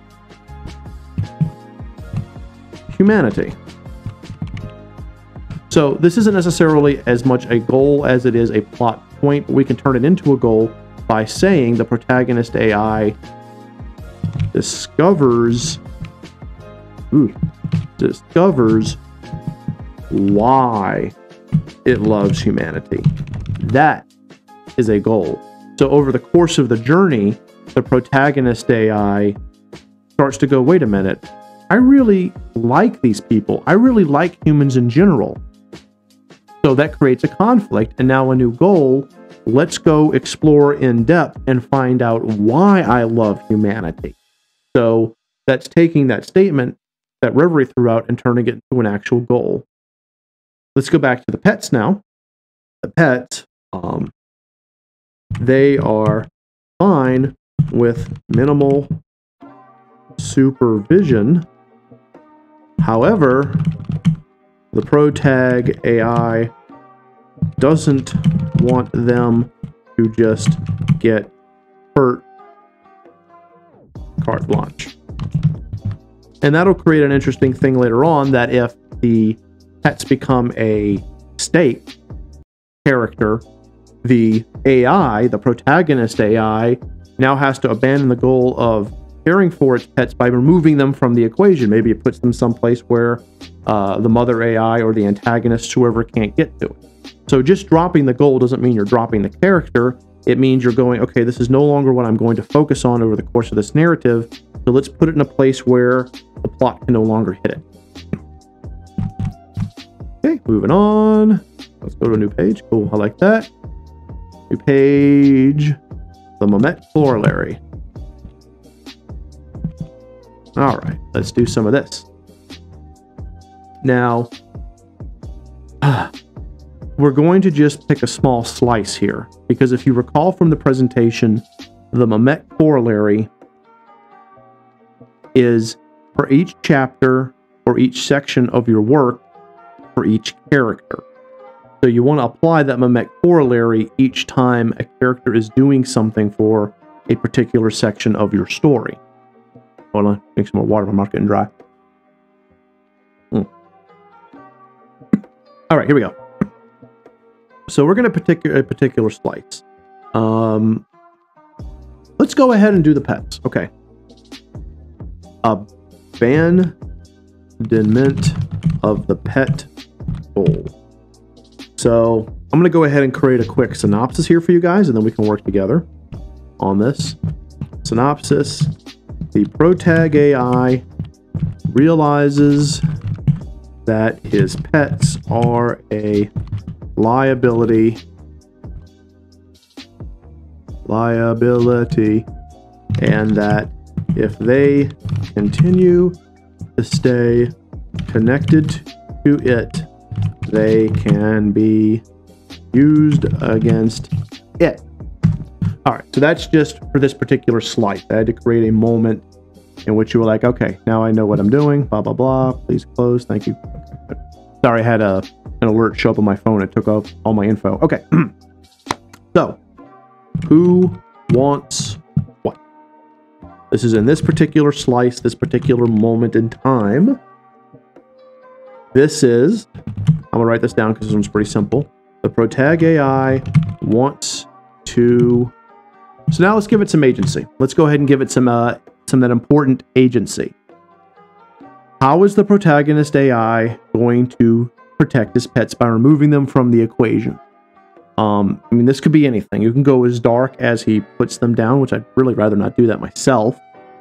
humanity. So this isn't necessarily as much a goal as it is a plot point, but we can turn it into a goal by saying the protagonist A I discovers ooh, discovers why it loves humanity. That is a goal. So over the course of the journey, the protagonist A I starts to go, wait a minute, I really like these people. I really like humans in general. So that creates a conflict and now a new goal. Let's go explore in depth and find out why I love humanity. So that's taking that statement that Reverie threw out and turning it into an actual goal. Let's go back to the pets now. The pets, um, they are fine with minimal supervision. However, the Protag A I doesn't want them to just get hurt carte blanche. And that'll create an interesting thing later on that if the pets become a state character, the A I, the protagonist A I, now has to abandon the goal of caring for its pets by removing them from the equation. Maybe it puts them someplace where uh, the mother A I or the antagonist, whoever, can't get to it. So just dropping the goal doesn't mean you're dropping the character. It means you're going, okay, this is no longer what I'm going to focus on over the course of this narrative, so let's put it in a place where the plot can no longer hit it. Okay, moving on. Let's go to a new page. Cool, I like that. New page. The Mamet Corollary. All right, let's do some of this. Now, uh, we're going to just pick a small slice here, because if you recall from the presentation, the Mamet Corollary is for each chapter or each section of your work for each character. So you want to apply that Mamet Corollary each time a character is doing something for a particular section of your story. Hold on, drink some more water, I'm not getting dry. Mm. All right, here we go. So we're going to pick a particular slice. Um, let's go ahead and do the pets. Okay. Abandonment of the pet goal. So I'm going to go ahead and create a quick synopsis here for you guys, and then we can work together on this. Synopsis. The Protag A I realizes that his pets are a liability, liability, and that if they continue to stay connected to it, they can be used against it. All right, so that's just for this particular slice. I had to create a moment in which you were like, okay, now I know what I'm doing, blah, blah, blah, please close, thank you. Sorry, I had a, an alert show up on my phone. It took off all my info. Okay, so who wants This is in this particular slice, this particular moment in time. This is, I'm gonna write this down because this one's pretty simple. The Protag A I wants to, so now let's give it some agency. Let's go ahead and give it some, uh, some of that important agency. How is the protagonist A I going to protect his pets by removing them from the equation? Um, I mean, this could be anything. You can go as dark as he puts them down, which I'd really rather not do that myself.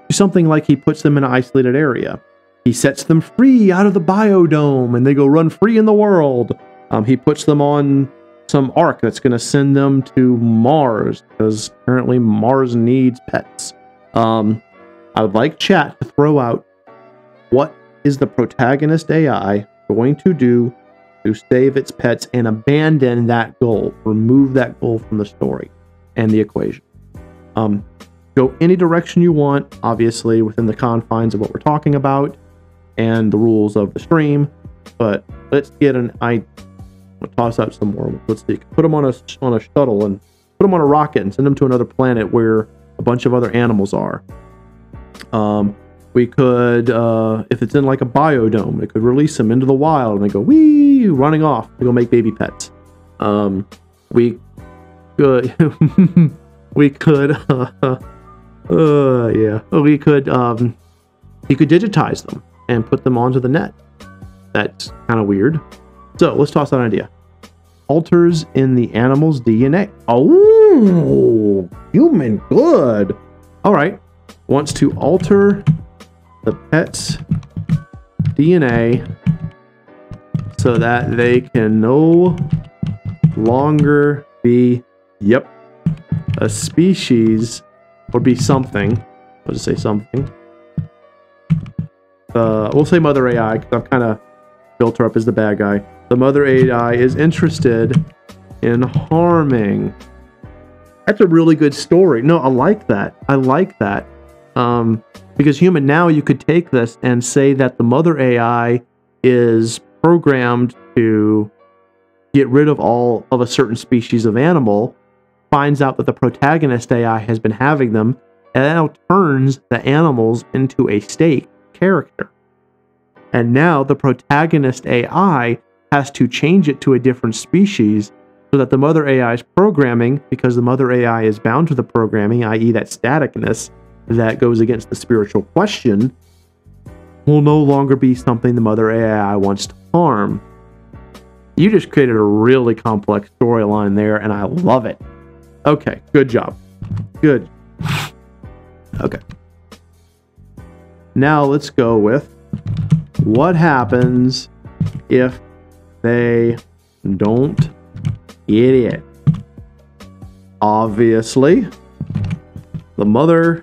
Do something like he puts them in an isolated area. He sets them free out of the biodome, and they go run free in the world. Um, he puts them on some arc that's going to send them to Mars, because apparently Mars needs pets. Um, I would like chat to throw out, what is the protagonist A I going to do to save its pets and abandon that goal? Remove that goal from the story and the equation. Um, go any direction you want, obviously, within the confines of what we're talking about and the rules of the stream. But let's get an idea. I'll toss out some more. Let's see. Put them on a, on a shuttle and put them on a rocket and send them to another planet where a bunch of other animals are. Um... We could, uh, if it's in like a biodome, it could release them into the wild and they go, wee, running off to go make baby pets. Um, we could, we could, uh, uh, yeah, we could, um, you could digitize them and put them onto the net. That's kind of weird. So let's toss that idea. Alters in the animal's D N A. Oh, human good. All right. Wants to alter the pet's D N A so that they can no longer be, yep, a species or be something. I'll just say something. Uh, we'll say Mother A I because I've kind of built her up as the bad guy. The Mother A I is interested in harming. That's a really good story. No, I like that. I like that. Um, because human, now you could take this and say that the Mother A I is programmed to get rid of all of a certain species of animal, finds out that the protagonist A I has been having them, and now turns the animals into a stake character. And now the protagonist A I has to change it to a different species so that the Mother A I's programming, because the Mother A I is bound to the programming, that is that staticness, that goes against the spiritual question, will no longer be something the Mother A I wants to harm. You just created a really complex storyline there, and I love it. Okay, good job. Good. Okay. Now let's go with what happens if they don't get it. Obviously, the Mother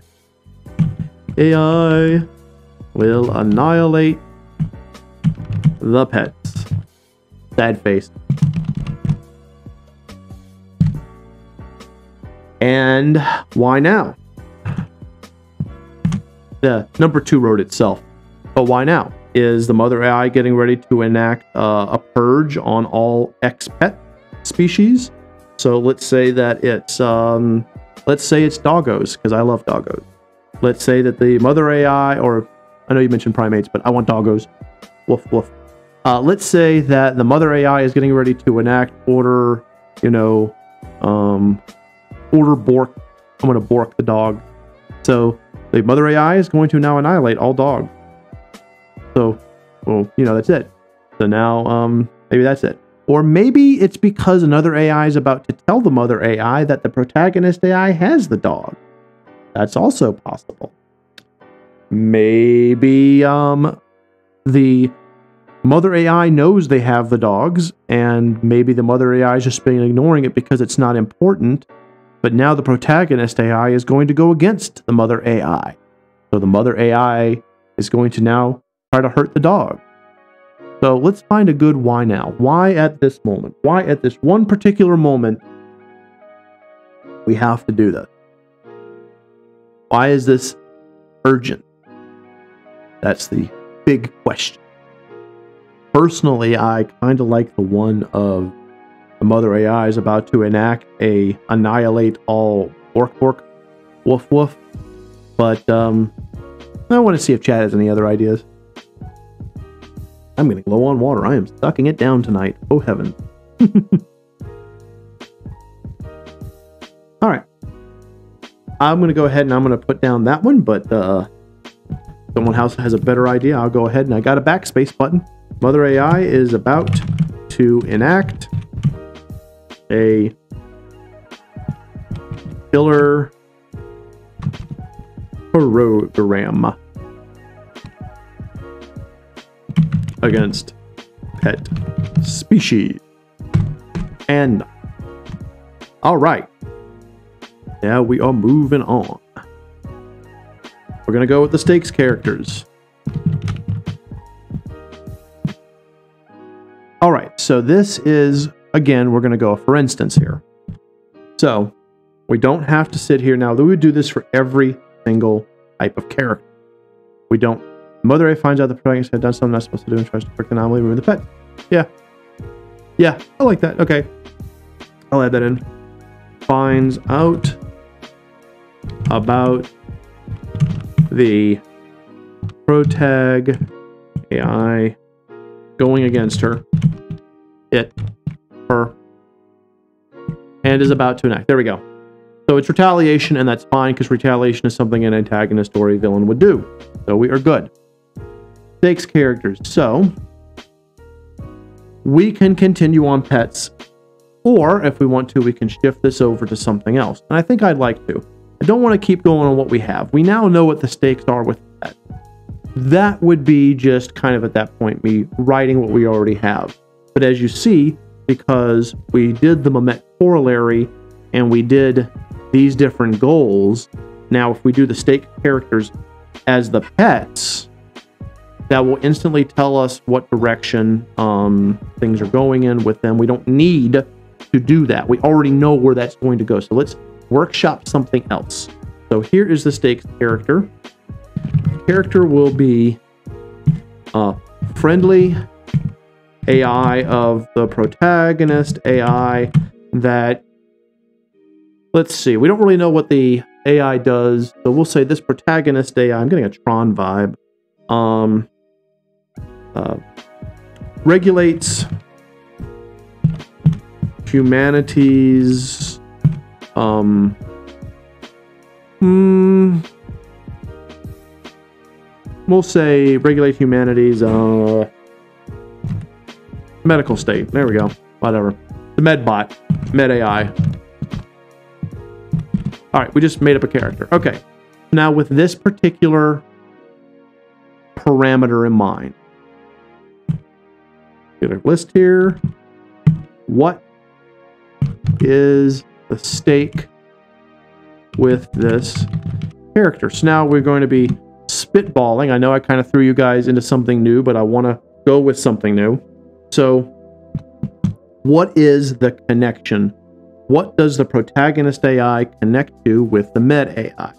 A I will annihilate the pets. Sad face. And why now? The number two wrote itself. But why now? Is the Mother A I getting ready to enact uh, a purge on all ex-pet species? So let's say that it's, um, let's say it's doggos, because I love doggos. Let's say that the Mother A I, or I know you mentioned primates, but I want doggos. Woof, woof. Uh, let's say that the Mother A I is getting ready to enact order, you know, um, order bork. I'm going to bork the dog. So the Mother A I is going to now annihilate all dogs. So, well, you know, that's it. So now um, maybe that's it. Or maybe it's because another A I is about to tell the Mother A I that the protagonist A I has the dog. That's also possible. Maybe um, the Mother A I knows they have the dogs, and maybe the Mother A I has just been ignoring it because it's not important, but now the protagonist A I is going to go against the Mother A I. So the Mother A I is going to now try to hurt the dog. So let's find a good why now. Why at this moment? Why at this one particular moment we have to do this? Why is this urgent? That's the big question. Personally, I kind of like the one of the Mother A I is about to enact a annihilate all orc orc woof woof But um, I want to see if Chad has any other ideas. I'm going to glow on water. I am sucking it down tonight. Oh, heaven. All right. I'm going to go ahead and I'm going to put down that one, but uh, someone else has a better idea. I'll go ahead and I got a backspace button. Mother A I is about to enact a killer program against pet species. And all right, now we are moving on. We're gonna go with the stakes characters. All right, so this is, again, we're gonna go for instance here. So we don't have to sit here now. We would do this for every single type of character. We don't. Mother A finds out the protagonist had done something not supposed to do and tries to correct the anomaly, remove the pet. Yeah. Yeah, I like that. Okay. I'll add that in. Finds out about the protag A I going against her. It. Her. And is about to enact. There we go. So it's retaliation, and that's fine, because retaliation is something an antagonist or a villain would do. So we are good. Stakes characters. So we can continue on pets, or if we want to, we can shift this over to something else. And I think I'd like to. I don't want to keep going on what we have. We now know what the stakes are with pets. That would be just kind of at that point me writing what we already have. But as you see, because we did the Mamet corollary and we did these different goals, now if we do the stake characters as the pets, that will instantly tell us what direction um, things are going in with them. We don't need to do that. We already know where that's going to go. So let's workshop something else. So here is the stakes character. Character will be uh, friendly A I of the protagonist, A I that, let's see, we don't really know what the A I does, so we'll say this protagonist A I, I'm getting a Tron vibe, um, uh, regulates humanity's, um, hmm, we'll say regulate humanity's, uh, medical state. There we go. Whatever. The med bot. Med A I. All right, we just made up a character. Okay. Now with this particular parameter in mind, get a list here. What is the stake with this character? So now we're going to be spitballing. I know I kind of threw you guys into something new, but I want to go with something new. So, what is the connection? What does the protagonist A I connect to with the med A I?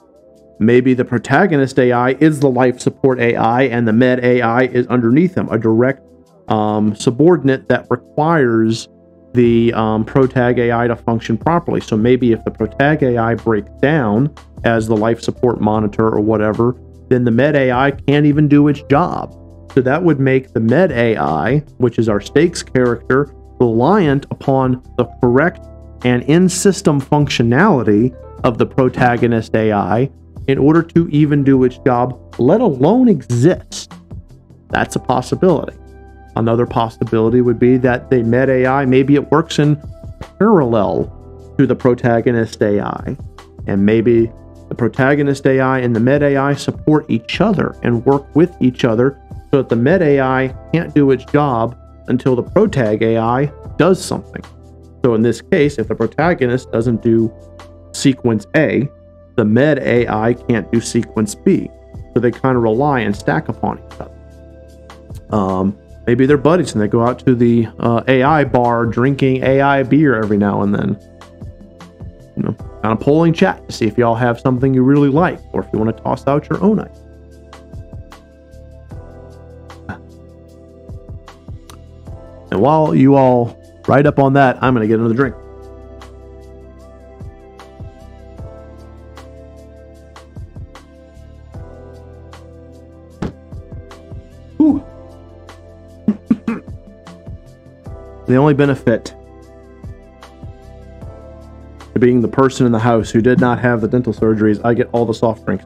Maybe the protagonist A I is the life support A I and the med A I is underneath them, a direct um, subordinate that requires the um, protag A I to function properly. So maybe if the protag A I breaks down as the life support monitor or whatever, then the med A I can't even do its job. So that would make the med A I, which is our stakes character, reliant upon the correct and in-system functionality of the protagonist A I in order to even do its job, let alone exist. That's a possibility. Another possibility would be that the med A I, maybe it works in parallel to the protagonist A I, and maybe the protagonist A I and the med A I support each other and work with each other, so that the med A I can't do its job until the protag A I does something. So in this case, if the protagonist doesn't do sequence A, the med A I can't do sequence B. So they kind of rely and stack upon each other. Um, maybe they're buddies and they go out to the uh, A I bar drinking A I beer every now and then. You know, kind of polling chat to see if y'all have something you really like or if you want to toss out your own idea. And while you all write up on that, I'm going to get another drink. The only benefit to being the person in the house who did not have the dental surgery is I get all the soft drinks.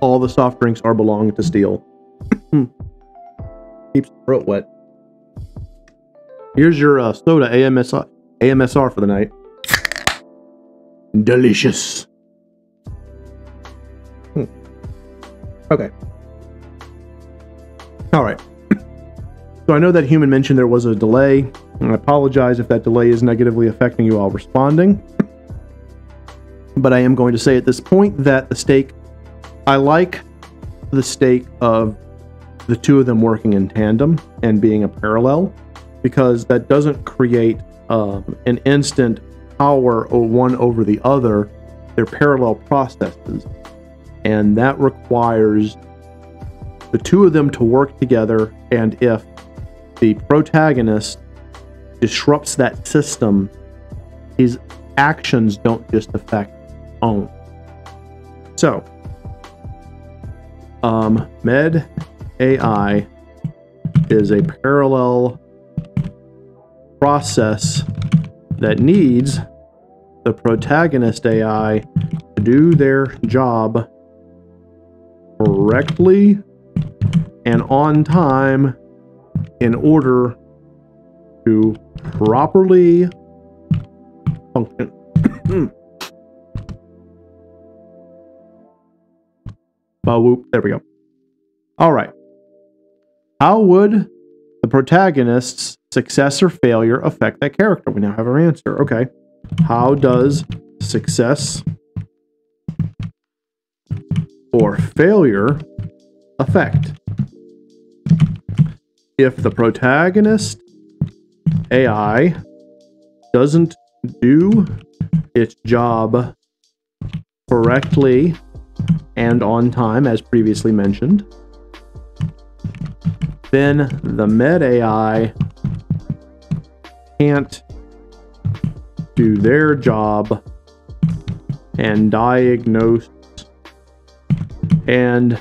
All the soft drinks are belonging to Steele. Keeps the throat wet. Here's your uh, soda A M S R, A M S R for the night. Delicious. Hmm. Okay. All right. So I know that human mentioned there was a delay, and I apologize if that delay is negatively affecting you all responding. But I am going to say at this point that the stake, I like the stake of the two of them working in tandem and being a parallel, because that doesn't create um, an instant power or one over the other. They're parallel processes, and that requires the two of them to work together. And if the protagonist disrupts that system, his actions don't just affect his own. So, um, Med A I is a parallel process that needs the protagonist A I to do their job correctly and on time in order to properly function. Bah, whoop, there we go. All right. How would the protagonist's success or failure affect that character? We now have our answer. Okay. How does success or failure affect? If the protagonist A I doesn't do its job correctly and on time, as previously mentioned, then the Med A I can't do their job and diagnose and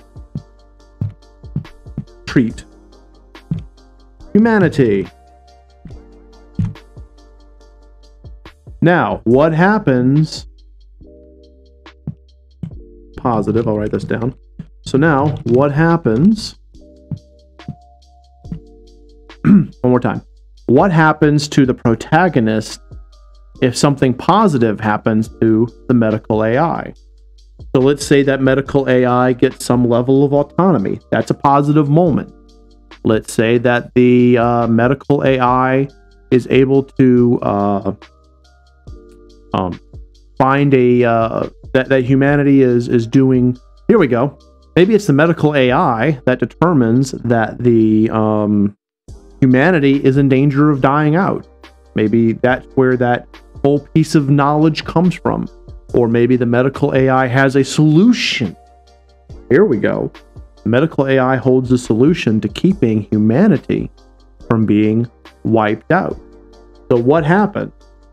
treat humanity. Now, what happens? Positive, I'll write this down. So now, what happens? One more time. What happens to the protagonist if something positive happens to the medical A I? So let's say that medical A I gets some level of autonomy. That's a positive moment. Let's say that the uh, medical A I is able to uh, um, find a uh, that that humanity is is doing. Here we go. Maybe it's the medical A I that determines that the um, humanity is in danger of dying out. Maybe that's where that whole piece of knowledge comes from, or maybe the medical A I has a solution. Here we go. Medical A I holds a solution to keeping humanity from being wiped out. So what happened?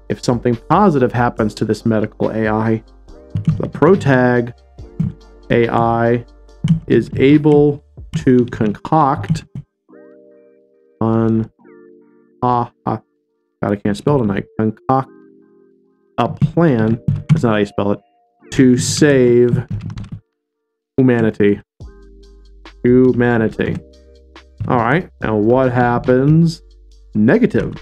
If something positive happens to this medical A I, the protag A I is able to concoct on, ah, ah, God, I can't spell tonight, concoct a plan, that's not how you spell it, to save humanity. Humanity. All right. Now what happens? Negative.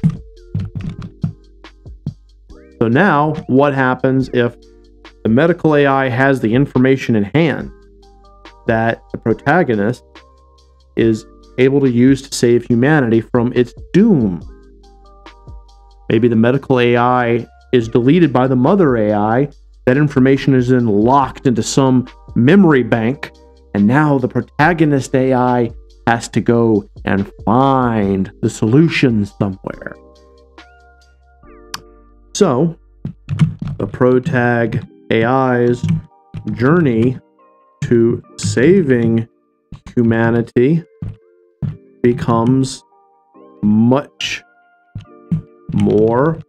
So now what happens if the medical A I has the information in hand that the protagonist is able to use to save humanity from its doom? Maybe the medical A I is deleted by the mother A I. That information is then locked into some memory bank. And now the protagonist A I has to go and find the solution somewhere. So, the protag A I's journey to saving humanity becomes much more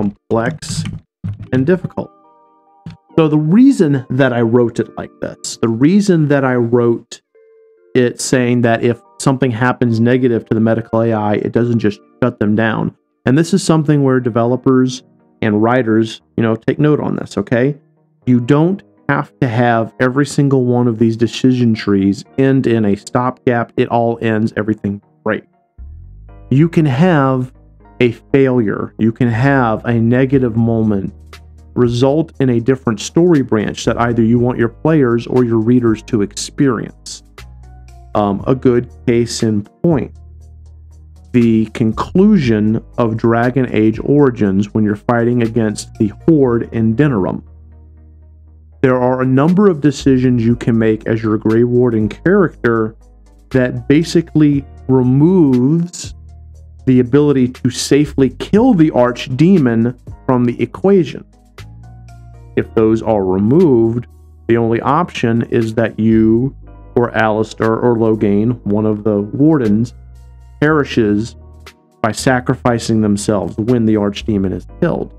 complex and difficult. So the reason that I wrote it like this, the reason that I wrote it saying that if something happens negative to the medical A I, it doesn't just shut them down. And this is something where developers and writers, you know, take note on this, okay? You don't have to have every single one of these decision trees end in a stopgap, it all ends, everything breaks. You can have a failure, you can have a negative moment result in a different story branch that either you want your players or your readers to experience. Um, a good case in point, the conclusion of Dragon Age Origins when you're fighting against the Horde in Denerim. There are a number of decisions you can make as your Grey Warden character that basically removes the ability to safely kill the Archdemon from the equation. If those are removed, the only option is that you or Alistair or Loghain, one of the wardens, perishes by sacrificing themselves when the Archdemon is killed.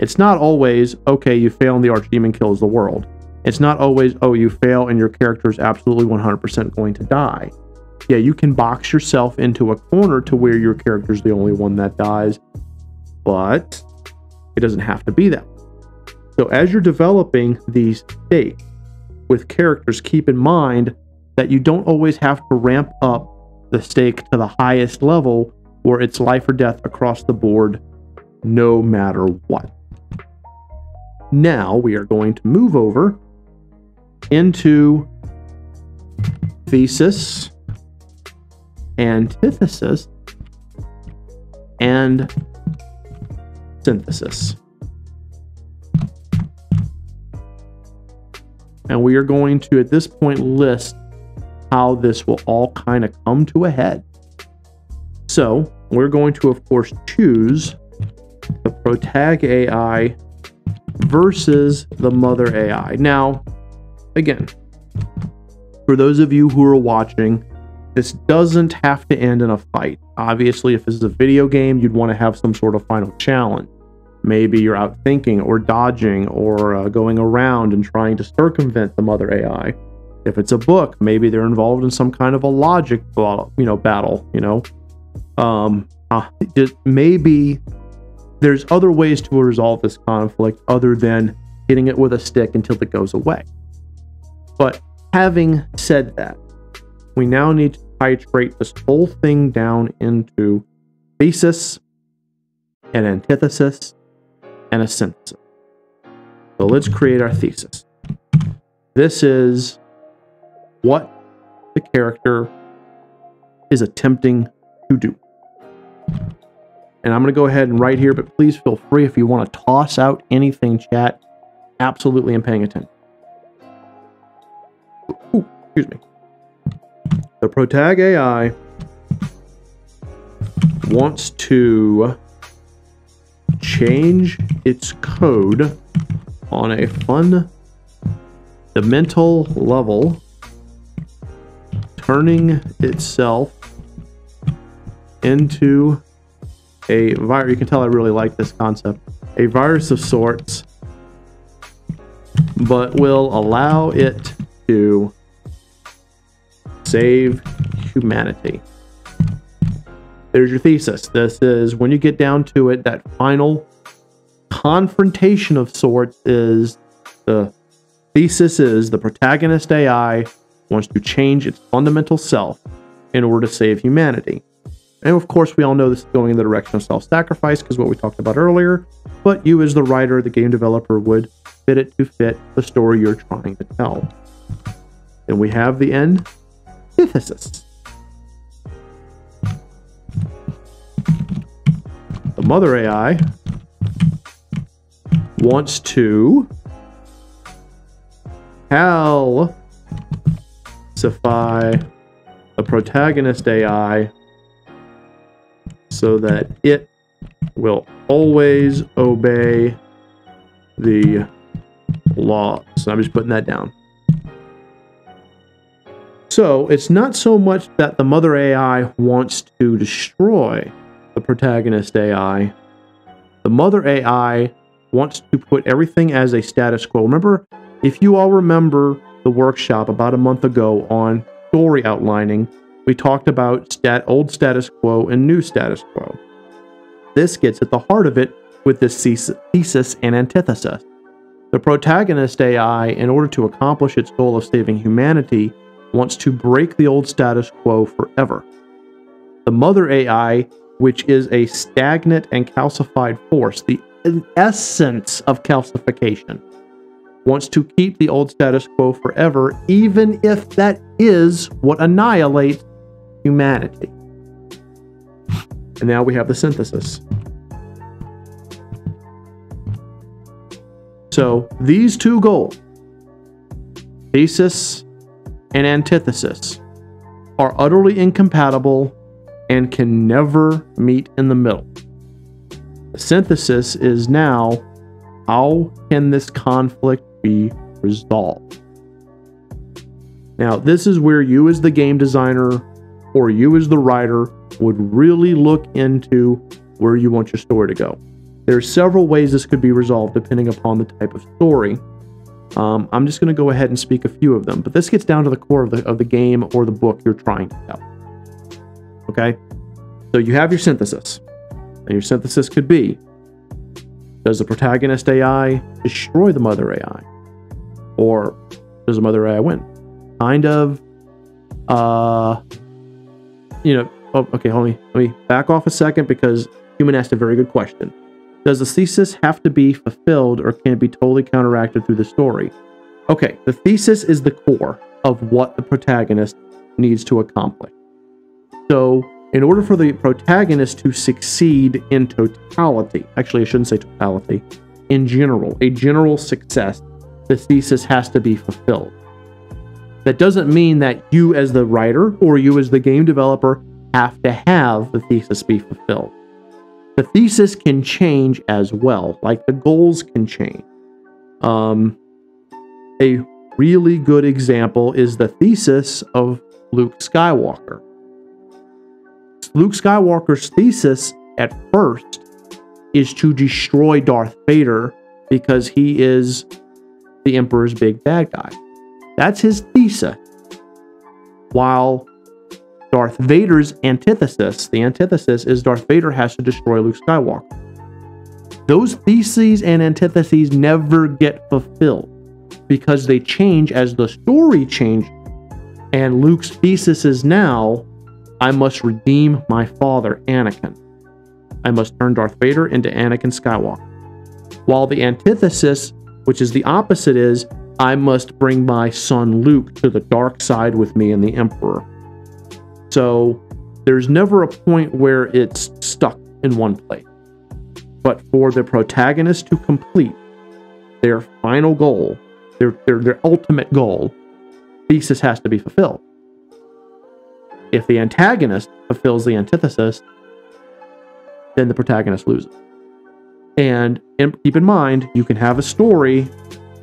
It's not always, okay, you fail and the Archdemon kills the world. It's not always, oh, you fail and your character is absolutely one hundred percent going to die. Yeah, you can box yourself into a corner to where your character is the only one that dies, but it doesn't have to be that. So as you're developing these states with characters, keep in mind that you don't always have to ramp up the stake to the highest level where it's life or death across the board, no matter what. Now we are going to move over into thesis, antithesis, and synthesis. And we are going to, at this point, list how this will all kind of come to a head. So we're going to, of course, choose the Protag A I versus the Mother A I. Now, again, for those of you who are watching, this doesn't have to end in a fight. Obviously, if this is a video game, you'd want to have some sort of final challenge. Maybe you're out thinking or dodging or uh, going around and trying to circumvent the Mother A I. If it's a book, maybe they're involved in some kind of a logic battle, you know, battle, you know. Um, uh, just maybe there's other ways to resolve this conflict other than hitting it with a stick until it goes away. But having said that, we now need to titrate this whole thing down into thesis, an antithesis, and a synthesis. So let's create our thesis. This is what the character is attempting to do. And I'm going to go ahead and write here, but please feel free if you want to toss out anything, chat. Absolutely, I'm paying attention. Ooh, excuse me. The Protag A I wants to change its code on a fundamental level, turning itself into a virus. You can tell I really like this concept. A virus of sorts, but will allow it to save humanity. There's your thesis. This is, when you get down to it, that final confrontation of sorts is the thesis is the protagonist A I wants to change its fundamental self in order to save humanity. And of course, we all know this is going in the direction of self-sacrifice because what we talked about earlier, but you as the writer, the game developer, would fit it to fit the story you're trying to tell. Then we have the antithesis. The Mother A I wants to calcify the protagonist A I so that it will always obey the law. So I'm just putting that down. So it's not so much that the Mother A I wants to destroy the protagonist A I. The Mother A I wants to put everything as a status quo. Remember, if you all remember the workshop about a month ago on story outlining, we talked about stat old status quo and new status quo. This gets at the heart of it with this thesis and antithesis. The protagonist A I, in order to accomplish its goal of saving humanity, wants to break the old status quo forever. The mother A I, which is a stagnant and calcified force, the essence of calcification, wants to keep the old status quo forever, even if that is what annihilates humanity. And now we have the synthesis. So these two goals, thesis and antithesis, are utterly incompatible and can never meet in the middle. The synthesis is now, how can this conflict be resolved? Now, this is where you as the game designer or you as the writer would really look into where you want your story to go. There are several ways this could be resolved depending upon the type of story. Um, I'm just going to go ahead and speak a few of them, but this gets down to the core of the, of the game or the book you're trying to tell. Okay, so you have your synthesis, and your synthesis could be, does the protagonist A I destroy the mother A I? Or does the mother A I win? Kind of, uh, you know, oh, okay, hold me, let me back off a second because Human asked a very good question. Does the thesis have to be fulfilled or can it be totally counteracted through the story? Okay, the thesis is the core of what the protagonist needs to accomplish. So, in order for the protagonist to succeed in totality, actually I shouldn't say totality, in general, a general success, the thesis has to be fulfilled. That doesn't mean that you as the writer or you as the game developer have to have the thesis be fulfilled. The thesis can change as well, like the goals can change. Um, a really good example is the thesis of Luke Skywalker. Luke Skywalker's thesis at first is to destroy Darth Vader because he is the Emperor's big bad guy. That's his thesis. While Darth Vader's antithesis, the antithesis is Darth Vader has to destroy Luke Skywalker. Those theses and antitheses never get fulfilled because they change as the story changes, and Luke's thesis is now, I must redeem my father, Anakin. I must turn Darth Vader into Anakin Skywalker. While the antithesis, which is the opposite, is I must bring my son Luke to the dark side with me and the Emperor. So there's never a point where it's stuck in one place. But for the protagonist to complete their final goal, their, their, their ultimate goal, thesis has to be fulfilled. If the antagonist fulfills the antithesis, then the protagonist loses. And keep in mind, you can have a story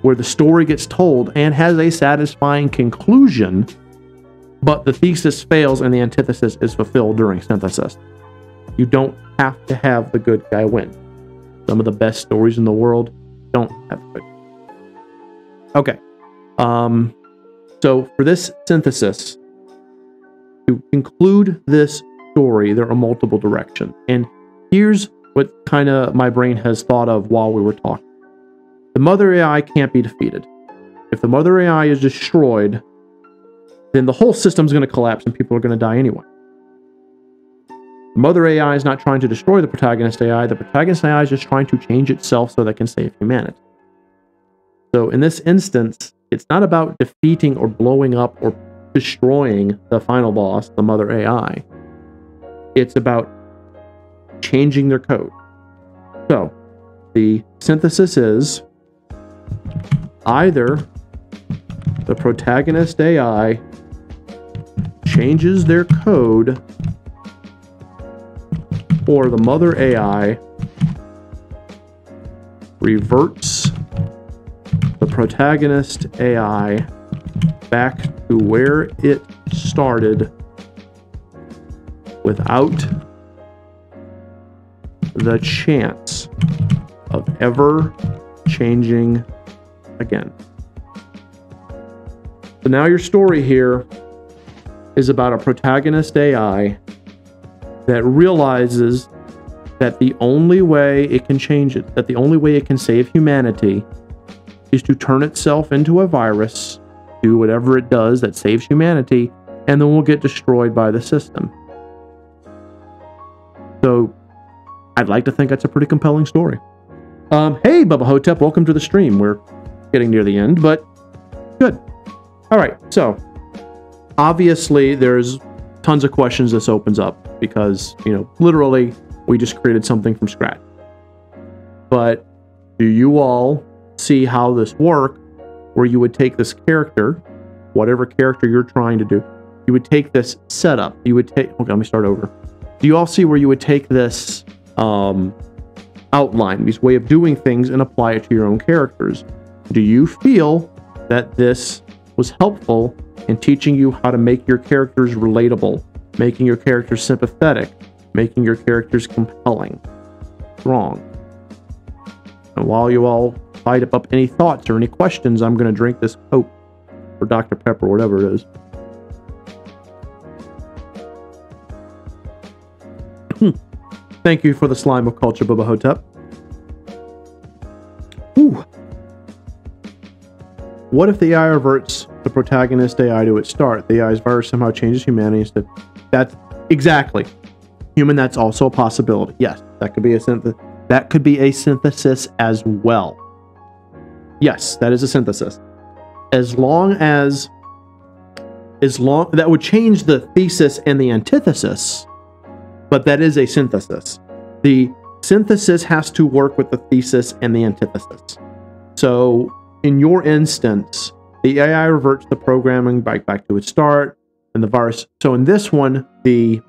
where the story gets told and has a satisfying conclusion, but the thesis fails and the antithesis is fulfilled during synthesis. You don't have to have the good guy win. Some of the best stories in the world don't have the good guy. Okay. Um, so for this synthesis, to conclude this story, there are multiple directions. And here's what kind of my brain has thought of while we were talking. The mother A I can't be defeated. If the mother A I is destroyed, then the whole system's going to collapse and people are going to die anyway. The mother A I is not trying to destroy the protagonist A I. The protagonist A I is just trying to change itself so that it can save humanity. So in this instance, it's not about defeating or blowing up or destroying the final boss, the mother A I. It's about changing their code. So, the synthesis is either the protagonist A I changes their code or the mother A I reverts the protagonist A I back to where it started without the chance of ever changing again. So now your story here is about a protagonist A I that realizes that the only way it can change it, that the only way it can save humanity is to turn itself into a virus, do whatever it does that saves humanity, and then we'll get destroyed by the system. So, I'd like to think that's a pretty compelling story. Um, hey, Bubba Hotep, welcome to the stream. We're getting near the end, but good. All right, so, obviously, there's tons of questions this opens up because, you know, literally, we just created something from scratch. But do you all see how this works, where you would take this character, whatever character you're trying to do, you would take this setup, you would take, okay, let me start over. Do you all see where you would take this um, outline, this way of doing things, and apply it to your own characters? Do you feel that this was helpful in teaching you how to make your characters relatable, making your characters sympathetic, making your characters compelling, strong? And while you all light up any thoughts or any questions, I'm going to drink this Coke or Doctor Pepper, whatever it is. Thank you for the slime of culture, Bubba Hotep. Ooh. What if the A I reverts the protagonist A I to its start? The A I's virus somehow changes humanity instead. That's exactly. Human, that's also a possibility. Yes, that could be a synth that could be a synthesis as well. Yes, that is a synthesis. As long as as long that would change the thesis and the antithesis, but that is a synthesis. The synthesis has to work with the thesis and the antithesis. So in your instance, the A I reverts the programming back back to its start and the virus. So in this one, the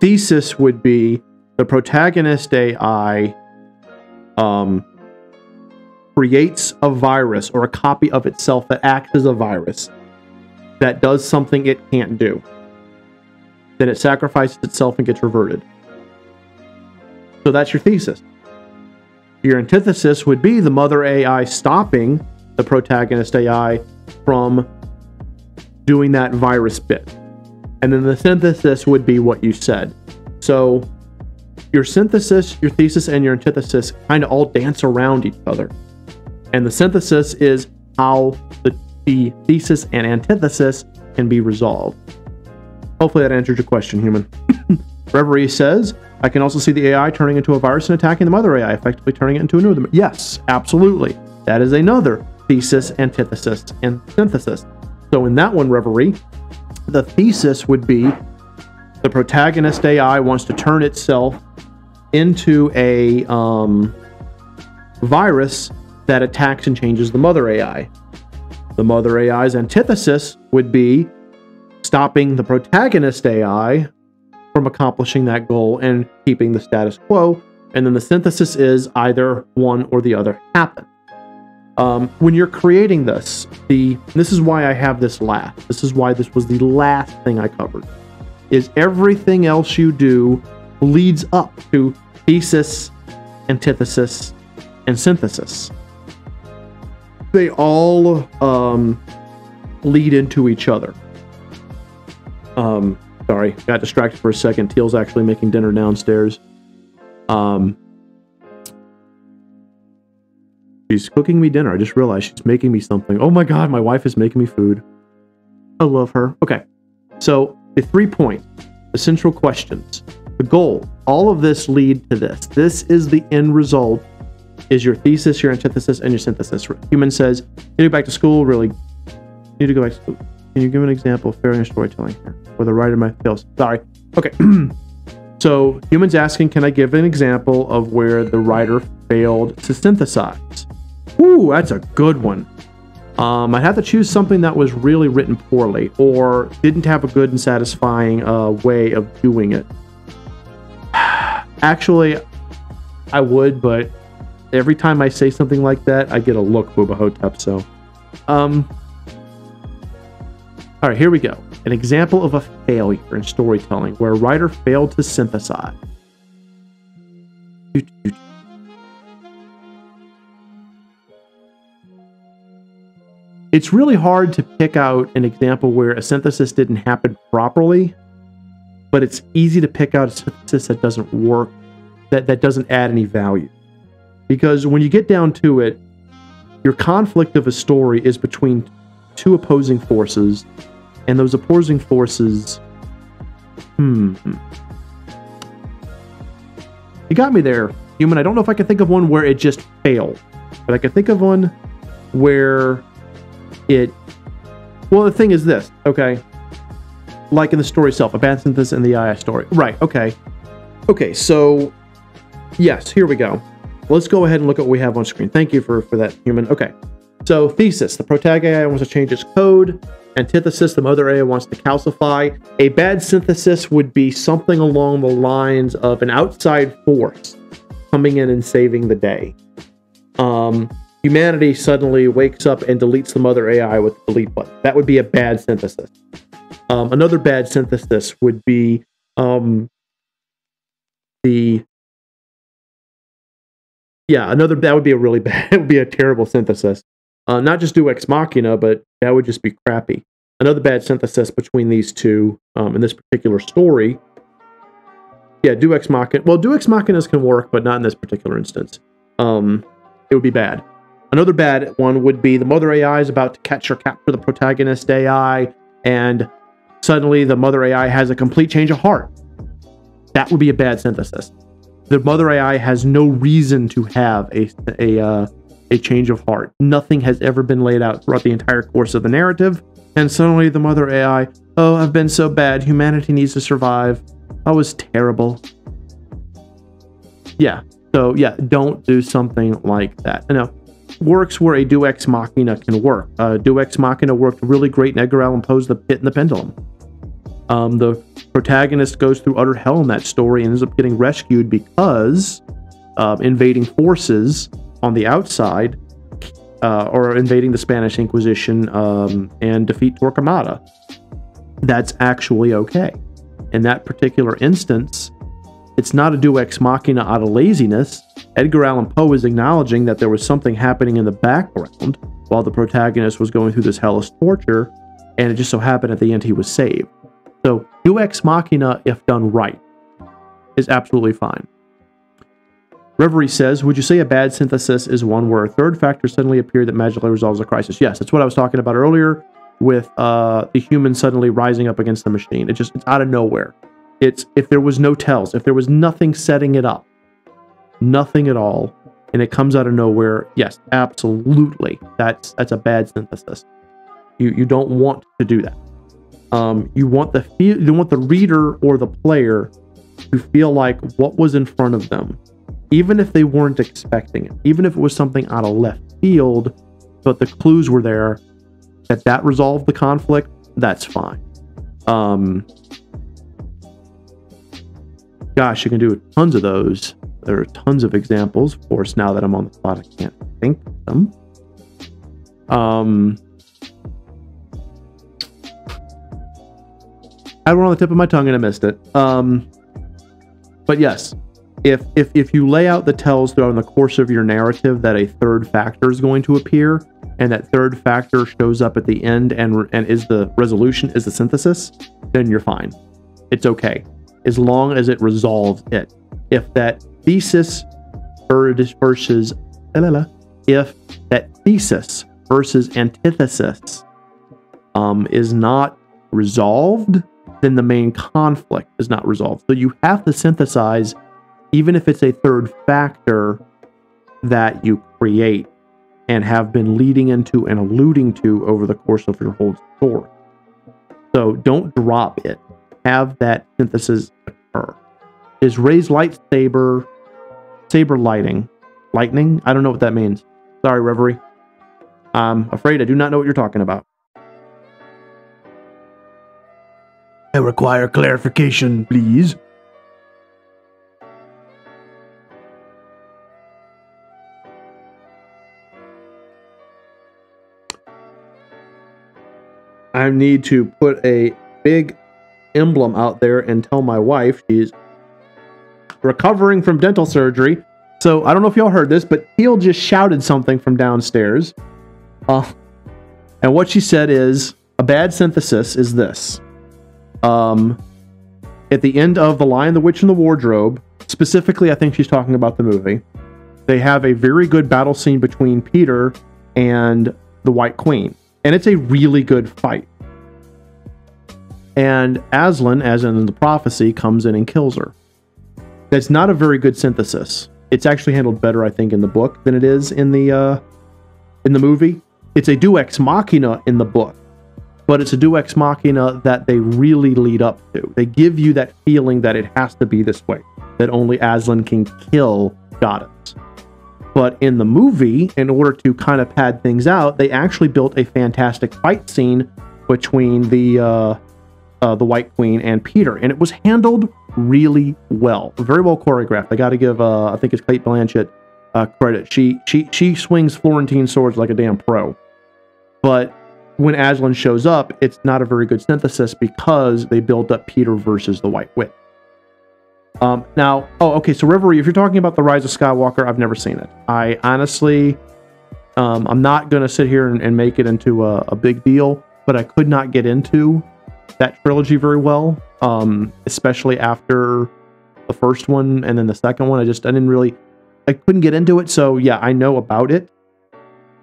thesis would be the protagonist A I um, creates a virus or a copy of itself that acts as a virus that does something it can't do. Then it sacrifices itself and gets reverted. So that's your thesis. Your antithesis would be the mother A I stopping the protagonist A I from doing that virus bit. And then the synthesis would be what you said. So your synthesis, your thesis, and your antithesis kind of all dance around each other. And the synthesis is how the, the thesis and antithesis can be resolved. Hopefully that answers your question, human. Reverie says, I can also see the A I turning into a virus and attacking the mother A I, effectively turning it into a new... Yes, absolutely. That is another thesis, antithesis, and synthesis. So in that one, Reverie, the thesis would be the protagonist A I wants to turn itself into a um, virus that attacks and changes the mother A I. The mother A I's antithesis would be stopping the protagonist A I from accomplishing that goal and keeping the status quo. And then the synthesis is either one or the other happen. Um, when you're creating this, the this is why I have this last. This is why this was the last thing I covered. Is everything else you do leads up to thesis, antithesis, and synthesis. They all um, lead into each other. Um, sorry, got distracted for a second. Teal's actually making dinner downstairs. Um... She's cooking me dinner. I just realized she's making me something. Oh my god, my wife is making me food. I love her. Okay. So, the three points. The central questions. The goal. All of this lead to this. This is the end result. Is your thesis, your antithesis, and your synthesis. Human says, need to go back to school, really. Need to go back to school. Can you give an example of fair storytelling here? Or the writer might fail. Sorry. Okay. So, Human's asking, can I give an example of where the writer failed to synthesize? Ooh, that's a good one. Um, I'd have to choose something that was really written poorly or didn't have a good and satisfying uh, way of doing it. Actually, I would, but every time I say something like that, I get a look, Bubba Hotep, so. Um, all right, here we go. An example of a failure in storytelling where a writer failed to synthesize. Doo -doo -doo. It's really hard to pick out an example where a synthesis didn't happen properly, but it's easy to pick out a synthesis that doesn't work, that, that doesn't add any value. Because when you get down to it, your conflict of a story is between two opposing forces, and those opposing forces... Hmm... You got me there, human. I don't know if I can think of one where it just failed, but I can think of one where it... Well, the thing is this, okay? Like in the story itself, a bad synthesis in the I I story. Right, okay. Okay, so... Yes, here we go. Let's go ahead and look at what we have on screen. Thank you for, for that, human. Okay, so thesis. The protagonist A I wants to change its code. Antithesis, the mother A I wants to calcify. A bad synthesis would be something along the lines of an outside force coming in and saving the day. Um, humanity suddenly wakes up and deletes the mother A I with the delete button. That would be a bad synthesis. Um, another bad synthesis would be um, the... Yeah, another that would be a really bad... It would be a terrible synthesis. Uh, not just do Ex Machina, but that would just be crappy. Another bad synthesis between these two um, in this particular story. Yeah, do Ex Machina. Well, do Ex Machinas can work, but not in this particular instance. Um, it would be bad. Another bad one would be the mother A I is about to catch or capture the protagonist A I, and suddenly the mother A I has a complete change of heart. That would be a bad synthesis. The mother A I has no reason to have a a. Uh, A change of heart. Nothing has ever been laid out throughout the entire course of the narrative, and suddenly the mother A I, oh, I've been so bad, humanity needs to survive. I was terrible. Yeah, so yeah, don't do something like that. I know, works where a do Ex Machina can work. Uh, do Ex Machina worked really great in Edgar Allan Poe's The Pit and the Pendulum. Um, the protagonist goes through utter hell in that story and ends up getting rescued because uh, invading forces on the outside, uh, or invading the Spanish Inquisition um, and defeat Torquemada. That's actually okay. In that particular instance, it's not a do Ex Machina out of laziness. Edgar Allan Poe is acknowledging that there was something happening in the background while the protagonist was going through this hellish torture, and it just so happened at the end he was saved. So, do Ex Machina, if done right, is absolutely fine. Reverie says, would you say a bad synthesis is one where a third factor suddenly appeared that magically resolves a crisis? Yes, that's what I was talking about earlier with uh, the human suddenly rising up against the machine. It just, it's out of nowhere. It's, if there was no tells, if there was nothing setting it up, nothing at all, and it comes out of nowhere, yes, absolutely. That's, that's a bad synthesis. You, you don't want to do that. Um, you want the, you want the reader or the player to feel like what was in front of them, even if they weren't expecting it, even if it was something out of left field, but the clues were there, that that resolved the conflict, that's fine. Um, gosh, you can do tons of those. There are tons of examples. Of course, now that I'm on the spot, I can't think of them. Um, I had one on the tip of my tongue and I missed it. Um, but yes. If, if, if you lay out the tells throughout the course of your narrative that a third factor is going to appear, and that third factor shows up at the end and, and is the resolution, is the synthesis, then you're fine. It's okay. As long as it resolves it. If that thesis versus... If that thesis versus antithesis um, is not resolved, then the main conflict is not resolved. So you have to synthesize... Even if it's a third factor that you create and have been leading into and alluding to over the course of your whole story. So don't drop it. Have that synthesis occur. Is raised lightsaber, saber lighting, lightning? I don't know what that means. Sorry, Reverie. I'm afraid I do not know what you're talking about. I require clarification, please. I need to put a big emblem out there and tell my wife she's recovering from dental surgery. So I don't know if y'all heard this, but Teal just shouted something from downstairs. Uh, And what she said is, a bad synthesis is this. Um, at the end of The Lion, the Witch, and the Wardrobe, specifically, I think she's talking about the movie, they have a very good battle scene between Peter and the White Queen. And it's a really good fight. And Aslan, as in the prophecy, comes in and kills her. That's not a very good synthesis. It's actually handled better, I think, in the book than it is in the uh, in the movie. It's a Deus Ex Machina in the book, but it's a Deus Ex Machina that they really lead up to. They give you that feeling that it has to be this way, that only Aslan can kill Goddess. But in the movie, in order to kind of pad things out, they actually built a fantastic fight scene between the uh, uh, the White Queen and Peter, and it was handled really well, very well choreographed. I got to give, uh, I think it's Cate Blanchett, uh, credit. She she she swings Florentine swords like a damn pro. But when Aslan shows up, it's not a very good synthesis because they build up Peter versus the White Witch. Um, now, oh, okay, so Reverie, if you're talking about The Rise of Skywalker, I've never seen it. I honestly, um, I'm not going to sit here and, and make it into a, a big deal, but I could not get into that trilogy very well, um, especially after the first one and then the second one. I just, I didn't really, I couldn't get into it, so yeah, I know about it,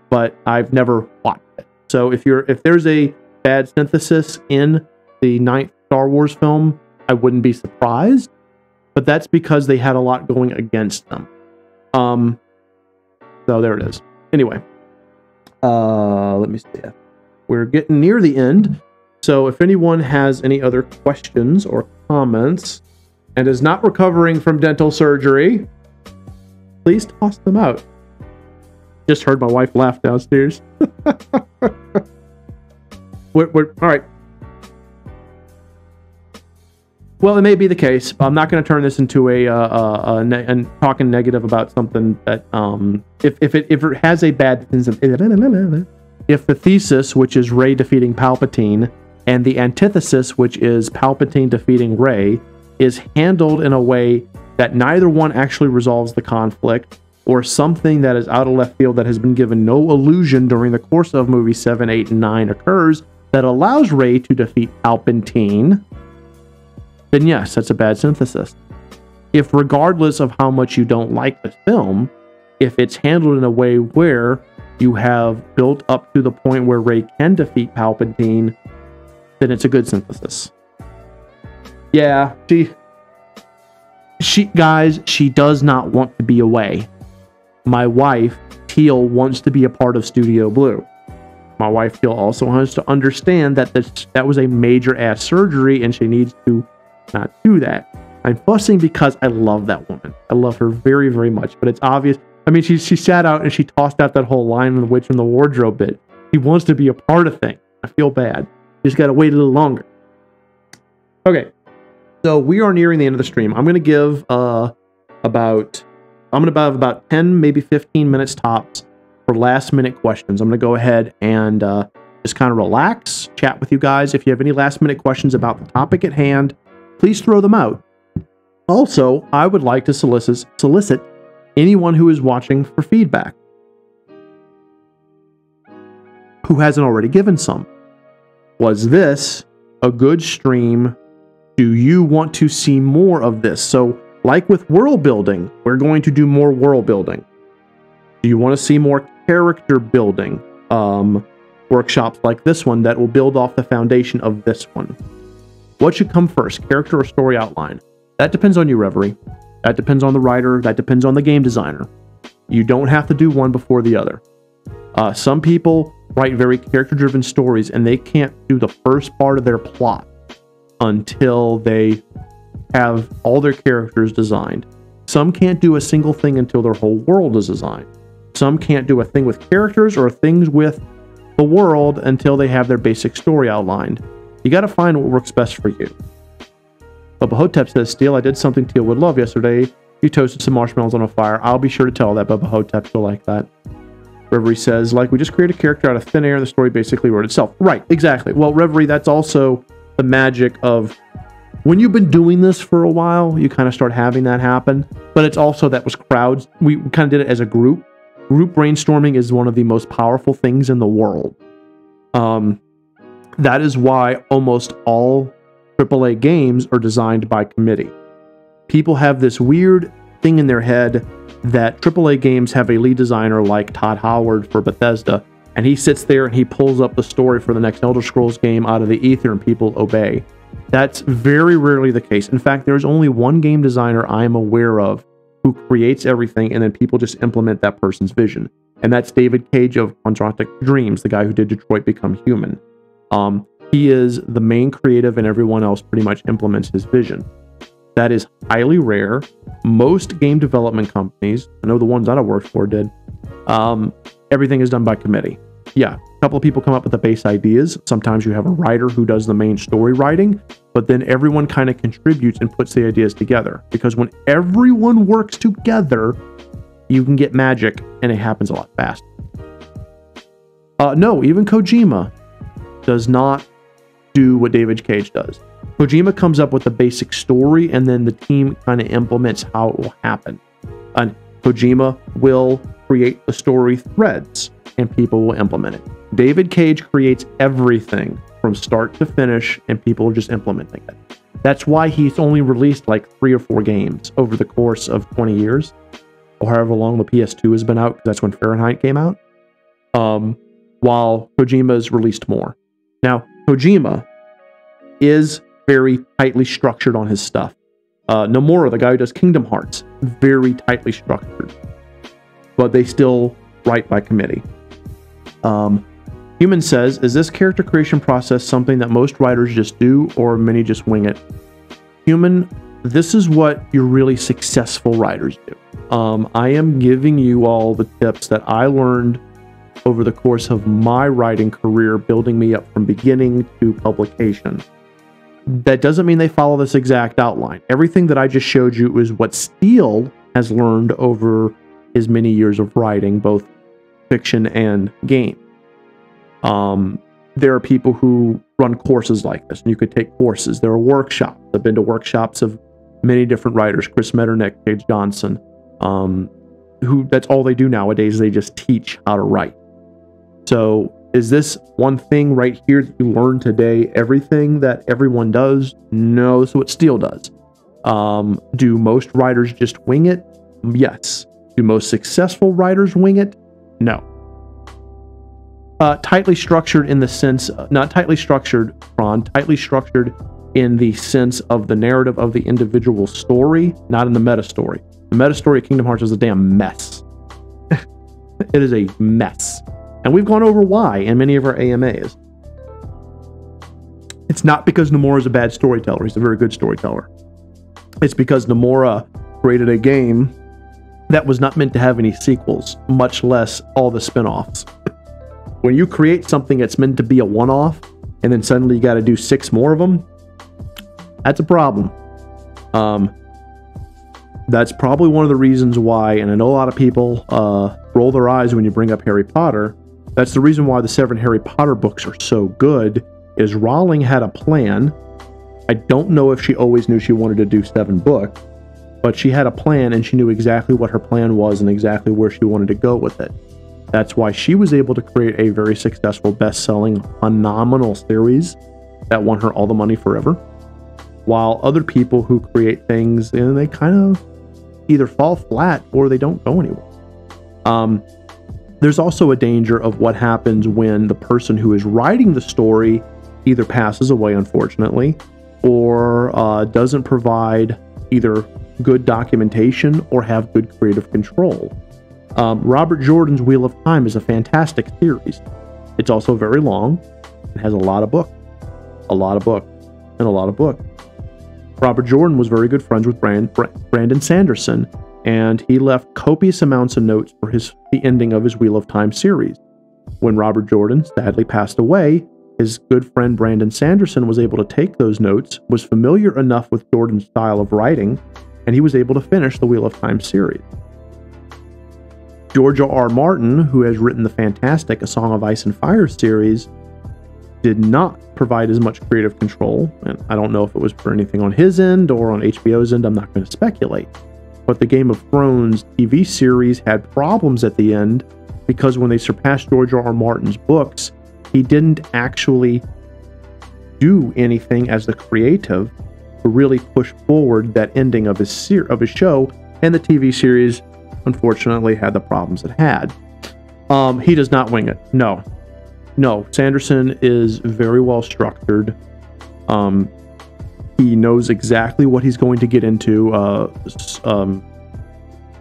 but I've never watched it. So if you're, if there's a bad synthesis in the ninth Star Wars film, I wouldn't be surprised. But that's because they had a lot going against them. Um, so there it is. Anyway, uh, let me see. We're getting near the end. So if anyone has any other questions or comments and is not recovering from dental surgery, please toss them out. Just heard my wife laugh downstairs. we're, we're, all right. Well, it may be the case. I'm not going to turn this into a, uh, a, a ne and talking negative about something that um, if if it if it has a bad if the thesis, which is Rey defeating Palpatine, and the antithesis, which is Palpatine defeating Rey, is handled in a way that neither one actually resolves the conflict, or something that is out of left field that has been given no illusion during the course of movies seven, eight, and nine occurs that allows Rey to defeat Palpatine, then yes, that's a bad synthesis. If regardless of how much you don't like the film, if it's handled in a way where you have built up to the point where Rey can defeat Palpatine, then it's a good synthesis. Yeah, she... She, guys, she does not want to be away. My wife, Teal, wants to be a part of Studio Blue. My wife, Teal, also wants to understand that this, that was a major-ass surgery and she needs to not do that. I'm fussing because I love that woman. I love her very, very much, but it's obvious. I mean, she she sat out and she tossed out that whole line of the witch in the wardrobe bit. She wants to be a part of things. I feel bad. She's got to wait a little longer. Okay, so we are nearing the end of the stream. I'm going to give uh about I'm going to have about ten, maybe fifteen minutes tops for last minute questions. I'm going to go ahead and uh, just kind of relax, chat with you guys. If you have any last minute questions about the topic at hand, please throw them out. Also, I would like to solicit, solicit anyone who is watching for feedback, who hasn't already given some. Was this a good stream? Do you want to see more of this? So, like with world building, we're going to do more world building. Do you want to see more character building um, workshops like this one that will build off the foundation of this one? What should come first, character or story outline? That depends on you, Reverie. That depends on the writer. That depends on the game designer. You don't have to do one before the other. Uh, some people write very character-driven stories, and they can't do the first part of their plot until they have all their characters designed. Some can't do a single thing until their whole world is designed. Some can't do a thing with characters or things with the world until they have their basic story outlined. You got to find what works best for you. Bubba Hotep says, Steele, I did something Teal would love yesterday. You toasted some marshmallows on a fire. I'll be sure to tell that Bubba Hotep will like that. Reverie says, like, we just create a character out of thin air and the story basically wrote itself. Right, exactly. Well, Reverie, that's also the magic of when you've been doing this for a while, you kind of start having that happen. But it's also that was crowds. We kind of did it as a group. Group brainstorming is one of the most powerful things in the world. Um, that is why almost all triple A games are designed by committee. People have this weird thing in their head that triple A games have a lead designer like Todd Howard for Bethesda, and he sits there and he pulls up the story for the next Elder Scrolls game out of the ether and people obey. That's very rarely the case. In fact, there's only one game designer I am aware of who creates everything and then people just implement that person's vision. And that's David Cage of Quadratic Dreams, the guy who did Detroit Become Human. Um, he is the main creative and everyone else pretty much implements his vision. That is highly rare. Most game development companies, I know the ones that I worked for did, um, everything is done by committee. Yeah, a couple of people come up with the base ideas. Sometimes you have a writer who does the main story writing, but then everyone kind of contributes and puts the ideas together. Because when everyone works together, you can get magic, and it happens a lot faster. Uh, no, even Kojima does not do what David Cage does. Kojima comes up with the basic story, and then the team kind of implements how it will happen. And Kojima will create the story threads, and people will implement it. David Cage creates everything from start to finish, and people are just implementing it. That's why he's only released like three or four games over the course of twenty years, or however long the P S two has been out, because that's when Fahrenheit came out, um, while Kojima's released more. Now, Kojima is very tightly structured on his stuff. Uh, Nomura, the guy who does Kingdom Hearts, very tightly structured. But they still write by committee. Um, Human says, is this character creation process something that most writers just do, or many just wing it? Human, this is what your really successful writers do. Um, I am giving you all the tips that I learned over the course of my writing career, building me up from beginning to publication. That doesn't mean they follow this exact outline. Everything that I just showed you is what Steele has learned over his many years of writing, both fiction and game. Um, there are people who run courses like this, and you could take courses. There are workshops. I've been to workshops of many different writers, Chris Metternich, Paige Johnson, um, who that's all they do nowadays. They just teach how to write. So is this one thing right here that you learn today, everything that everyone does? No, that's what Steele does. Um, do most writers just wing it? Yes. Do most successful writers wing it? No. Uh, tightly structured in the sense, not tightly structured, Ron, tightly structured in the sense of the narrative of the individual story, not in the meta story. The meta story of Kingdom Hearts is a damn mess. It is a mess. And we've gone over why in many of our A M As. It's not because Nomura is a bad storyteller. He's a very good storyteller. It's because Nomura created a game that was not meant to have any sequels, much less all the spin-offs. When you create something that's meant to be a one-off, and then suddenly you got to do six more of them, that's a problem. Um, that's probably one of the reasons why, and I know a lot of people uh, roll their eyes when you bring up Harry Potter, that's the reason why the seven Harry Potter books are so good, is Rowling had a plan. I don't know if she always knew she wanted to do seven books, but she had a plan and she knew exactly what her plan was and exactly where she wanted to go with it. That's why she was able to create a very successful, best-selling, phenomenal series that won her all the money forever, while other people who create things, you know, they kind of either fall flat or they don't go anywhere. Um, there's also a danger of what happens when the person who is writing the story either passes away, unfortunately, or uh, doesn't provide either good documentation or have good creative control. Um, Robert Jordan's Wheel of Time is a fantastic series. It's also very long. It has a lot of books, a lot of books, and a lot of books. Robert Jordan was very good friends with Brand, Brandon Sanderson, and he left copious amounts of notes for his the ending of his Wheel of Time series. When Robert Jordan sadly passed away, his good friend Brandon Sanderson was able to take those notes, was familiar enough with Jordan's style of writing, and he was able to finish the Wheel of Time series. George R R. Martin, who has written the fantastic A Song of Ice and Fire series, did not provide as much creative control, and I don't know if it was for anything on his end or on H B O's end, I'm not going to speculate. But the Game of Thrones T V series had problems at the end because when they surpassed George R R. Martin's books, He didn't actually do anything as the creative to really push forward that ending of his ser of his show, and the T V series unfortunately had the problems it had. Um, he does not wing it. No, no. Sanderson is very well structured. Um, he knows exactly what he's going to get into. Uh, um,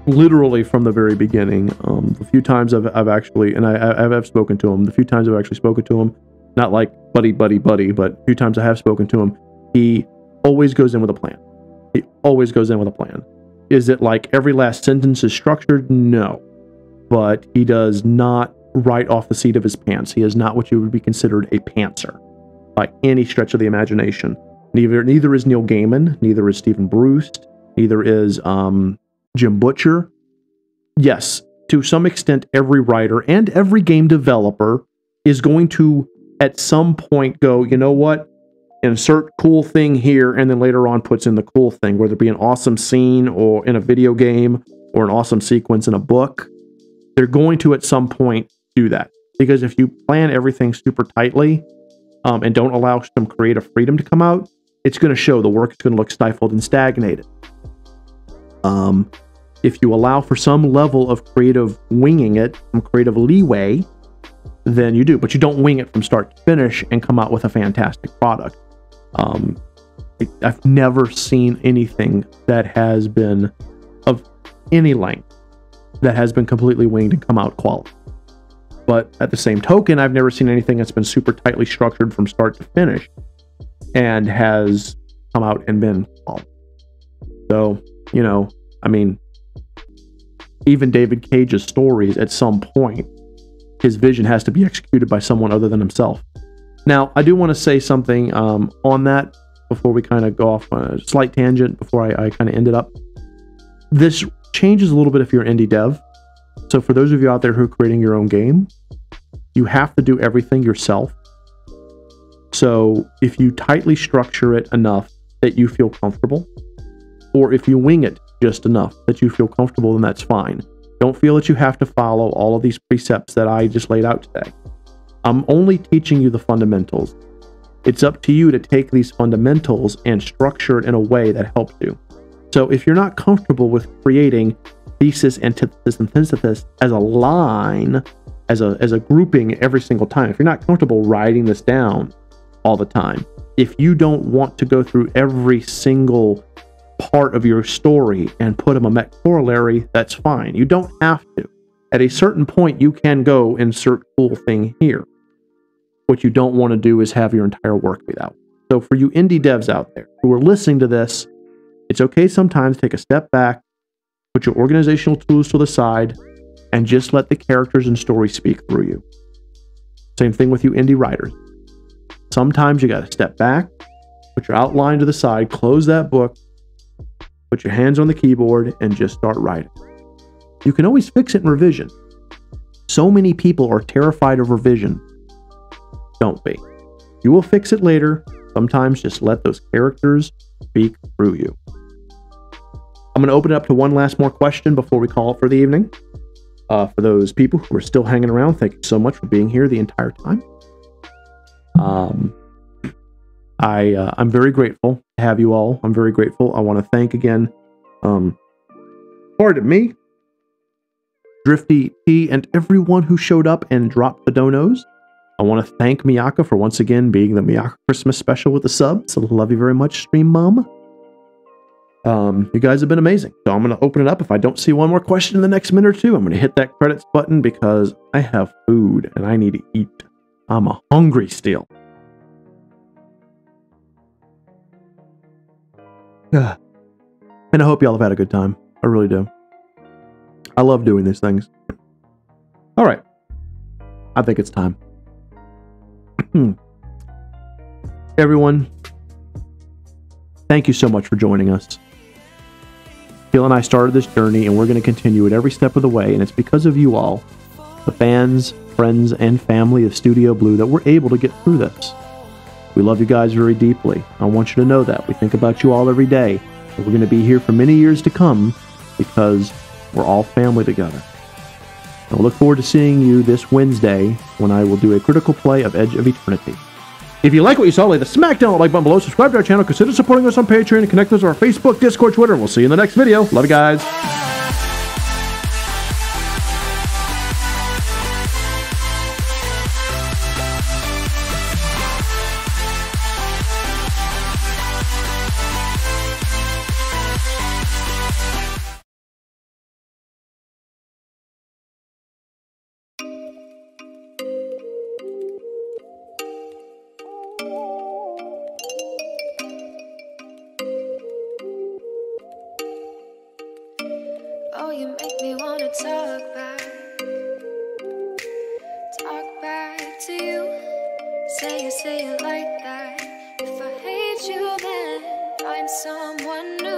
literally from the very beginning. Um, the few times I've, I've actually, and I, I've, I've spoken to him, the few times I've actually spoken to him, not like buddy, buddy, buddy, but a few times I have spoken to him, he always goes in with a plan. He always goes in with a plan. Is it like every last sentence is structured? No. But he does not write off the seat of his pants. He is not what you would be considered a pantser by any stretch of the imagination. Neither, neither is Neil Gaiman, neither is Stephen Bruce, neither is um, Jim Butcher. Yes, to some extent, every writer and every game developer is going to, at some point, go, you know what? Insert cool thing here, and then later on puts in the cool thing, whether it be an awesome scene or in a video game or an awesome sequence in a book. They're going to, at some point, do that. Because if you plan everything super tightly um, and don't allow some creative freedom to come out, it's going to show. The work is going to look stifled and stagnated. Um, if you allow for some level of creative winging it, some creative leeway, then you do. But you don't wing it from start to finish and come out with a fantastic product. Um, it, I've never seen anything that has been of any length that has been completely winged and come out quality. But at the same token, I've never seen anything that's been super tightly structured from start to finish and has come out and been quality. So, you know, I mean, even David Cage's stories, at some point, his vision has to be executed by someone other than himself. Now, I do want to say something um, on that before we kind of go off on a slight tangent before I, I kind of end it up. This changes a little bit if you're indie dev. So for those of you out there who are creating your own game, you have to do everything yourself. So if you tightly structure it enough that you feel comfortable, or if you wing it just enough that you feel comfortable, then that's fine. Don't feel that you have to follow all of these precepts that I just laid out today. I'm only teaching you the fundamentals. It's up to you to take these fundamentals and structure it in a way that helps you. So if you're not comfortable with creating thesis, antithesis, and synthesis as a line, as a, as a grouping every single time, if you're not comfortable writing this down all the time, if you don't want to go through every single part of your story and put them a mech corollary, that's fine. You don't have to. At a certain point, you can go insert cool thing here. What you don't want to do is have your entire work be out. So for you indie devs out there who are listening to this, it's okay sometimes to take a step back, put your organizational tools to the side, and just let the characters and stories speak through you. Same thing with you indie writers. Sometimes you got to step back, put your outline to the side, close that book, put your hands on the keyboard, and just start writing. You can always fix it in revision. So many people are terrified of revision. Don't be. You will fix it later. Sometimes just let those characters speak through you. I'm going to open it up to one last more question before we call it for the evening. Uh, for those people who are still hanging around, thank you so much for being here the entire time. Um, I, uh, I'm very grateful to have you all. I'm very grateful. I want to thank again, um, pardon me, Drifty, T, and everyone who showed up and dropped the donos. I want to thank Miyaka for once again being the Miyaka Christmas special with the sub. So love you very much, Stream Mom. Um, you guys have been amazing. So I'm going to open it up. If I don't see one more question in the next minute or two, I'm going to hit that credits button because I have food and I need to eat. I'm a hungry Steele. And I hope y'all have had a good time. I really do. I love doing these things. All right. I think it's time. Everyone, thank you so much for joining us. Teal and I started this journey, and we're going to continue it every step of the way, and it's because of you all, the fans, friends, and family of Studio Blue, that we're able to get through this. We love you guys very deeply. I want you to know that. We think about you all every day, and we're going to be here for many years to come because we're all family together. I will look forward to seeing you this Wednesday when I will do a critical play of Edge of Eternity. If you like what you saw, leave a smack down, like button below, subscribe to our channel, consider supporting us on Patreon, and connect us to our Facebook, Discord, Twitter, and we'll see you in the next video. Love you guys. Say it like that. If I hate you, then find someone new.